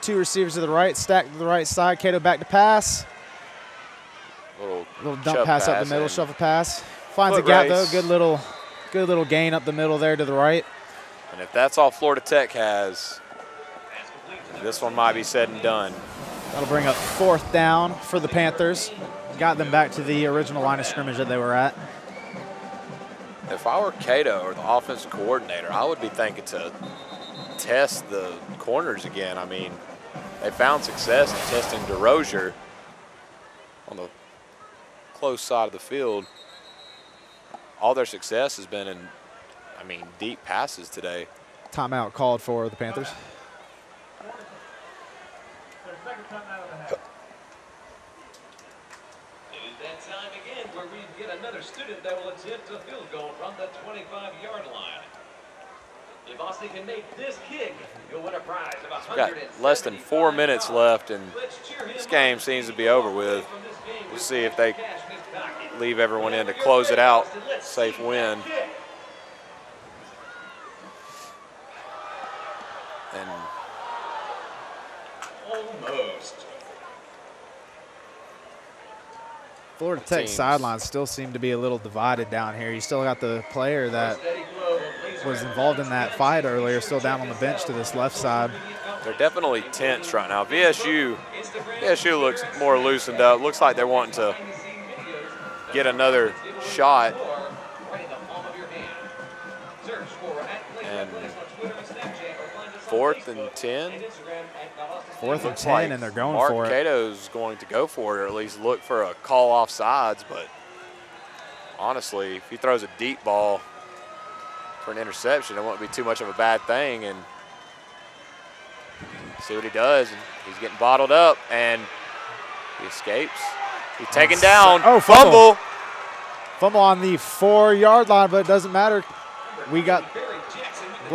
Two receivers to the right, stacked to the right side. Cato back to pass. Little dump pass up the middle, shuffle pass. Finds a gap though. Good little gain up the middle there to the right. And if that's all Florida Tech has, this one might be said and done. That'll bring up fourth down for the Panthers. Got them back to the original line of scrimmage that they were at. If I were Cato or the offensive coordinator, I would be thinking to test the corners again. I mean, they found success in testing DeRozier on the close side of the field. All their success has been in, I mean, deep passes today. Timeout called for the Panthers. Time again where we get another student that will attempt a field goal from the 25-yard line. If Austin can make this kick, he'll win a prize of $175. Got less than 4 minutes left, and this game seems to be over with. We'll see if they leave everyone in to close it out. Safe win. And almost. Florida Tech sidelines still seem to be a little divided down here. You still got the player that was involved in that fight earlier still down on the bench to this left side. They're definitely tense right now. VSU looks more loosened up. Looks like they're wanting to get another shot. And fourth and 10, and they're going for it. Mark Cato's going to go for it, or at least look for a call off sides, but honestly, if he throws a deep ball for an interception, it won't be too much of a bad thing, and see what he does. He's getting bottled up, and he escapes. He's taken down. Oh, fumble. Fumble on the 4-yard line, but it doesn't matter.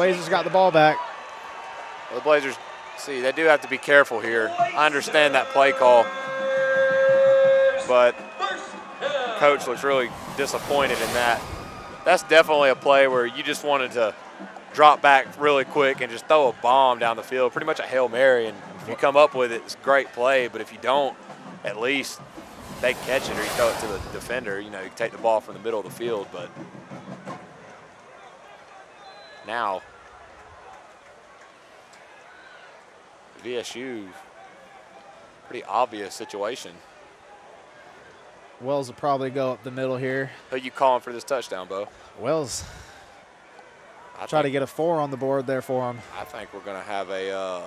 Blazers got the ball back. Well, the Blazers, see, they do have to be careful here. I understand that play call, but the coach looks really disappointed in that. That's definitely a play where you just wanted to drop back really quick and just throw a bomb down the field, pretty much a Hail Mary, and if you come up with it, it's a great play, but if you don't, at least they catch it or you throw it to the defender. You know, you take the ball from the middle of the field, but now VSU, pretty obvious situation. Wells will probably go up the middle here. Who you calling for this touchdown, Bo? Wells. I try to get a 4 on the board there for him. I think we're going to have a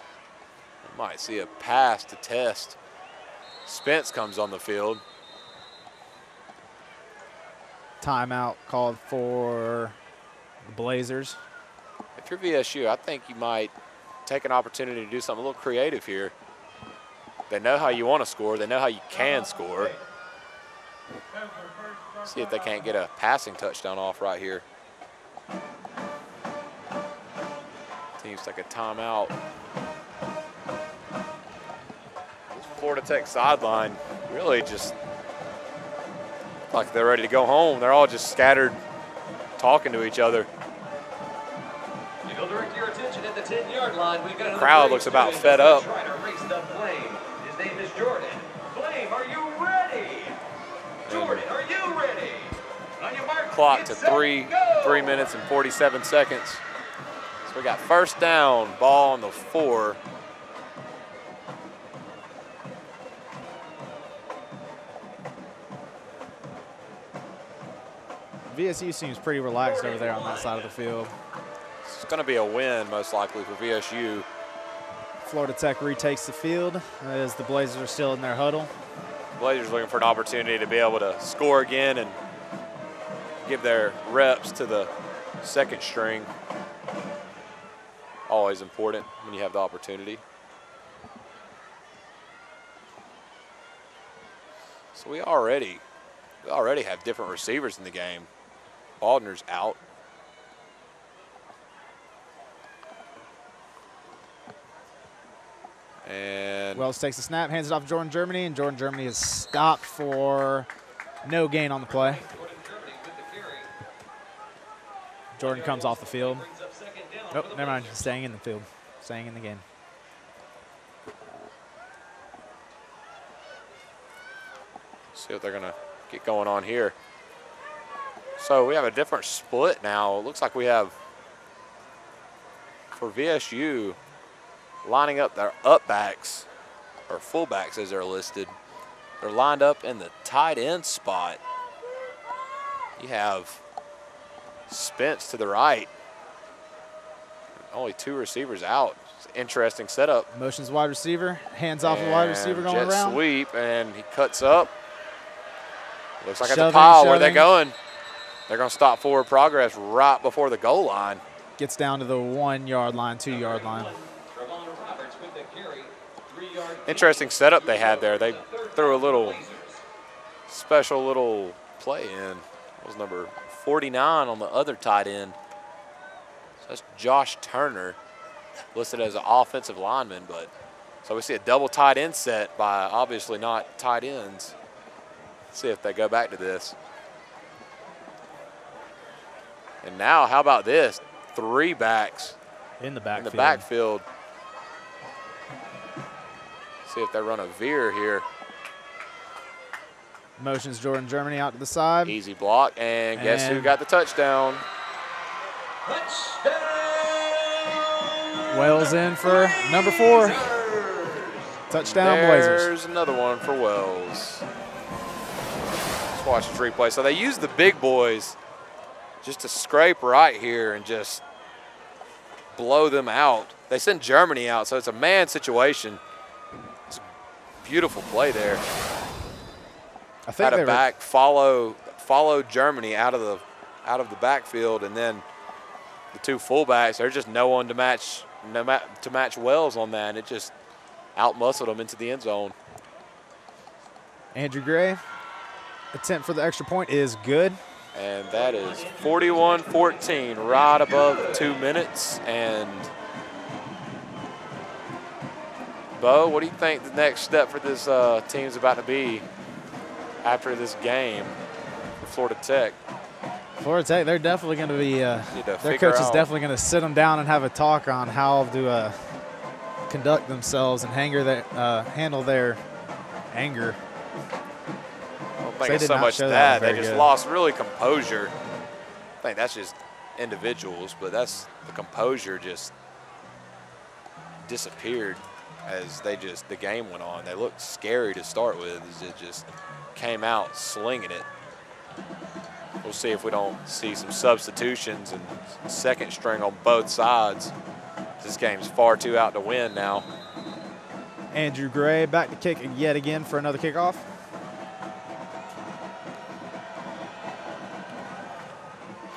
– might see a pass to test. Spence comes on the field. Timeout called for the Blazers. If you're VSU, I think you might take an opportunity to do something a little creative here. They know how you want to score. They know how you can score. See if they can't get a passing touchdown off right here. Seems like a timeout. This Florida Tech sideline really just like they're ready to go home. They're all just scattered talking to each other. The crowd looks about fed up. His name is Jordan. Flame, are you ready? Jordan, are you ready? On your mark, clock to 3 minutes and 47 seconds. So we got first down, ball on the 4. VSU seems pretty relaxed over there on that side of the field. It's going to be a win, most likely, for VSU. Florida Tech retakes the field as the Blazers are still in their huddle. Blazers looking for an opportunity to be able to score again and give their reps to the second string. Always important when you have the opportunity. So we already have different receivers in the game. Baldner's out. And Wells takes the snap, hands it off to Jordan Germany, and Jordan Germany is stopped for no gain on the play. Jordan comes off the field. Nope, never mind, staying in the field, staying in the game. See what they're going to get going on here. So we have a different split now. It looks like we have, for VSU, lining up their up backs, or fullbacks as they're listed. They're lined up in the tight end spot. You have Spence to the right. Only 2 receivers out. It's an interesting setup. Motions wide receiver, hands off the wide receiver going around. Jet sweep, and he cuts up. Looks like at the pile, where they're going. They're going to stop forward progress right before the goal line. Gets down to the 1-yard line, 2-yard line. Interesting setup they had there. They threw a little special little play in. It was number 49 on the other tight end. So that's Josh Turner, listed as an offensive lineman. But so we see a double tight end set by obviously not tight ends. Let's see if they go back to this. And now, how about this? 3 backs in the backfield. See if they run a veer here. Motions Jordan Germany out to the side. Easy block, and guess who got the touchdown? Wells in for number 4. Touchdown, Blazers. There's another one for Wells. Let's watch this replay. So they used the big boys just to scrape right here and just blow them out. They send Germany out, so it's a man situation. Beautiful play there. I think they back follow Germany out of the backfield, and then the 2 fullbacks. There's just no one to match Wells on that. And it just outmuscled them into the end zone. Andrew Gray attempt for the extra point is good. And that is 41-14, right above 2 minutes. And Bo, what do you think the next step for this team's about to be after this game for Florida Tech? Florida Tech, they're definitely going to be their coach is definitely going to sit them down and have a talk on how to conduct themselves and handle their anger. I don't think it's so much that. They just lost really composure. I think that's just individuals, but that's the composure just disappeared. As they just, the game went on. They looked scary to start with. It just came out slinging it. We'll see if we don't see some substitutions and second string on both sides. This game's far too out to win now. Andrew Gray back to kick yet again for another kickoff.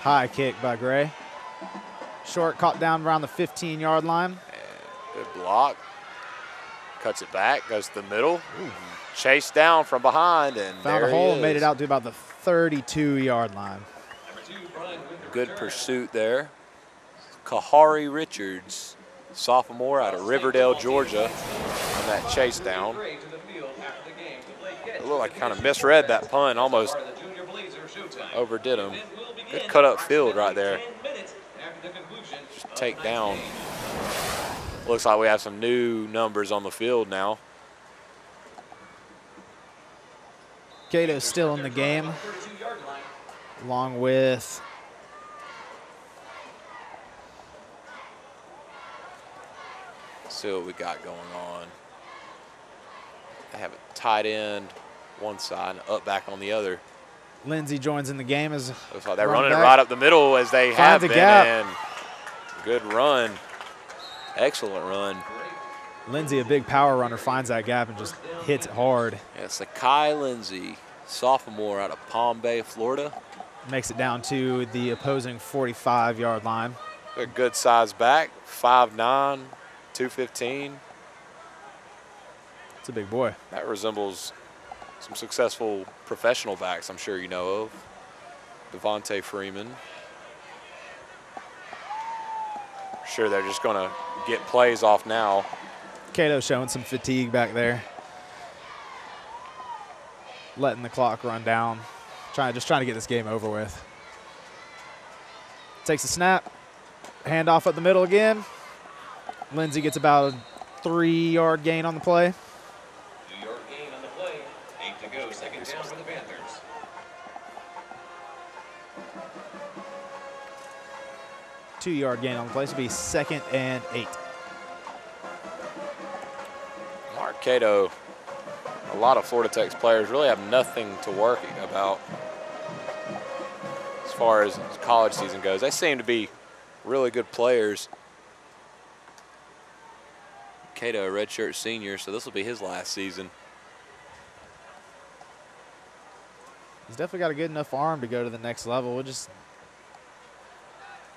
High kick by Gray. Short, caught down around the 15-yard line. Good block. Cuts it back, goes to the middle. Ooh. Chased down from behind, and found a hole and made it out to about the 32-yard line. Good pursuit there. Kahari Richards, sophomore out of Riverdale, Georgia, on that chase down. It looked like kind of misread that punt, almost overdid him. Good cut up field right there. Just take down. Looks like we have some new numbers on the field now. Cato's still in the game, along with see what we got going on. They have a tight end one side and up back on the other. Lindsay joins in the game as looks like they're running it right up the middle as they have been. And good run, excellent run. Lindsay, a big power runner, finds that gap and just hits it hard. Yeah, it's the Kai Lindsay, sophomore out of Palm Bay, Florida. Makes it down to the opposing 45-yard line. A good size back, 5'9", 215. It's a big boy. That resembles some successful professional backs I'm sure you know of. Devontae Freeman. Sure, they're just going to get plays off now. Cato showing some fatigue back there. Letting the clock run down. Just trying to get this game over with. Takes a snap. Handoff up the middle again. Lindsay gets about a 3-yard gain on the play. 2-yard gain on the play. 8 to go. Second down for the Panthers. Two-yard gain on the play. So it'll be 2nd and 8. Mark Cato. A lot of Florida Tech's players really have nothing to worry about as far as college season goes. They seem to be really good players. Cato, a redshirt senior, so this will be his last season. He's definitely got a good enough arm to go to the next level. We'll just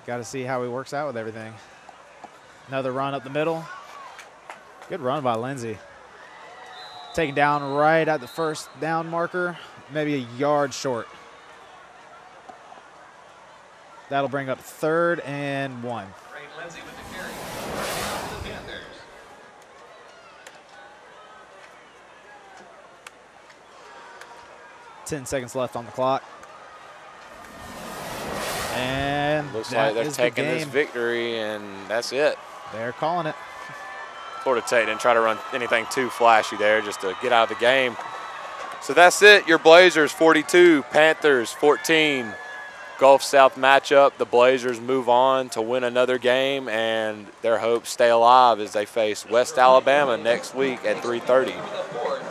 got to see how he works out with everything. Another run up the middle. Good run by Lindsay. Taken down right at the first down marker, maybe a yard short. That'll bring up 3rd and 1. Lindsay with the carry. The Panthers. Ten seconds left on the clock. And looks like they're taking this victory, and that's it. They're calling it. Florida Tech didn't try to run anything too flashy there just to get out of the game. So that's it. Your Blazers 42, Panthers 14. Gulf South matchup. The Blazers move on to win another game, and their hopes stay alive as they face West Alabama next week at 3:30.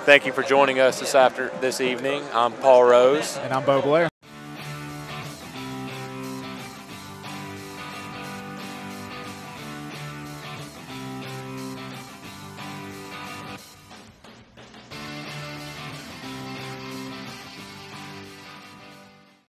Thank you for joining us this evening. I'm Paul Rose. And I'm Beau Blair.